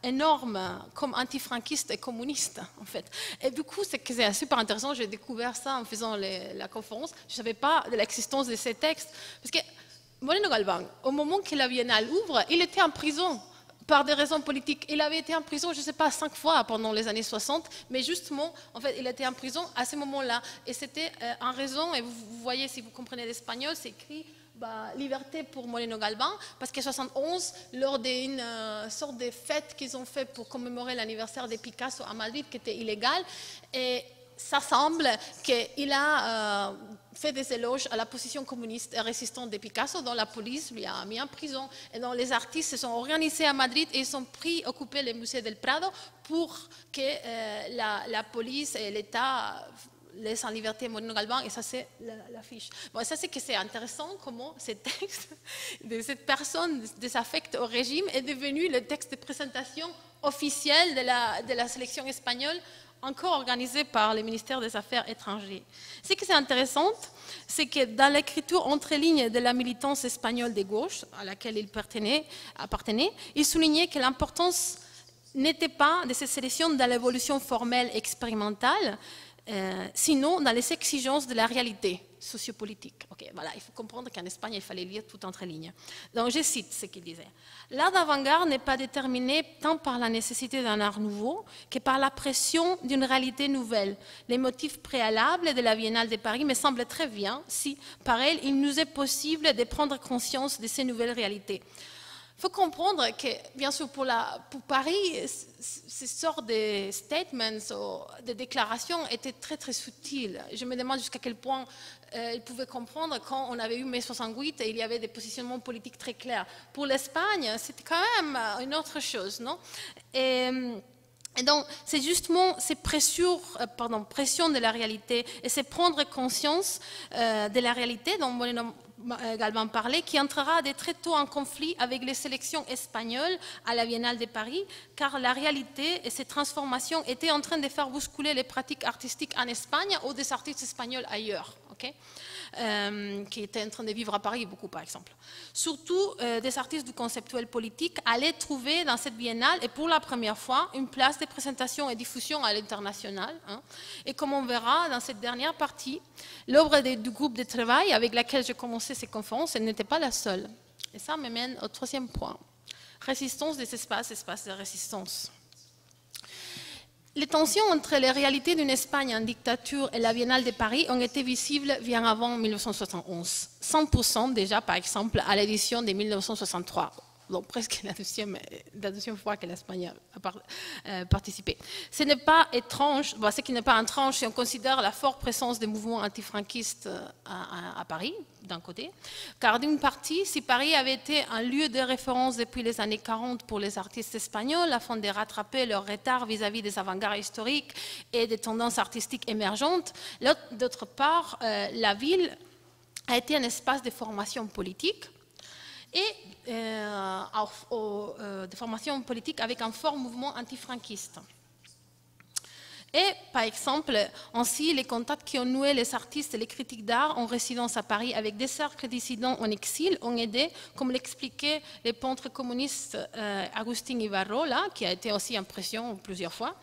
énorme comme antifranquiste et communiste, en fait. Et du coup, c'est super intéressant, j'ai découvert ça en faisant la conférence, je ne savais pas de l'existence de ces textes, parce que Moreno Galván, au moment que la Biennale ouvre, il était en prison par des raisons politiques. Il avait été en prison, je ne sais pas, 5 fois pendant les années 60, mais justement, en fait, il était en prison à ce moment-là. Et c'était en raison, et vous voyez, si vous comprenez l'espagnol, c'est écrit liberté pour Moreno Galván, parce qu'en 71, lors d'une sorte de fête qu'ils ont fait pour commémorer l'anniversaire de Picasso à Madrid, qui était illégale, et ça semble qu'il a fait des éloges à la position communiste et résistante de Picasso, dont la police lui a mis en prison. Et donc les artistes se sont organisés à Madrid et ils sont pris, occupés le musée del Prado pour que la police et l'État laissent en liberté Moreno Galván. Et ça, c'est l'affiche. Bon, ça, c'est que c'est intéressant comment ce texte de cette personne désaffecte au régime est devenu le texte de présentation officiel de la sélection espagnole, encore organisé par le ministère des Affaires étrangères. Ce qui est intéressant, c'est que dans l'écriture entre lignes de la militance espagnole de gauche, à laquelle il appartenait, il soulignait que l'importance n'était pas de ces sélections dans l'évolution formelle expérimentale, sinon dans les exigences de la réalité sociopolitique. Okay, voilà, il faut comprendre qu'en Espagne, il fallait lire tout entre lignes. Donc, je cite ce qu'il disait. L'art d'avant-garde n'est pas déterminé tant par la nécessité d'un art nouveau que par la pression d'une réalité nouvelle. Les motifs préalables de la Biennale de Paris me semblent très bien si, par elle, il nous est possible de prendre conscience de ces nouvelles réalités. Il faut comprendre que, bien sûr, pour Paris, ces sortes de statements ou de déclarations étaient très, très subtiles. Je me demande jusqu'à quel point ils pouvaient comprendre quand on avait eu mai 68 et il y avait des positionnements politiques très clairs. Pour l'Espagne, c'était quand même une autre chose, non? Et donc, c'est justement ces pressions de la réalité et c'est prendre conscience de la réalité dont Moreno Galván parlait, qui entrera dès très tôt en conflit avec les sélections espagnoles à la Biennale de Paris, car la réalité et ses transformations étaient en train de faire bousculer les pratiques artistiques en Espagne ou des artistes espagnols ailleurs, okay, qui étaient en train de vivre à Paris beaucoup par exemple. Surtout, des artistes du conceptuel politique allaient trouver dans cette Biennale, et pour la première fois, une place de présentation et diffusion à l'international. Hein, et comme on verra dans cette dernière partie, l'œuvre du groupe de travail avec laquelle j'ai commencé ces conférences, elle n'était pas la seule. Et ça me mène au troisième point. Résistance des espaces, espaces de résistance. Les tensions entre les réalités d'une Espagne en dictature et la Biennale de Paris ont été visibles bien avant 1971. 100% déjà, par exemple, à l'édition de 1963. Donc presque la deuxième fois que l'Espagne a participé. Ce n'est pas étrange, bon, ce qui n'est pas étrange si on considère la forte présence des mouvements antifranquistes à Paris, d'un côté, car d'une partie, si Paris avait été un lieu de référence depuis les années 40 pour les artistes espagnols, afin de rattraper leur retard vis-à-vis des avant-gardes historiques et des tendances artistiques émergentes, d'autre part, la ville a été un espace de formation politique, et de formation politique avec un fort mouvement antifranquiste. Et, par exemple, ainsi, les contacts qui ont noué les artistes et les critiques d'art en résidence à Paris avec des cercles dissidents en exil ont aidé, comme l'expliquait le peintre communiste Agustín Ibarro, là, qui a été aussi en pression plusieurs fois,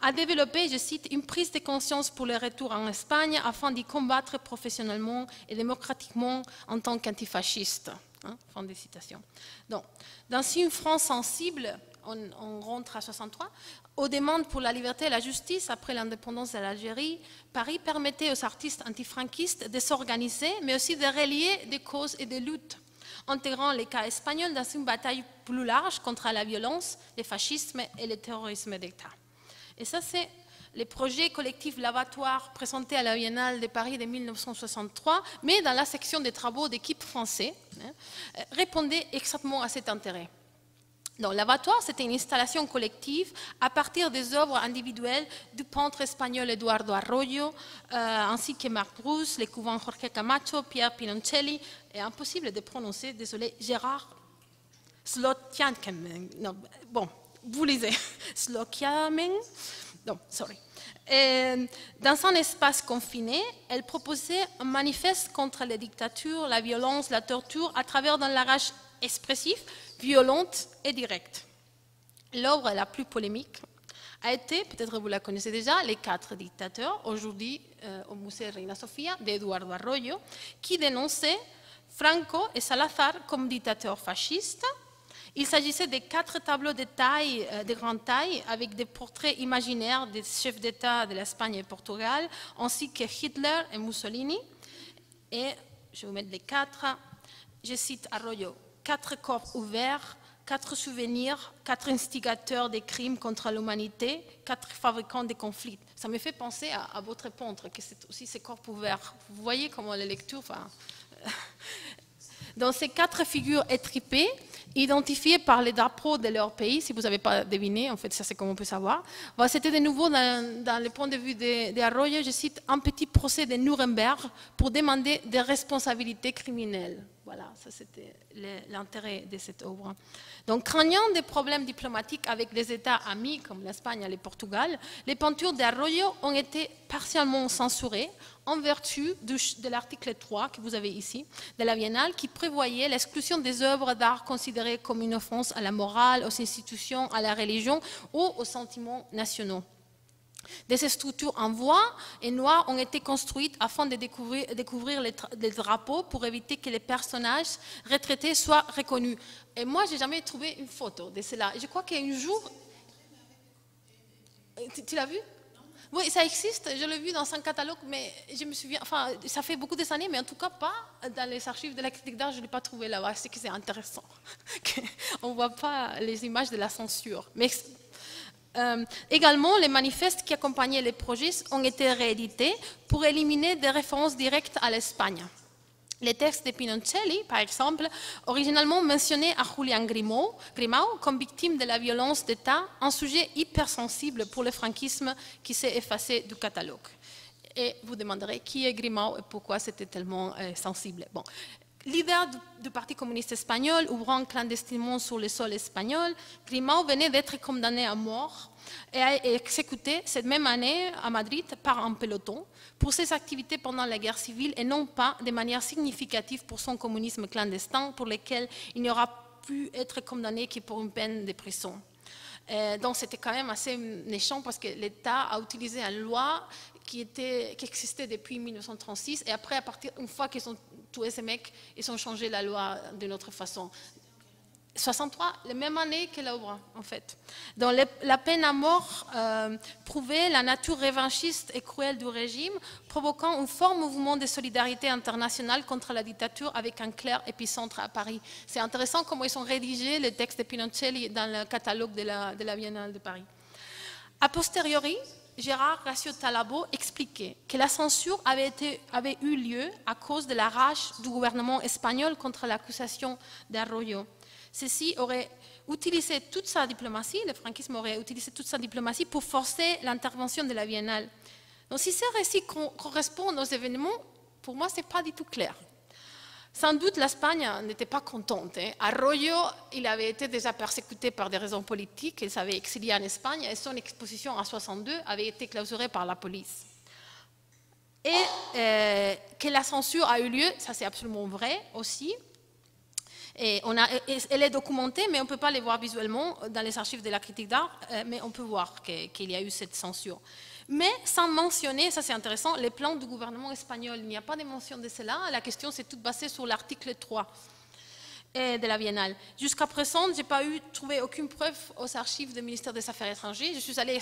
à développer, je cite, une prise de conscience pour le retour en Espagne afin d'y combattre professionnellement et démocratiquement en tant qu'antifasciste. Hein, fin des citations. Donc, dans une France sensible, on rentre à 1963, aux demandes pour la liberté et la justice après l'indépendance de l'Algérie, Paris permettait aux artistes antifranquistes de s'organiser, mais aussi de relier des causes et des luttes, intégrant les cas espagnols dans une bataille plus large contre la violence, le fascisme et le terrorisme d'État. Et ça, c'est les projets collectifs Lavatoire présentés à la Biennale de Paris de 1963, mais dans la section des travaux d'équipe français, répondaient exactement à cet intérêt. Donc, Lavatoire, c'était une installation collective à partir des œuvres individuelles du peintre espagnol Eduardo Arroyo, ainsi que Marc Brousse, les couvents Jorge Camacho, Pierre Pinoncelli, et impossible de prononcer, désolé, Gérard Slotjanken. Bon, vous lisez. Slotjanken. Non, sorry. Et dans un espace confiné, elle proposait un manifeste contre la dictature, la violence, la torture, à travers un langage expressif, violente et directe. L'œuvre la plus polémique a été, peut-être vous la connaissez déjà, Les Quatre Dictateurs, aujourd'hui au musée Reina Sofia, d'Eduardo Arroyo, qui dénonçait Franco et Salazar comme dictateurs fascistes. Il s'agissait de quatre tableaux de grande taille avec des portraits imaginaires des chefs d'État de l'Espagne et Portugal, ainsi que Hitler et Mussolini. Et je vais vous mettre les quatre. Je cite Arroyo. Quatre corps ouverts, quatre souvenirs, quatre instigateurs des crimes contre l'humanité, quatre fabricants de conflits. Ça me fait penser à votre peintre, que c'est aussi ces corps ouverts. Vous voyez comment les lectures... Enfin, dans ces quatre figures étripées, identifiées par les drapeaux de leur pays, si vous n'avez pas deviné, en fait, ça c'est comme on peut savoir. Bah, c'était de nouveau dans le point de vue d'Arroyo, je cite, un petit procès de Nuremberg pour demander des responsabilités criminelles. Voilà, ça c'était l'intérêt de cette œuvre. Donc, craignant des problèmes diplomatiques avec les États amis comme l'Espagne et le Portugal, les peintures d'Arroyo ont été partiellement censurées en vertu de l'article 3 que vous avez ici, de la Biennale, qui prévoyait l'exclusion des œuvres d'art considérées comme une offense à la morale, aux institutions, à la religion ou aux sentiments nationaux. Des structures en bois et noir ont été construites afin de découvrir les drapeaux pour éviter que les personnages retraités soient reconnus. Et moi, je n'ai jamais trouvé une photo de cela. Je crois qu'un jour... Tu l'as vu? Oui, ça existe. Je l'ai vu dans un catalogue, mais je me souviens... Enfin, ça fait beaucoup d'années, mais en tout cas pas dans les archives de la critique d'art. Je ne l'ai pas trouvé là-bas. C'est que c'est intéressant. On ne voit pas les images de la censure. Mais... également, les manifestes qui accompagnaient les projets ont été réédités pour éliminer des références directes à l'Espagne. Les textes de Pinoncelli, par exemple, originalement mentionnaient à Julien Grimau comme victime de la violence d'État, un sujet hypersensible pour le franquisme qui s'est effacé du catalogue. Et vous demanderez qui est Grimau et pourquoi c'était tellement sensible. Bon. Leader du Parti communiste espagnol, ouvrant clandestinement sur le sol espagnol, Grimau venait d'être condamné à mort et a été exécuté cette même année à Madrid par un peloton pour ses activités pendant la guerre civile et non pas de manière significative pour son communisme clandestin pour lequel il n'aura pu être condamné que pour une peine de prison. Donc c'était quand même assez méchant parce que l'État a utilisé une loi qui existait depuis 1936 et après, une fois qu'ils ont tué ces mecs, ils ont changé la loi d'une autre façon. 1963, la même année que l'œuvre, en fait. Donc la peine à mort prouvait la nature revanchiste et cruelle du régime, provoquant un fort mouvement de solidarité internationale contre la dictature avec un clair épicentre à Paris. C'est intéressant comment ils ont rédigé le texte de Pinoncelli dans le catalogue de la Biennale de Paris. A posteriori, Gérard Racio-Talabo expliquait que la censure avait eu lieu à cause de la rage du gouvernement espagnol contre l'accusation d'Arroyo. Ceci aurait utilisé toute sa diplomatie, le franquisme aurait utilisé toute sa diplomatie pour forcer l'intervention de la Biennale. Donc si ces récits correspondent aux événements, pour moi ce n'est pas du tout clair. Sans doute, l'Espagne n'était pas contente. Arroyo, il avait été déjà persécuté par des raisons politiques, il s'avait exilié en Espagne et son exposition en 1962 avait été clausurée par la police. Et que la censure a eu lieu, ça c'est absolument vrai aussi. Et elle est documentée, mais on ne peut pas les voir visuellement dans les archives de la critique d'art, mais on peut voir qu'il y a eu cette censure. Mais sans mentionner, ça c'est intéressant, les plans du gouvernement espagnol. Il n'y a pas de mention de cela. La question s'est toute basée sur l'article 3 de la Biennale. Jusqu'à présent, je n'ai pas trouvé aucune preuve aux archives du ministère des Affaires étrangères. Je suis allée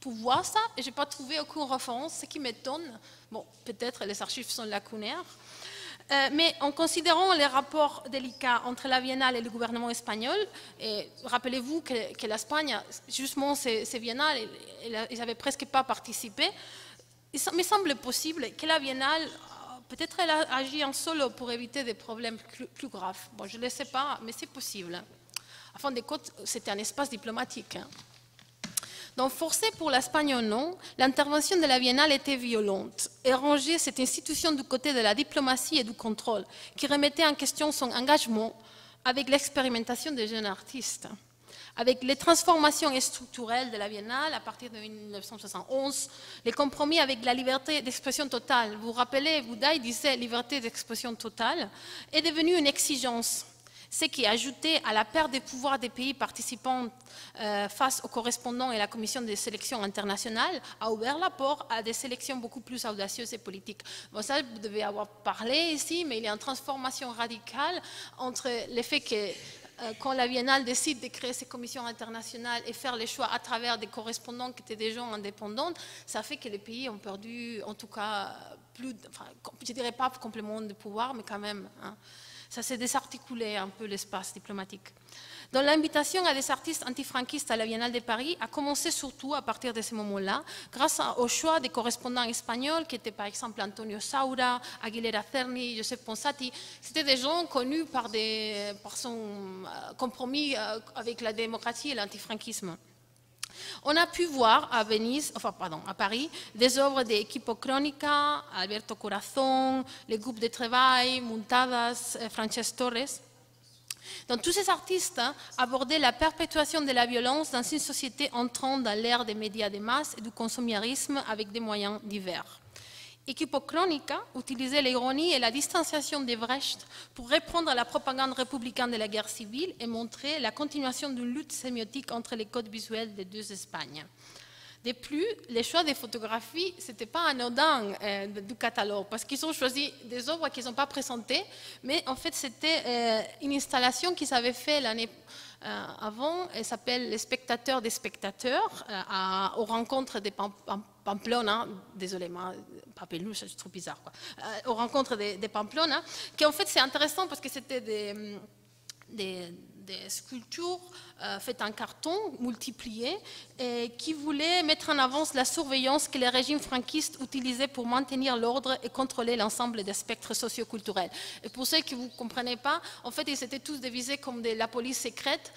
pour voir ça et je n'ai pas trouvé aucune référence, ce qui m'étonne. Bon, peut-être les archives sont lacunaires. Mais en considérant les rapports délicats entre la Biennale et le gouvernement espagnol, et rappelez-vous que l'Espagne, justement ces Biennales, ils n'avaient presque pas participé, il me semble possible que la Biennale, peut-être elle a agi en solo pour éviter des problèmes plus graves. Bon, je ne le sais pas, mais c'est possible. À fin de compte, c'était un espace diplomatique. Donc, forcée pour l'Espagne ou non, l'intervention de la Biennale était violente et rangeait cette institution du côté de la diplomatie et du contrôle, qui remettait en question son engagement avec l'expérimentation des jeunes artistes. Avec les transformations structurelles de la Biennale à partir de 1971, les compromis avec la liberté d'expression totale, vous vous rappelez, Boudaille disait « liberté d'expression totale » est devenue une exigence. ce qui, ajouté à la perte des pouvoirs des pays participants face aux correspondants et à la commission des sélections internationales, a ouvert la porte à des sélections beaucoup plus audacieuses et politiques. Bon, ça, vous devez avoir parlé ici, mais il y a une transformation radicale entre le fait que quand la Biennale décide de créer ces commissions internationales et faire les choix à travers des correspondants qui étaient des gens indépendants, ça fait que les pays ont perdu, en tout cas, plus, enfin, je dirais pas complètement de pouvoir, mais quand même, hein, ça s'est désarticulé un peu l'espace diplomatique. Donc l'invitation à des artistes antifranquistes à la Biennale de Paris a commencé surtout à partir de ce moment-là, grâce au choix des correspondants espagnols qui étaient par exemple Antonio Saura, Aguilera Cerni, Josep Ponsati. C'était des gens connus par son compromis avec la démocratie et l'antifranquisme. On a pu voir à Venise, enfin pardon, à Paris, des œuvres d'Equipo Cronica, Alberto Corazon, les groupes de travail, Muntadas, Francesc Torres. Donc tous ces artistes abordaient la perpétuation de la violence dans une société entrant dans l'ère des médias de masse et du consommérisme avec des moyens divers. Equipo Cronica utilisait l'ironie et la distanciation d'Ebrecht pour répondre à la propagande républicaine de la guerre civile et montrer la continuation d'une lutte sémiotique entre les codes visuels des deux Espagnes. De plus, les choix des photographies, ce n'était pas anodin du catalogue, parce qu'ils ont choisi des œuvres qu'ils n'ont pas présentées, mais en fait c'était une installation qu'ils avaient faite l'année avant, elle s'appelle « Les spectateurs des spectateurs » aux rencontres des Pamplona, hein, désolé, Papelouche, c'est trop bizarre, quoi, aux rencontres des Pamplona, qui en fait c'est intéressant parce que c'était des sculptures faites en carton, multipliées, et qui voulaient mettre en avant la surveillance que les régimes franquistes utilisaient pour maintenir l'ordre et contrôler l'ensemble des spectres socioculturels. Et pour ceux qui ne comprenaient pas, en fait, ils étaient tous dévisés comme de la police secrète,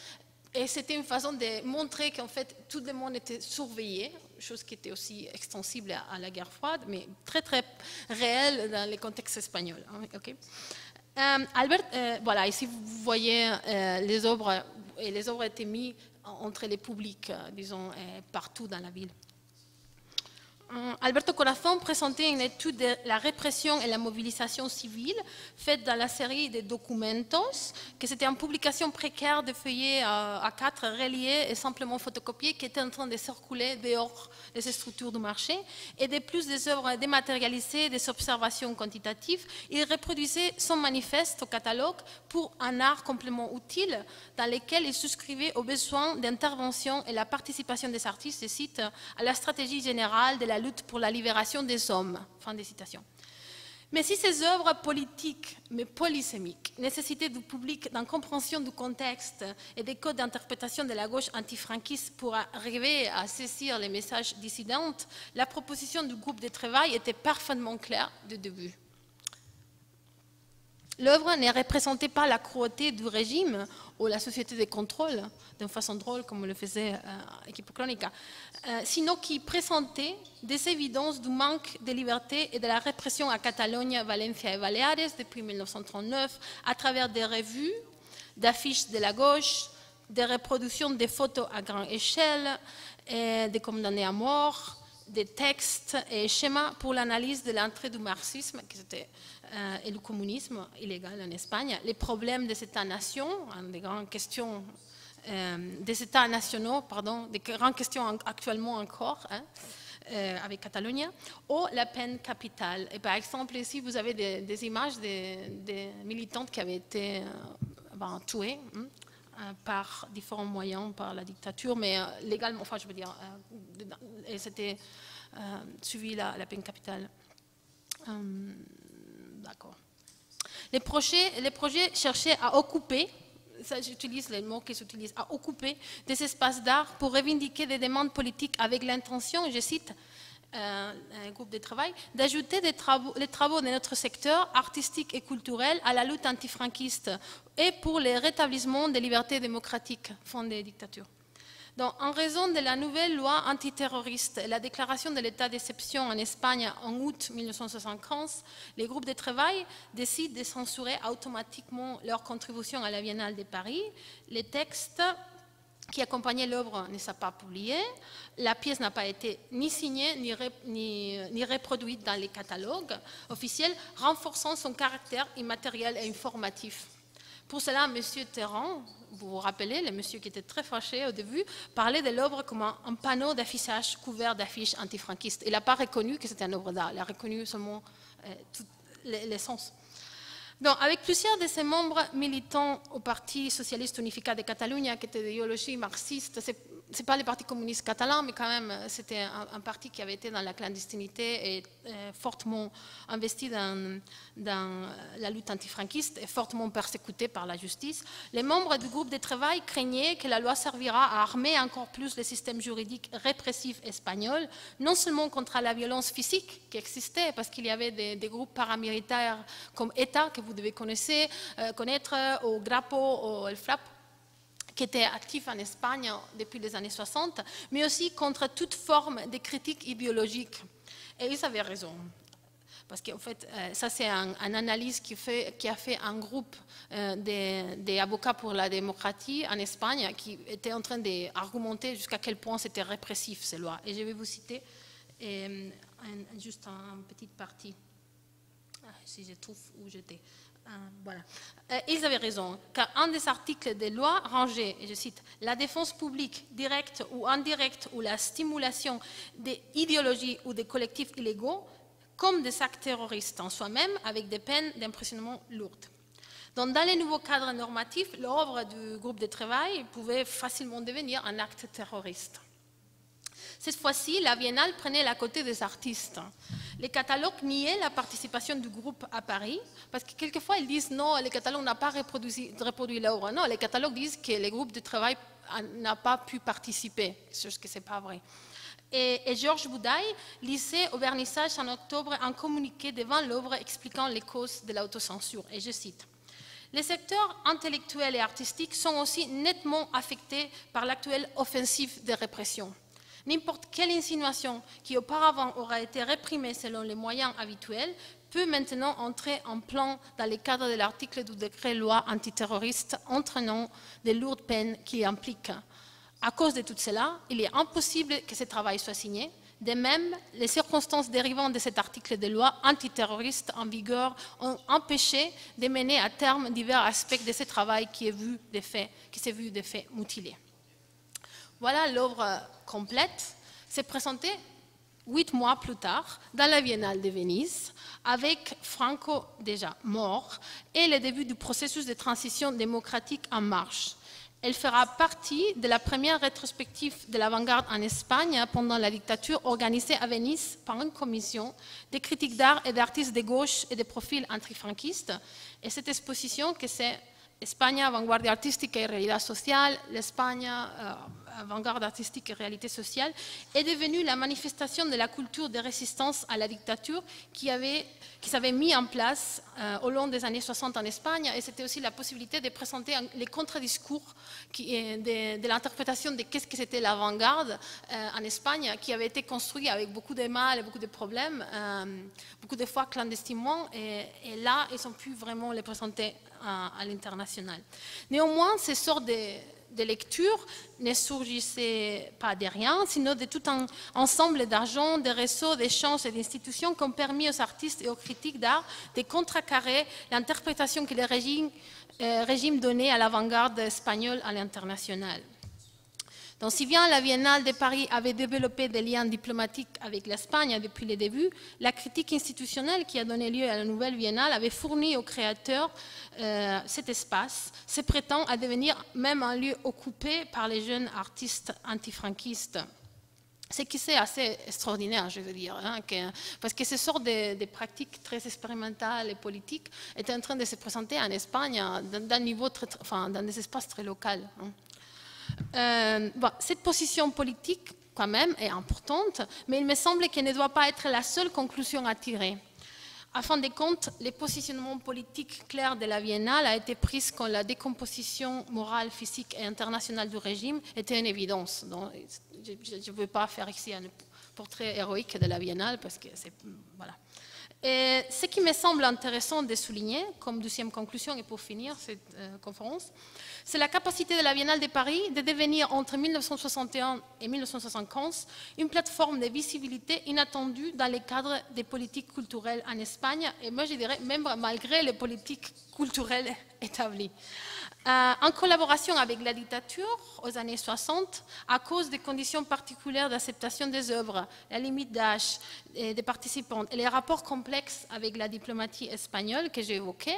et c'était une façon de montrer qu'en fait, tout le monde était surveillé, chose qui était aussi extensible à la guerre froide, mais très, très réelle dans le contexte espagnol. Okay. Voilà, ici vous voyez les œuvres, et les œuvres étaient mises entre les publics, disons, partout dans la ville. Alberto Corazon présentait une étude de la répression et la mobilisation civile faite dans la série des Documentos, que c'était une publication précaire de feuillets A4 reliés et simplement photocopiés qui était en train de circuler dehors des structures du marché. Et de plus des œuvres dématérialisées, des observations quantitatives, il reproduisait son manifeste au catalogue pour un art complément utile dans lequel il souscrivait aux besoins d'intervention et la participation des artistes, je cite, à la stratégie générale de la lutte pour la libération des hommes. Fin des citations. Mais si ces œuvres politiques, mais polysémiques, nécessitaient du public d'une compréhension du contexte et des codes d'interprétation de la gauche antifranquiste pour arriver à saisir les messages dissidents, la proposition du groupe de travail était parfaitement claire de début. L'œuvre ne représentait pas la cruauté du régime ou la société de contrôle, d'une façon drôle comme le faisait Equipo Cronica, sinon qui présentait des évidences du manque de liberté et de la répression à Catalogne, Valencia et Baleares depuis 1939, à travers des revues, d'affiches de la gauche, des reproductions des photos à grande échelle, et des condamnés à mort, des textes et schémas pour l'analyse de l'entrée du marxisme, qui était et le communisme illégal en Espagne, les problèmes des États-nations, des grandes questions des États nationaux, pardon, des grandes questions actuellement encore, hein, avec Catalogne, ou la peine capitale. Et par exemple, ici, vous avez des images des militantes qui avaient été tuées par différents moyens, par la dictature, mais légalement, enfin, je veux dire, et c'était suivi la peine capitale. D'accord. Les projets cherchaient à occuper, ça j'utilise les mots qui s'utilisent, à occuper des espaces d'art pour revendiquer des demandes politiques avec l'intention, je cite, un groupe de travail, d'ajouter les travaux de notre secteur artistique et culturel à la lutte antifranquiste et pour le rétablissement des libertés démocratiques, fin des dictatures. Donc, en raison de la nouvelle loi antiterroriste et la déclaration de l'état d'exception en Espagne en août 1975, les groupes de travail décident de censurer automatiquement leur contribution à la Biennale de Paris. Les textes qui accompagnaient l'œuvre ne sont pas publiés, la pièce n'a pas été ni signée ni reproduite dans les catalogues officiels, renforçant son caractère immatériel et informatif. Pour cela, M. Terran, vous vous rappelez, le monsieur qui était très fâché au début, parlait de l'œuvre comme un panneau d'affichage couvert d'affiches antifranquistes. Il n'a pas reconnu que c'était une œuvre d'art, il a reconnu seulement tout l'essence. Donc, avec plusieurs de ses membres militants au Parti Socialiste Unificat de Catalunya, qui était d'idéologie marxiste, ce n'est pas le Parti communiste catalan, mais quand même, c'était un parti qui avait été dans la clandestinité et fortement investi dans la lutte antifranquiste et fortement persécuté par la justice. Les membres du groupe de travail craignaient que la loi servira à armer encore plus le système juridique répressif espagnol, non seulement contre la violence physique qui existait, parce qu'il y avait des groupes paramilitaires comme ETA, que vous devez connaître, au Grapo, au El Frap, qui était actif en Espagne depuis les années 60, mais aussi contre toute forme de critique idéologique. Et ils avaient raison. Parce qu'en fait, ça c'est une analyse qui a fait un groupe d'avocats pour la démocratie en Espagne qui était en train d'argumenter jusqu'à quel point c'était répressif ces lois. Et je vais vous citer juste une petite partie. Si je trouve où j'étais. Voilà. Ils avaient raison, car un des articles des lois rangeait, et je cite, « La défense publique, directe ou indirecte, ou la stimulation des idéologies ou des collectifs illégaux, comme des actes terroristes en soi-même, avec des peines d'emprisonnement lourdes. » Donc, dans les nouveaux cadres normatifs, l'œuvre du groupe de travail pouvait facilement devenir un acte terroriste. Cette fois-ci, la Biennale prenait la côté des artistes. Les catalogues niaient la participation du groupe à Paris, parce que quelquefois ils disent non, les catalogues n'ont pas reproduit l'œuvre. Non, les catalogues disent que le groupe de travail n'a pas pu participer, ce qui n'est pas vrai. Et Georges Boudaille lisait au vernissage en octobre un communiqué devant l'œuvre expliquant les causes de l'autocensure. Et je cite. Les secteurs intellectuels et artistiques sont aussi nettement affectés par l'actuelle offensive de répression. N'importe quelle insinuation qui auparavant aura été réprimée selon les moyens habituels peut maintenant entrer en plan dans le cadre de l'article du décret-loi antiterroriste entraînant des lourdes peines qui impliquent. À cause de tout cela, il est impossible que ce travail soit signé. De même, les circonstances dérivant de cet article de loi antiterroriste en vigueur ont empêché de mener à terme divers aspects de ce travail qui s'est vu de fait mutilé. Voilà l'œuvre complète. C'est présenté 8 mois plus tard dans la Biennale de Venise avec Franco déjà mort et le début du processus de transition démocratique en marche. Elle fera partie de la première rétrospective de l'avant-garde en Espagne pendant la dictature organisée à Venise par une commission des critiques d'art et d'artistes de gauche et des profils antifranquistes. Et cette exposition que c'est España, vanguardia artística y realidad social, l'Espagne, vanguardia artística y réalité sociale, est devenue la manifestation de la culture de résistance à la dictature qui s'avait mis en place au long des années 60 en Espagne, et c'était aussi la possibilité de présenter les contre-discours de l'interprétation de qu'est-ce que c'était l'avant-garde en Espagne, qui avait été construit avec beaucoup de mal, beaucoup de problèmes, beaucoup de fois clandestinement, et là, ils ont pu vraiment les présenter à l'international. Néanmoins, ces sortes de lectures ne surgissaient pas de rien, sinon de tout un ensemble d'argent, de réseaux, d'échanges et d'institutions qui ont permis aux artistes et aux critiques d'art de contrecarrer l'interprétation que le régime donnait à l'avant-garde espagnole à l'international. Donc, si bien la Biennale de Paris avait développé des liens diplomatiques avec l'Espagne depuis le début, la critique institutionnelle qui a donné lieu à la nouvelle Biennale avait fourni aux créateurs cet espace, se prétend à devenir même un lieu occupé par les jeunes artistes antifranquistes. Ce qui est assez extraordinaire, je veux dire, hein, parce que ces sortes de pratiques très expérimentales et politiques étaient en train de se présenter en Espagne d'un niveau dans des espaces très locaux. Hein. Bon, cette position politique, quand même, est importante, mais il me semble qu'elle ne doit pas être la seule conclusion à tirer. À fin de compte, le positionnement politique clair de la Biennale a été pris quand la décomposition morale, physique et internationale du régime était une évidence. Donc, je ne veux pas faire ici un portrait héroïque de la Biennale, parce que c'est... Voilà. Et ce qui me semble intéressant de souligner, comme deuxième conclusion et pour finir cette conférence, c'est la capacité de la Biennale de Paris de devenir entre 1961 et 1975 une plateforme de visibilité inattendue dans le cadre des politiques culturelles en Espagne, et moi je dirais même malgré les politiques culturelles établies. En collaboration avec la dictature aux années 60, à cause des conditions particulières d'acceptation des œuvres, la limite d'âge des participants et les rapports complexes avec la diplomatie espagnole que j'ai évoquée,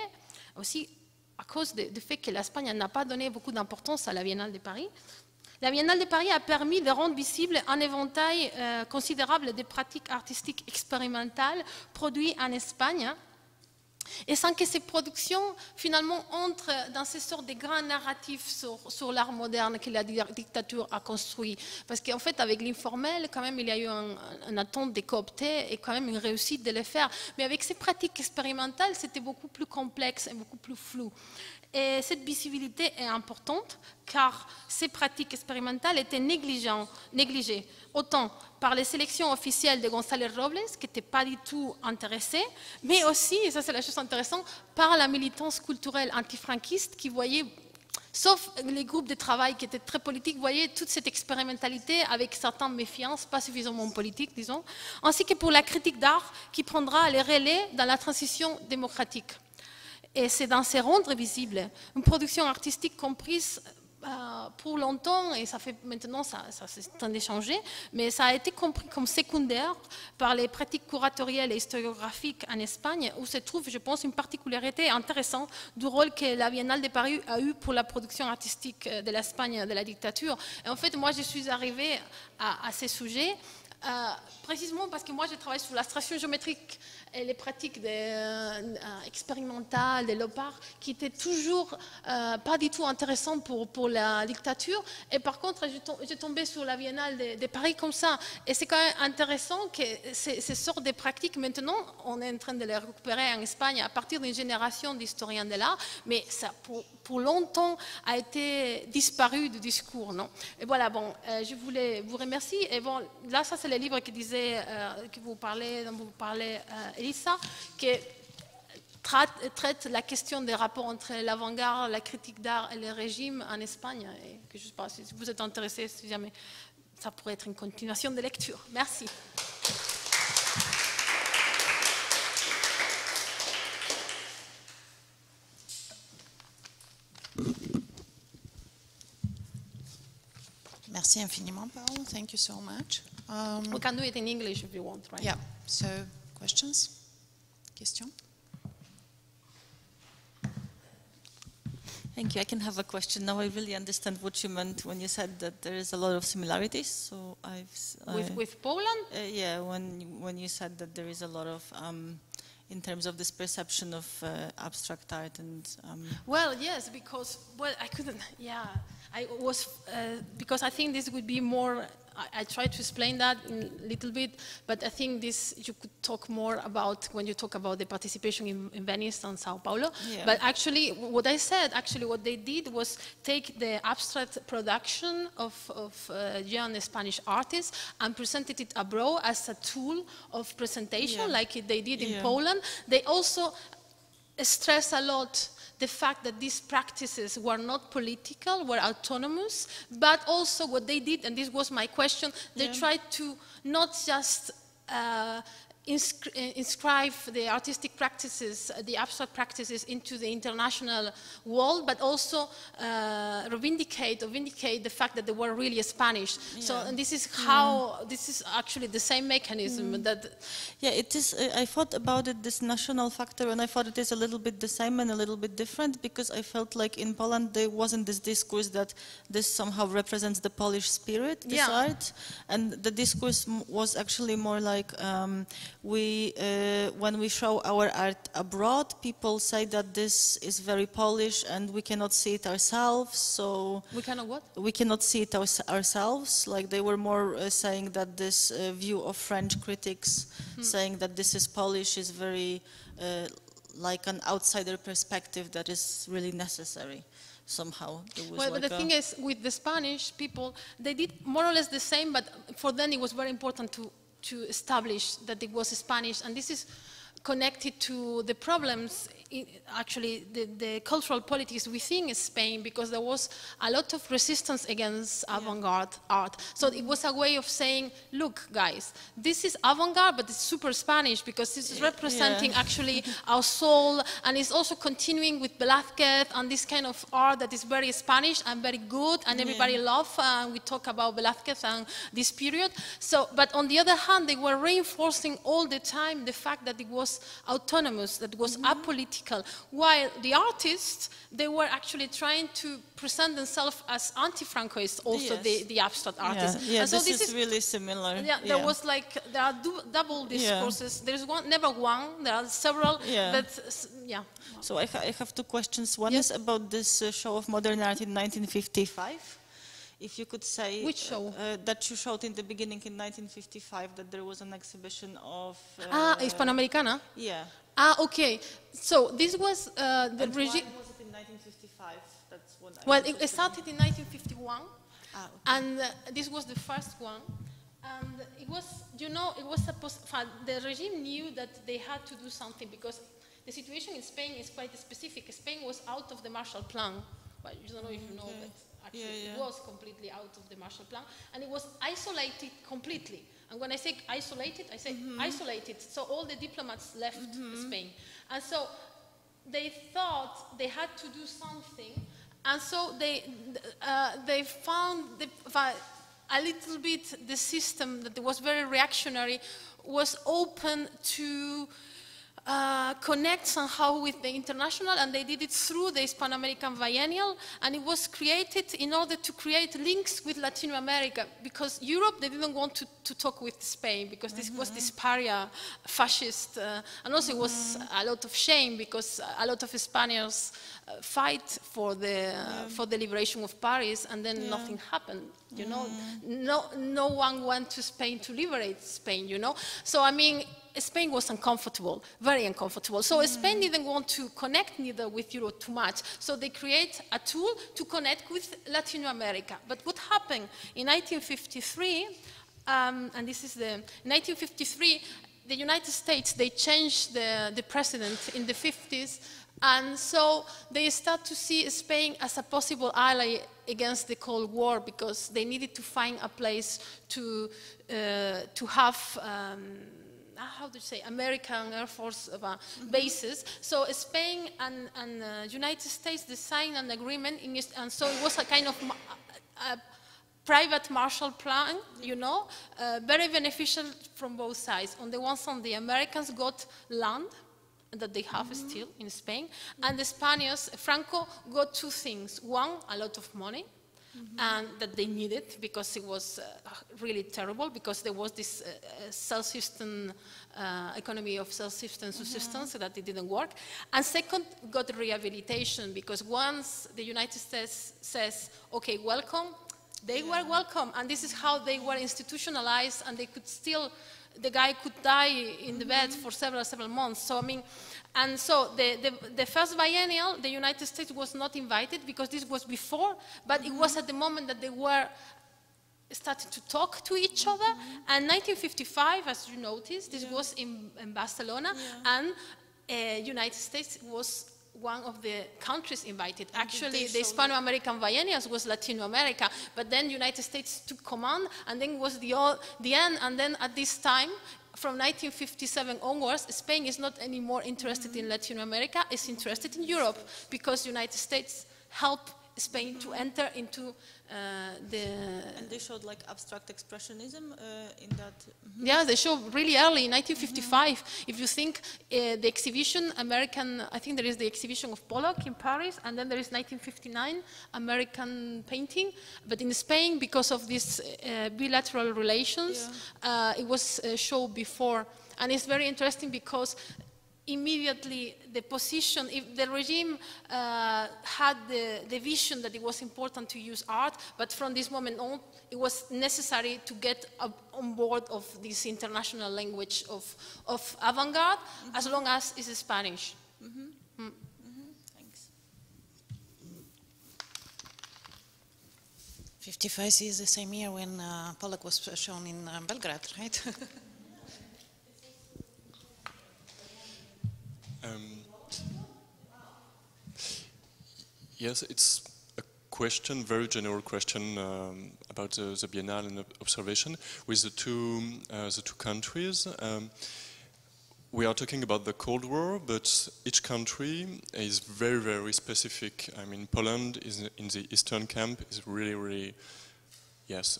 aussi à cause du fait que l'Espagne n'a pas donné beaucoup d'importance à la Biennale de Paris, la Biennale de Paris a permis de rendre visible un éventail considérable des pratiques artistiques expérimentales produites en Espagne, et sans que ces productions, finalement, entrent dans ces sortes de grands narratifs sur l'art moderne que la dictature a construit. Parce qu'en fait, avec l'informel, quand même, il y a eu une attente de coopter et quand même une réussite de le faire. Mais avec ces pratiques expérimentales, c'était beaucoup plus complexe et beaucoup plus flou. Et cette visibilité est importante car ces pratiques expérimentales étaient négligées, autant par les sélections officielles de González Robles, qui n'étaient pas du tout intéressées, mais aussi, et ça c'est la chose intéressante, par la militance culturelle antifranquiste qui voyait, sauf les groupes de travail qui étaient très politiques, voyaient toute cette expérimentalité avec certaines méfiances, pas suffisamment politiques, disons, ainsi que pour la critique d'art qui prendra les relais dans la transition démocratique. Et c'est dans ces rendre visible une production artistique comprise pour longtemps, et ça fait maintenant, ça c'est en échangé, mais ça a été compris comme secondaire par les pratiques curatorielles et historiographiques en Espagne, où se trouve, je pense, une particularité intéressante du rôle que la Biennale de Paris a eu pour la production artistique de l'Espagne de la dictature. Et en fait, moi, je suis arrivée à ces sujets précisément parce que moi je travaille sur l'abstraction géométrique et les pratiques expérimentales de Lopart qui étaient toujours pas du tout intéressantes pour la dictature, et par contre je tombais sur la Biennale de Paris comme ça, et c'est quand même intéressant que ces sortes de pratiques maintenant on est en train de les récupérer en Espagne à partir d'une génération d'historiens de l'art, mais ça pour longtemps a été disparu du discours, non? Et voilà, bon, je voulais vous remercier, et bon, là ça c'est le livre que disait, dont vous parlez, Elisa, qui traite la question des rapports entre l'avant-garde, la critique d'art et le régime en Espagne. Et que je ne sais pas si vous êtes intéressés, si jamais ça pourrait être une continuation de lecture. Merci. Merci infiniment, Paul. Thank you so much. We can do it in English if you want, right? Yeah. So, questions? Question? Thank you. I can have a question. Now I really understand what you meant when you said that there is a lot of similarities. So with Poland? Yeah. When you said that there is a lot of in terms of this perception of abstract art and well, yes, because I couldn't. Yeah, I was because I think this would be more. I tried to explain that a little bit, but I think this you could talk more about when you talk about the participation in Venice and Sao Paulo. Yeah. But actually, what I said, actually what they did was take the abstract production of young Spanish artists and presented it abroad as a tool of presentation, yeah, like they did in, yeah, Poland. They also stress a lot the fact that these practices were not political, were autonomous, but also what they did, and this was my question, they, yeah, tried to not just inscribe the artistic practices, the abstract practices into the international world, but also revindicate or vindicate the fact that they were really Spanish. Yeah. So, and this is how, yeah, this is actually the same mechanism, mm, that... Yeah, it is, I thought about it, this national factor, and I thought it is a little bit the same and a little bit different, because I felt like in Poland there wasn't this discourse that this somehow represents the Polish spirit, this, yeah, art, and the discourse was actually more like... when we show our art abroad, people say that this is very Polish and we cannot see it ourselves, so... We cannot what? We cannot see it ourselves, like they were more saying that this view of French critics, hmm, saying that this is Polish is very like an outsider perspective that is really necessary. Somehow. Well, like but the thing is, with the Spanish people, they did more or less the same, but for them it was very important to establish that it was Spanish, and this is connected to the problems, actually, the cultural politics within Spain, because there was a lot of resistance against avant-garde art. So it was a way of saying, look, guys, this is avant-garde, but it's super Spanish, because it's representing actually our soul, and it's also continuing with Velázquez and this kind of art that is very Spanish and very good, and everybody loves, and we talk about Velázquez and this period. So, but on the other hand, they were reinforcing all the time the fact that it was autonomous, that it was apolitical, while the artists, they were actually trying to present themselves as anti-Francoists, also the abstract artists. Yeah, and so this is really similar. Yeah, there was like, there are double discourses. There's one, never one, there are several. Yeah. But, yeah. So I have two questions. One is about this show of modern art in 1955. If you could say which show that you showed in the beginning in 1955, that there was an exhibition of Hispanoamericana. Yeah. Okay. So this was the regime. Why was it in 1955? That's what it started in 1951, and this was the first one. And it was, you know, it was supposed. The regime knew that they had to do something because the situation in Spain is quite specific. Spain was out of the Marshall Plan, but you don't know if you know that. Actually, it was completely out of the Marshall Plan, and it was isolated completely. And when I say isolated, I say isolated. So all the diplomats left Spain, and so they thought they had to do something, and so they found a little bit the system that was very reactionary was open to. Connect somehow with the international, and they did it through the Hispano-American Biennial, and it was created in order to create links with Latin America, because Europe, they didn't want to talk with Spain, because this was this pariah, fascist, and also it was a lot of shame, because a lot of Spaniards fight for the liberation of Paris, and then nothing happened, you know, no one went to Spain to liberate Spain, you know, so I mean, Spain was uncomfortable, very uncomfortable. So Spain didn't want to connect neither with Europe too much. So they create a tool to connect with Latin America. But what happened in 1953, and this is the 1953, the United States, they changed the president in the 50s. And so they start to see Spain as a possible ally against the Cold War, because they needed to find a place to have how do you say, American Air Force bases. So Spain and United States designed an agreement, and so it was a kind of a private Marshall Plan, you know, very beneficial from both sides. On the one hand, the Americans got land that they have still in Spain, and the Spaniards, Franco, got two things. One, a lot of money, and that they needed, because it was really terrible, because there was this self-system economy of self-system subsistence, so that it didn't work. And second, got rehabilitation, because once the United States says, okay, welcome, they were welcome, and this is how they were institutionalized, and they could still, the guy could die in the bed for several months. So I mean, and so the first biennial, the United States was not invited, because this was before, but it was at the moment that they were started to talk to each other. And 1955, as you noticed, this was in Barcelona, and United States was one of the countries invited. Actually, the Hispano-American Biennials was Latino America, but then United States took command, and then was the end, and then at this time, from 1957 onwards, Spain is not anymore interested in Latin America, it's interested in Europe, because United States helped Spain to enter into the... And they showed like abstract expressionism in that... Yeah, they showed really early, in 1955. If you think the exhibition, American, I think there is the exhibition of Pollock in Paris, and then there is 1959, American painting. But in Spain, because of these bilateral relations, it was shown before. And it's very interesting because immediately the position, if the regime had the vision that it was important to use art, but from this moment on, it was necessary to get on board of this international language of avant-garde, as long as it's Spanish. Thanks. 55 is the same year when Pollock was shown in Belgrade, right? Yes, it's a question, very general question about the Biennale and the observation with the two countries. We are talking about the Cold War, but each country is very, very specific. I mean, Poland is in the Eastern camp, is really, really, yes,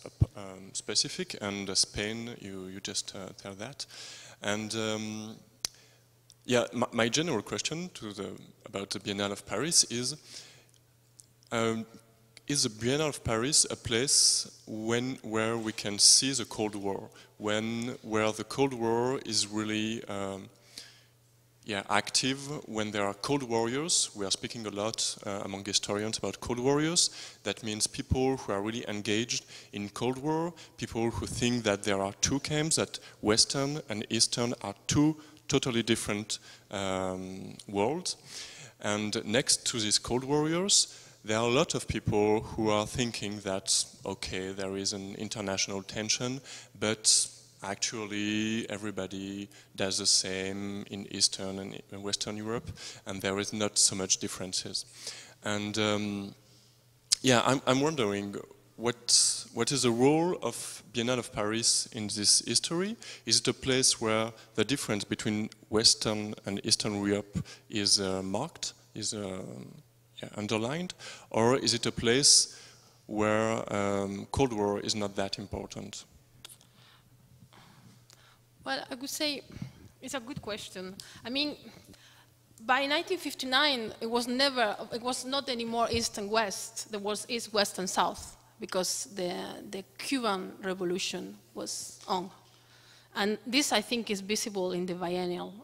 specific, and Spain, you just tell that. And yeah, my general question about the Biennale of Paris is the Biennale of Paris a place where we can see the Cold War, where the Cold War is really active, when there are Cold Warriors? We are speaking a lot among historians about Cold Warriors. That means people who are really engaged in Cold War, people who think that there are two camps, that Western and Eastern are two totally different worlds. And next to these Cold Warriors, there are a lot of people who are thinking that, okay, there is an international tension, but actually everybody does the same in Eastern and Western Europe, and there is not so much differences. And yeah, I'm wondering, what is the role of Biennale of Paris in this history? Is it a place where the difference between Western and Eastern Europe is marked, is underlined, or is it a place where Cold War is not that important? Well, I would say it's a good question. I mean, by 1959, it was not anymore East and West. There was East, West, and South, because the Cuban Revolution was on, and this I think is visible in the biennial.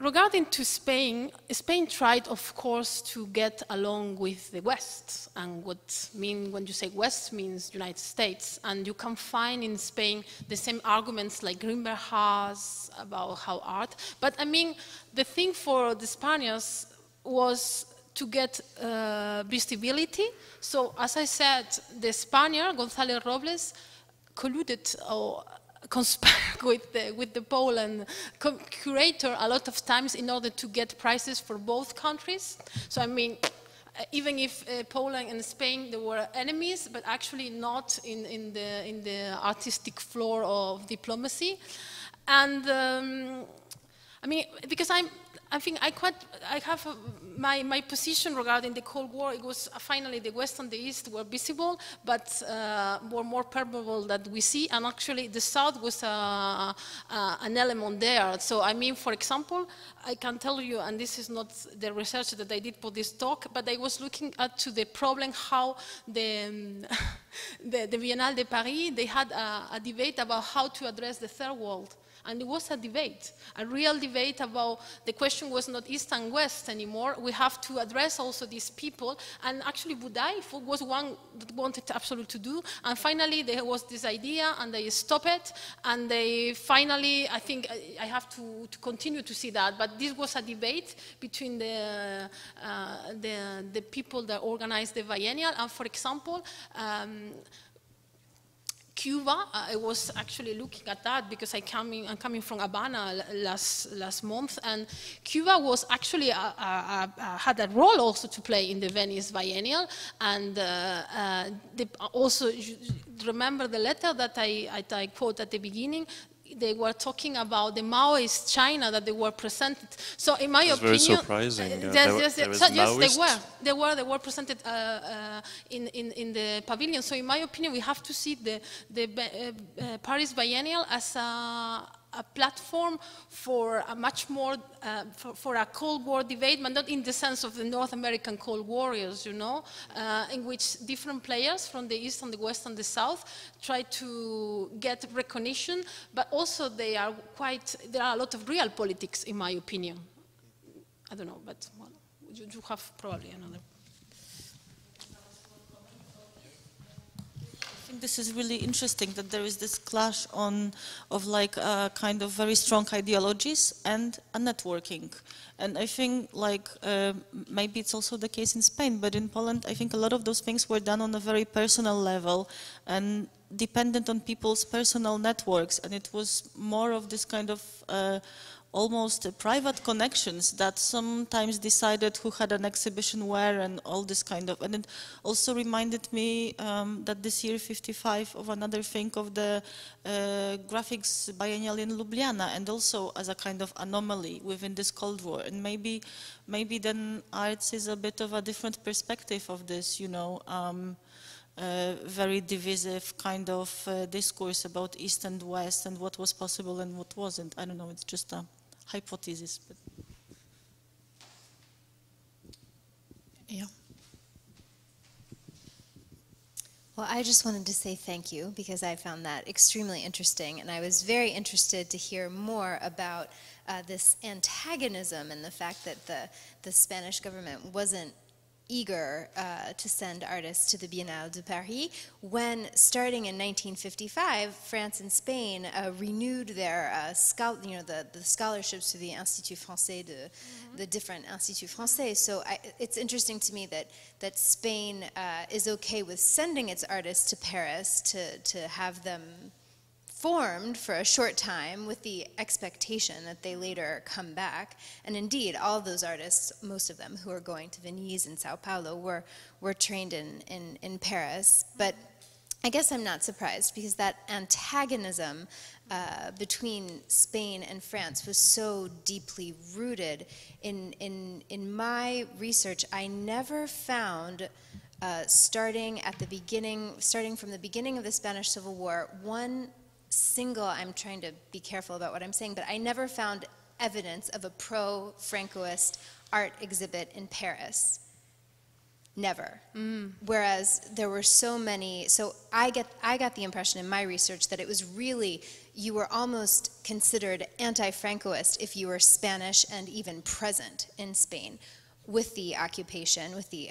Regarding to Spain, Spain tried, of course, to get along with the West, and when you say West means United States, and you can find in Spain the same arguments like Grimberg has about how art. But I mean, the thing for the Spaniards was to get visibility. So, as I said, the Spaniard González Robles colluded or conspire with the Poland curator a lot of times in order to get prizes for both countries. So I mean, even if Poland and Spain, they were enemies, but actually not in the artistic floor of diplomacy. And I mean, because I have my position regarding the Cold War. It was finally the West and the East were visible, but were more palpable that we see. And actually, the South was an element there. So, I mean, for example, I can tell you, and this is not the research that I did for this talk, but I was looking at the problem how the Biennale de Paris, they had a debate about how to address the Third World. And it was a debate, a real debate about the question was not East and West anymore. We have to address also these people. And actually, Budaev was one that wanted absolutely to do. And finally, there was this idea, and they stopped it. And they finally, I think I have to continue to see that. But this was a debate between the people that organized the biennial. And for example, Cuba, I was actually looking at that because I'm coming from Havana last month, and Cuba was actually had a role also to play in the Venice Biennial, and also remember the letter that I quote at the beginning. They were talking about the Maoist China that they were presented. So in my opinion, very surprising. Yes, they were presented in the pavilion. So in my opinion, we have to see the Paris Biennial as a platform for a much more for a Cold War debate, but not in the sense of the North American Cold Warriors, you know, in which different players from the East and the West and the South try to get recognition, but also there are a lot of real politics, in my opinion. I don't know, but well, you have probably another. This is really interesting that there is this clash of like kind of very strong ideologies and a networking. And I think like maybe it's also the case in Spain, but in Poland I think a lot of those things were done on a very personal level and dependent on people's personal networks, and it was more of this kind of almost private connections that sometimes decided who had an exhibition where and all this kind of, and it also reminded me that this year 55 of another thing of the graphics biennial in Ljubljana, and also as a kind of anomaly within this Cold War, and maybe then arts is a bit of a different perspective of this, you know, very divisive kind of discourse about East and West and what was possible and what wasn't. I don't know, it's just a hypothesis. But yeah. Well, I just wanted to say thank you because I found that extremely interesting, and I was very interested to hear more about this antagonism and the fact that the Spanish government wasn't eager to send artists to the Biennale de Paris, when starting in 1955, France and Spain renewed their the scholarships to the Institut Français, the different Institut Français. So it's interesting to me that Spain is okay with sending its artists to Paris to have them formed for a short time with the expectation that they later come back. And indeed, all those artists, most of them who are going to Venice and Sao Paulo, were trained in Paris. But I guess I'm not surprised, because that antagonism between Spain and France was so deeply rooted. In my research, I never found, starting from the beginning of the Spanish Civil War, I'm trying to be careful about what I'm saying, but I never found evidence of a pro-Francoist art exhibit in Paris. Never. Mm. Whereas there were so many, so I got the impression in my research that it was really, you were almost considered anti-Francoist if you were Spanish and even present in Spain. With the occupation, with the,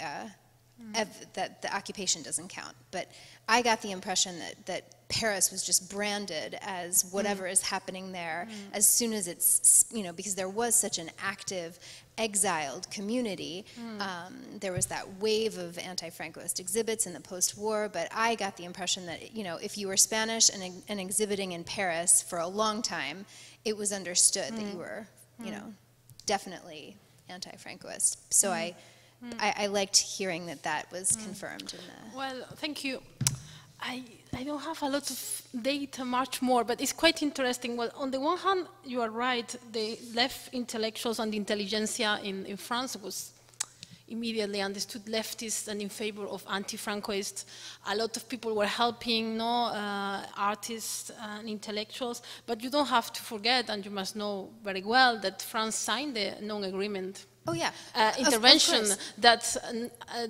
that the occupation doesn't count, but I got the impression that Paris was just branded as whatever is happening there as soon as it's, you know, because there was such an active exiled community. There was that wave of anti-Francoist exhibits in the post-war, but I got the impression that, you know, if you were Spanish and exhibiting in Paris for a long time, it was understood that you were, you know, definitely anti-Francoist. So I liked hearing that was confirmed. Well, thank you. I don't have a lot of data, much more, but it's quite interesting. Well, on the one hand, you are right, the left intellectuals and the intelligentsia in France was immediately understood leftist and in favor of anti-Francoists. A lot of people were helping, artists and intellectuals, but you don't have to forget, and you must know very well, that France signed the non-agreement. Oh yeah, intervention that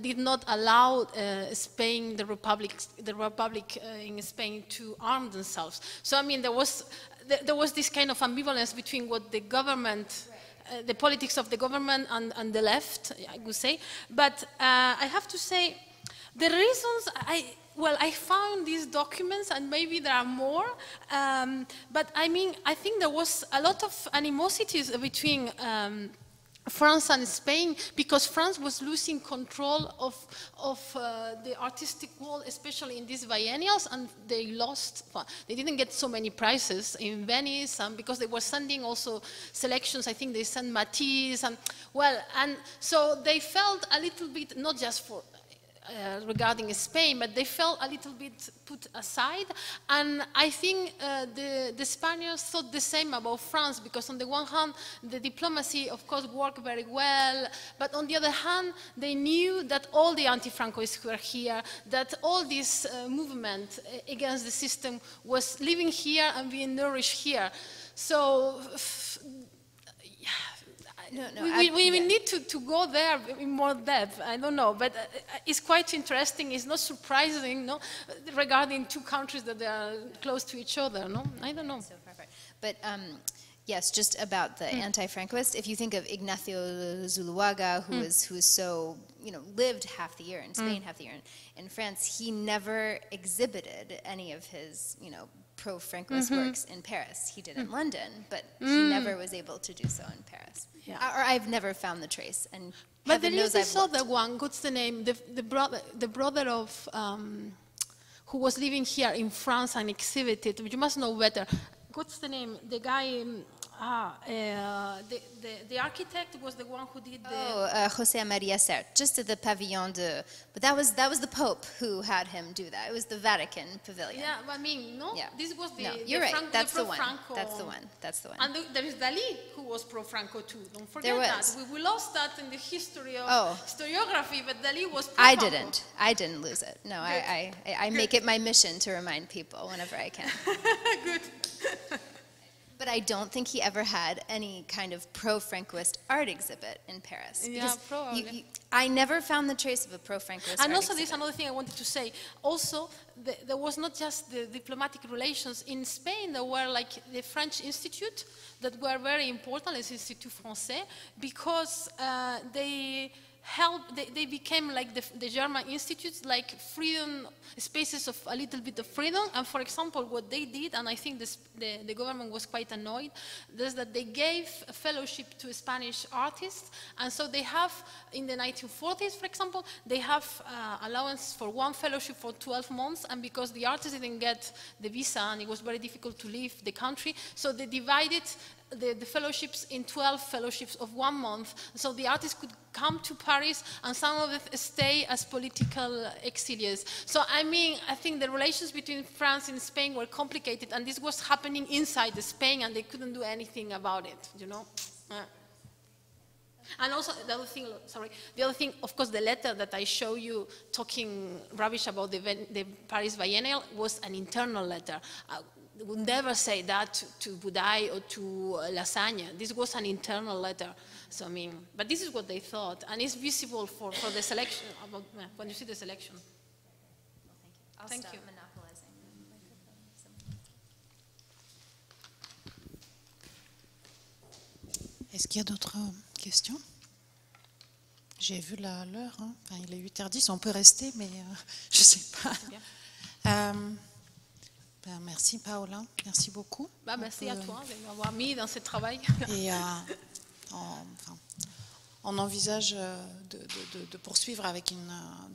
did not allow Spain, the Republic in Spain, to arm themselves. So I mean, there was this kind of ambivalence between what the government, the politics of the government and the left, I would say. But I have to say, the reasons I found these documents, and maybe there are more, but I mean, I think there was a lot of animosities between France and Spain, because France was losing control of the artistic world, especially in these biennials, and they didn't get so many prizes in Venice, and because they were sending also selections, I think they sent Matisse, and so they felt a little bit, not just for regarding Spain, but they felt a little bit put aside, and I think the Spaniards thought the same about France, because on the one hand, the diplomacy, of course, worked very well, but on the other hand, they knew that all the anti-Francoists were here, that all this movement against the system was living here and being nourished here. So, yeah. We need to go there in more depth. I don't know, but it's quite interesting. It's not surprising, no, regarding two countries that they are close to each other. No, I don't know. So perfect. But yes, just about the anti-Francoist. If you think of Ignacio Zuluaga, who is so, you know, lived half the year in Spain, half the year in France, he never exhibited any of his, you know, pro-Francoist works in Paris. He did in London, but he never was able to do so in Paris. Yeah. Or I've never found the trace. And but there is this other one. What's the name? The brother of who was living here in France and exhibited. You must know better. What's the name? The guy The architect was the one who did the... José María Sert, just at the Pavillon 2. But that was the Pope who had him do that. It was the Vatican Pavilion. Yeah, but I mean, no, yeah. This was the... No, you're right, that's the one. That's the one, that's the one. And there is Dalí, who was pro-Franco too. Don't forget that. We lost that in the history of historiography, but Dalí was pro-Franco. I didn't lose it. No, I make it my mission to remind people whenever I can. Good. But I don't think he ever had any kind of pro-Francoist art exhibit in Paris. Yeah, probably. I never found the trace of a pro-Francoist art exhibit. There's another thing I wanted to say. Also, there was not just the diplomatic relations. In Spain, there were like the French Institute that were very important, as Institut Français, because they became like the German institutes, like freedom, spaces of a little bit of freedom. And for example, what they did, and I think the government was quite annoyed, is that they gave a fellowship to Spanish artists. And so they have, in the 1940s, for example, they have allowance for one fellowship for 12 months. And because the artist didn't get the visa and it was very difficult to leave the country, so they divided the fellowships in 12 fellowships of 1 month, so the artists could come to Paris and some of them stay as political exiliers. So I mean, I think the relations between France and Spain were complicated, and this was happening inside Spain and they couldn't do anything about it, you know? And also the other thing, of course, the letter that I show you talking rubbish about the Paris Biennial was an internal letter. I would never say that to Budai or to Lasagna. This was an internal letter. So I mean, but this is what they thought, and it's visible for the selection, when you see the selection. Well, thank you. I'll stop monopolizing the microphone. Est-ce qu'il y a d'autres questions? J'ai vu l'heure, hein? Enfin, il est 8h10, on peut rester, mais je ne sais pas. Ben, merci Paola, merci beaucoup. Ben, merci à toi de m'avoir mis dans ce travail. Et on envisage de poursuivre avec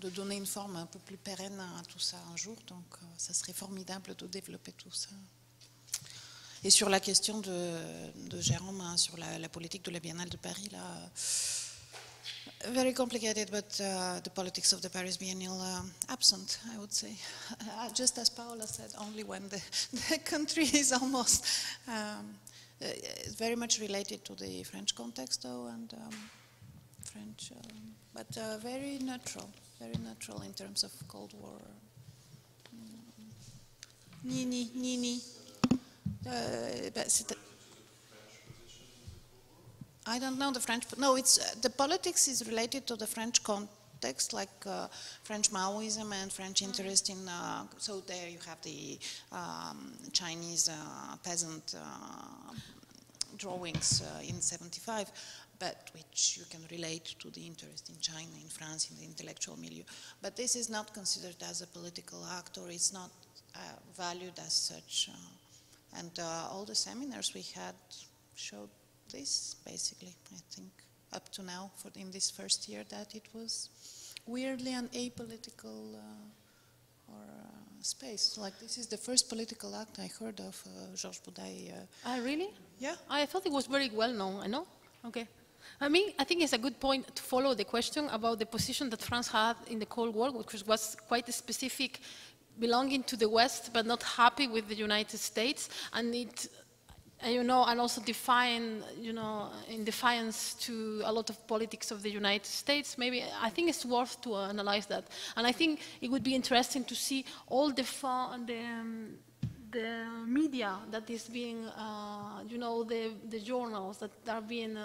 de donner une forme un peu plus pérenne à tout ça un jour, donc ça serait formidable de développer tout ça. Et sur la question de Jérôme, hein, sur la politique de la Biennale de Paris, là, very complicated, but the politics of the Paris Biennial absent, I would say. Just as Paola said, only when the country is almost very much related to the French context, though, and French, but very natural in terms of Cold War. Nini. I don't know the French, but no, it's, the politics is related to the French context, like French Maoism and French interest in, so there you have the Chinese peasant drawings in '75, but which you can relate to the interest in China, in France, in the intellectual milieu. But this is not considered as a political act, or it's not valued as such. And all the seminars we had showed this, basically, I think, up to now, in this first year, that it was weirdly an apolitical space. Like, this is the first political act I heard of Georges Budai. Really? Yeah. I thought it was very well known, I know. Okay. I mean, I think it's a good point to follow the question about the position that France had in the Cold War, which was quite a specific, belonging to the West, but not happy with the United States, and it... you know, and also define, you know, in defiance to a lot of politics of the United States, maybe, I think it's worth to analyze that. And I think it would be interesting to see all the media that is being, you know, the journals that are being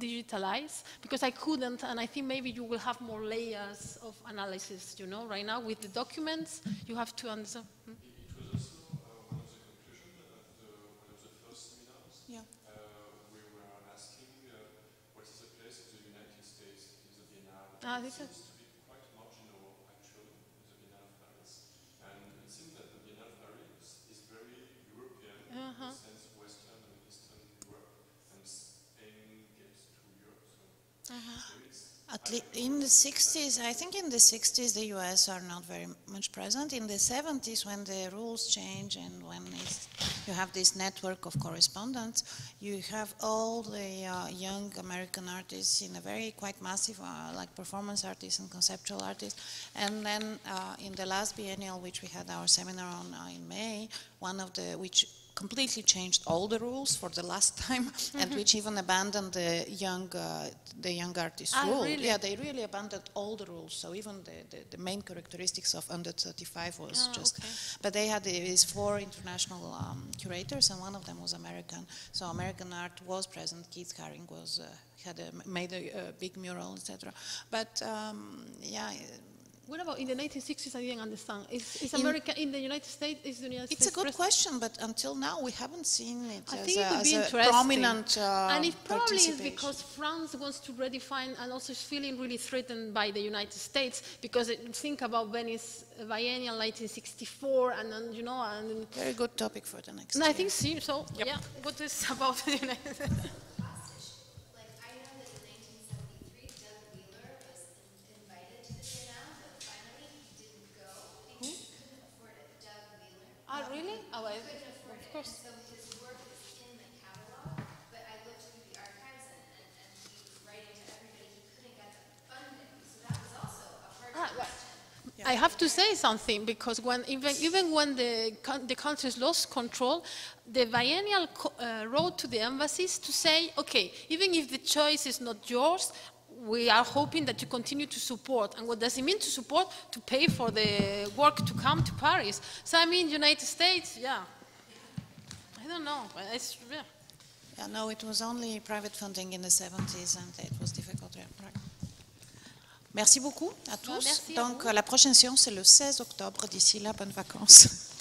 digitalized, because I couldn't, and I think maybe you will have more layers of analysis, you know, right now with the documents, you have to answer. It seems to be quite marginal, actually, the Biennale of Paris. And it seems that the Biennale of Paris is very European, in the sense Western and Eastern Europe, and Spain gets to Europe. So maybe it's At least in the 60s, I think in the 60s the US are not very much present. In the 70s, when the rules change and when you have this network of correspondents, you have all the young American artists in a very quite massive, like performance artists and conceptual artists. And then in the last biennial, which we had our seminar on in May, one of the, which completely changed all the rules for the last time, mm-hmm. and which even abandoned the young artist rule. Really? Yeah, they really abandoned all the rules. So even the main characteristics of under 35 was just. Okay. But they had these four international curators, and one of them was American. So American art was present. Keith Haring was made a big mural, etc. But yeah. What about in the 1960s? I didn't understand. Is America in the United States? Is the United States? It's a good question, but until now we haven't seen it as a prominent and it probably is because France wants to redefine and also is feeling really threatened by the United States because it, think about Venice Biennial 1964 and you know and very good topic for the next. And I think so. Yep. Yeah. What is about the United States? Oh, really? Oh, I couldn't afford it. So his work is in the catalog, but I looked through the archives and he was writing to everybody. He couldn't get the funding, so that was also a hard question. Yeah. I have to say something because when even when the countries lost control, the biennial wrote to the embassies to say, okay, even if the choice is not yours, we are hoping that you continue to support. And what does it mean to support? To pay for the work to come to Paris. So I mean, United States, yeah. I don't know. It's, yeah. Yeah, no, it was only private funding in the 70s, and it was difficult. Right. Merci beaucoup à tous. Merci à vous. Donc, la prochaine séance, c'est le 16 octobre. D'ici là, bonnes vacances.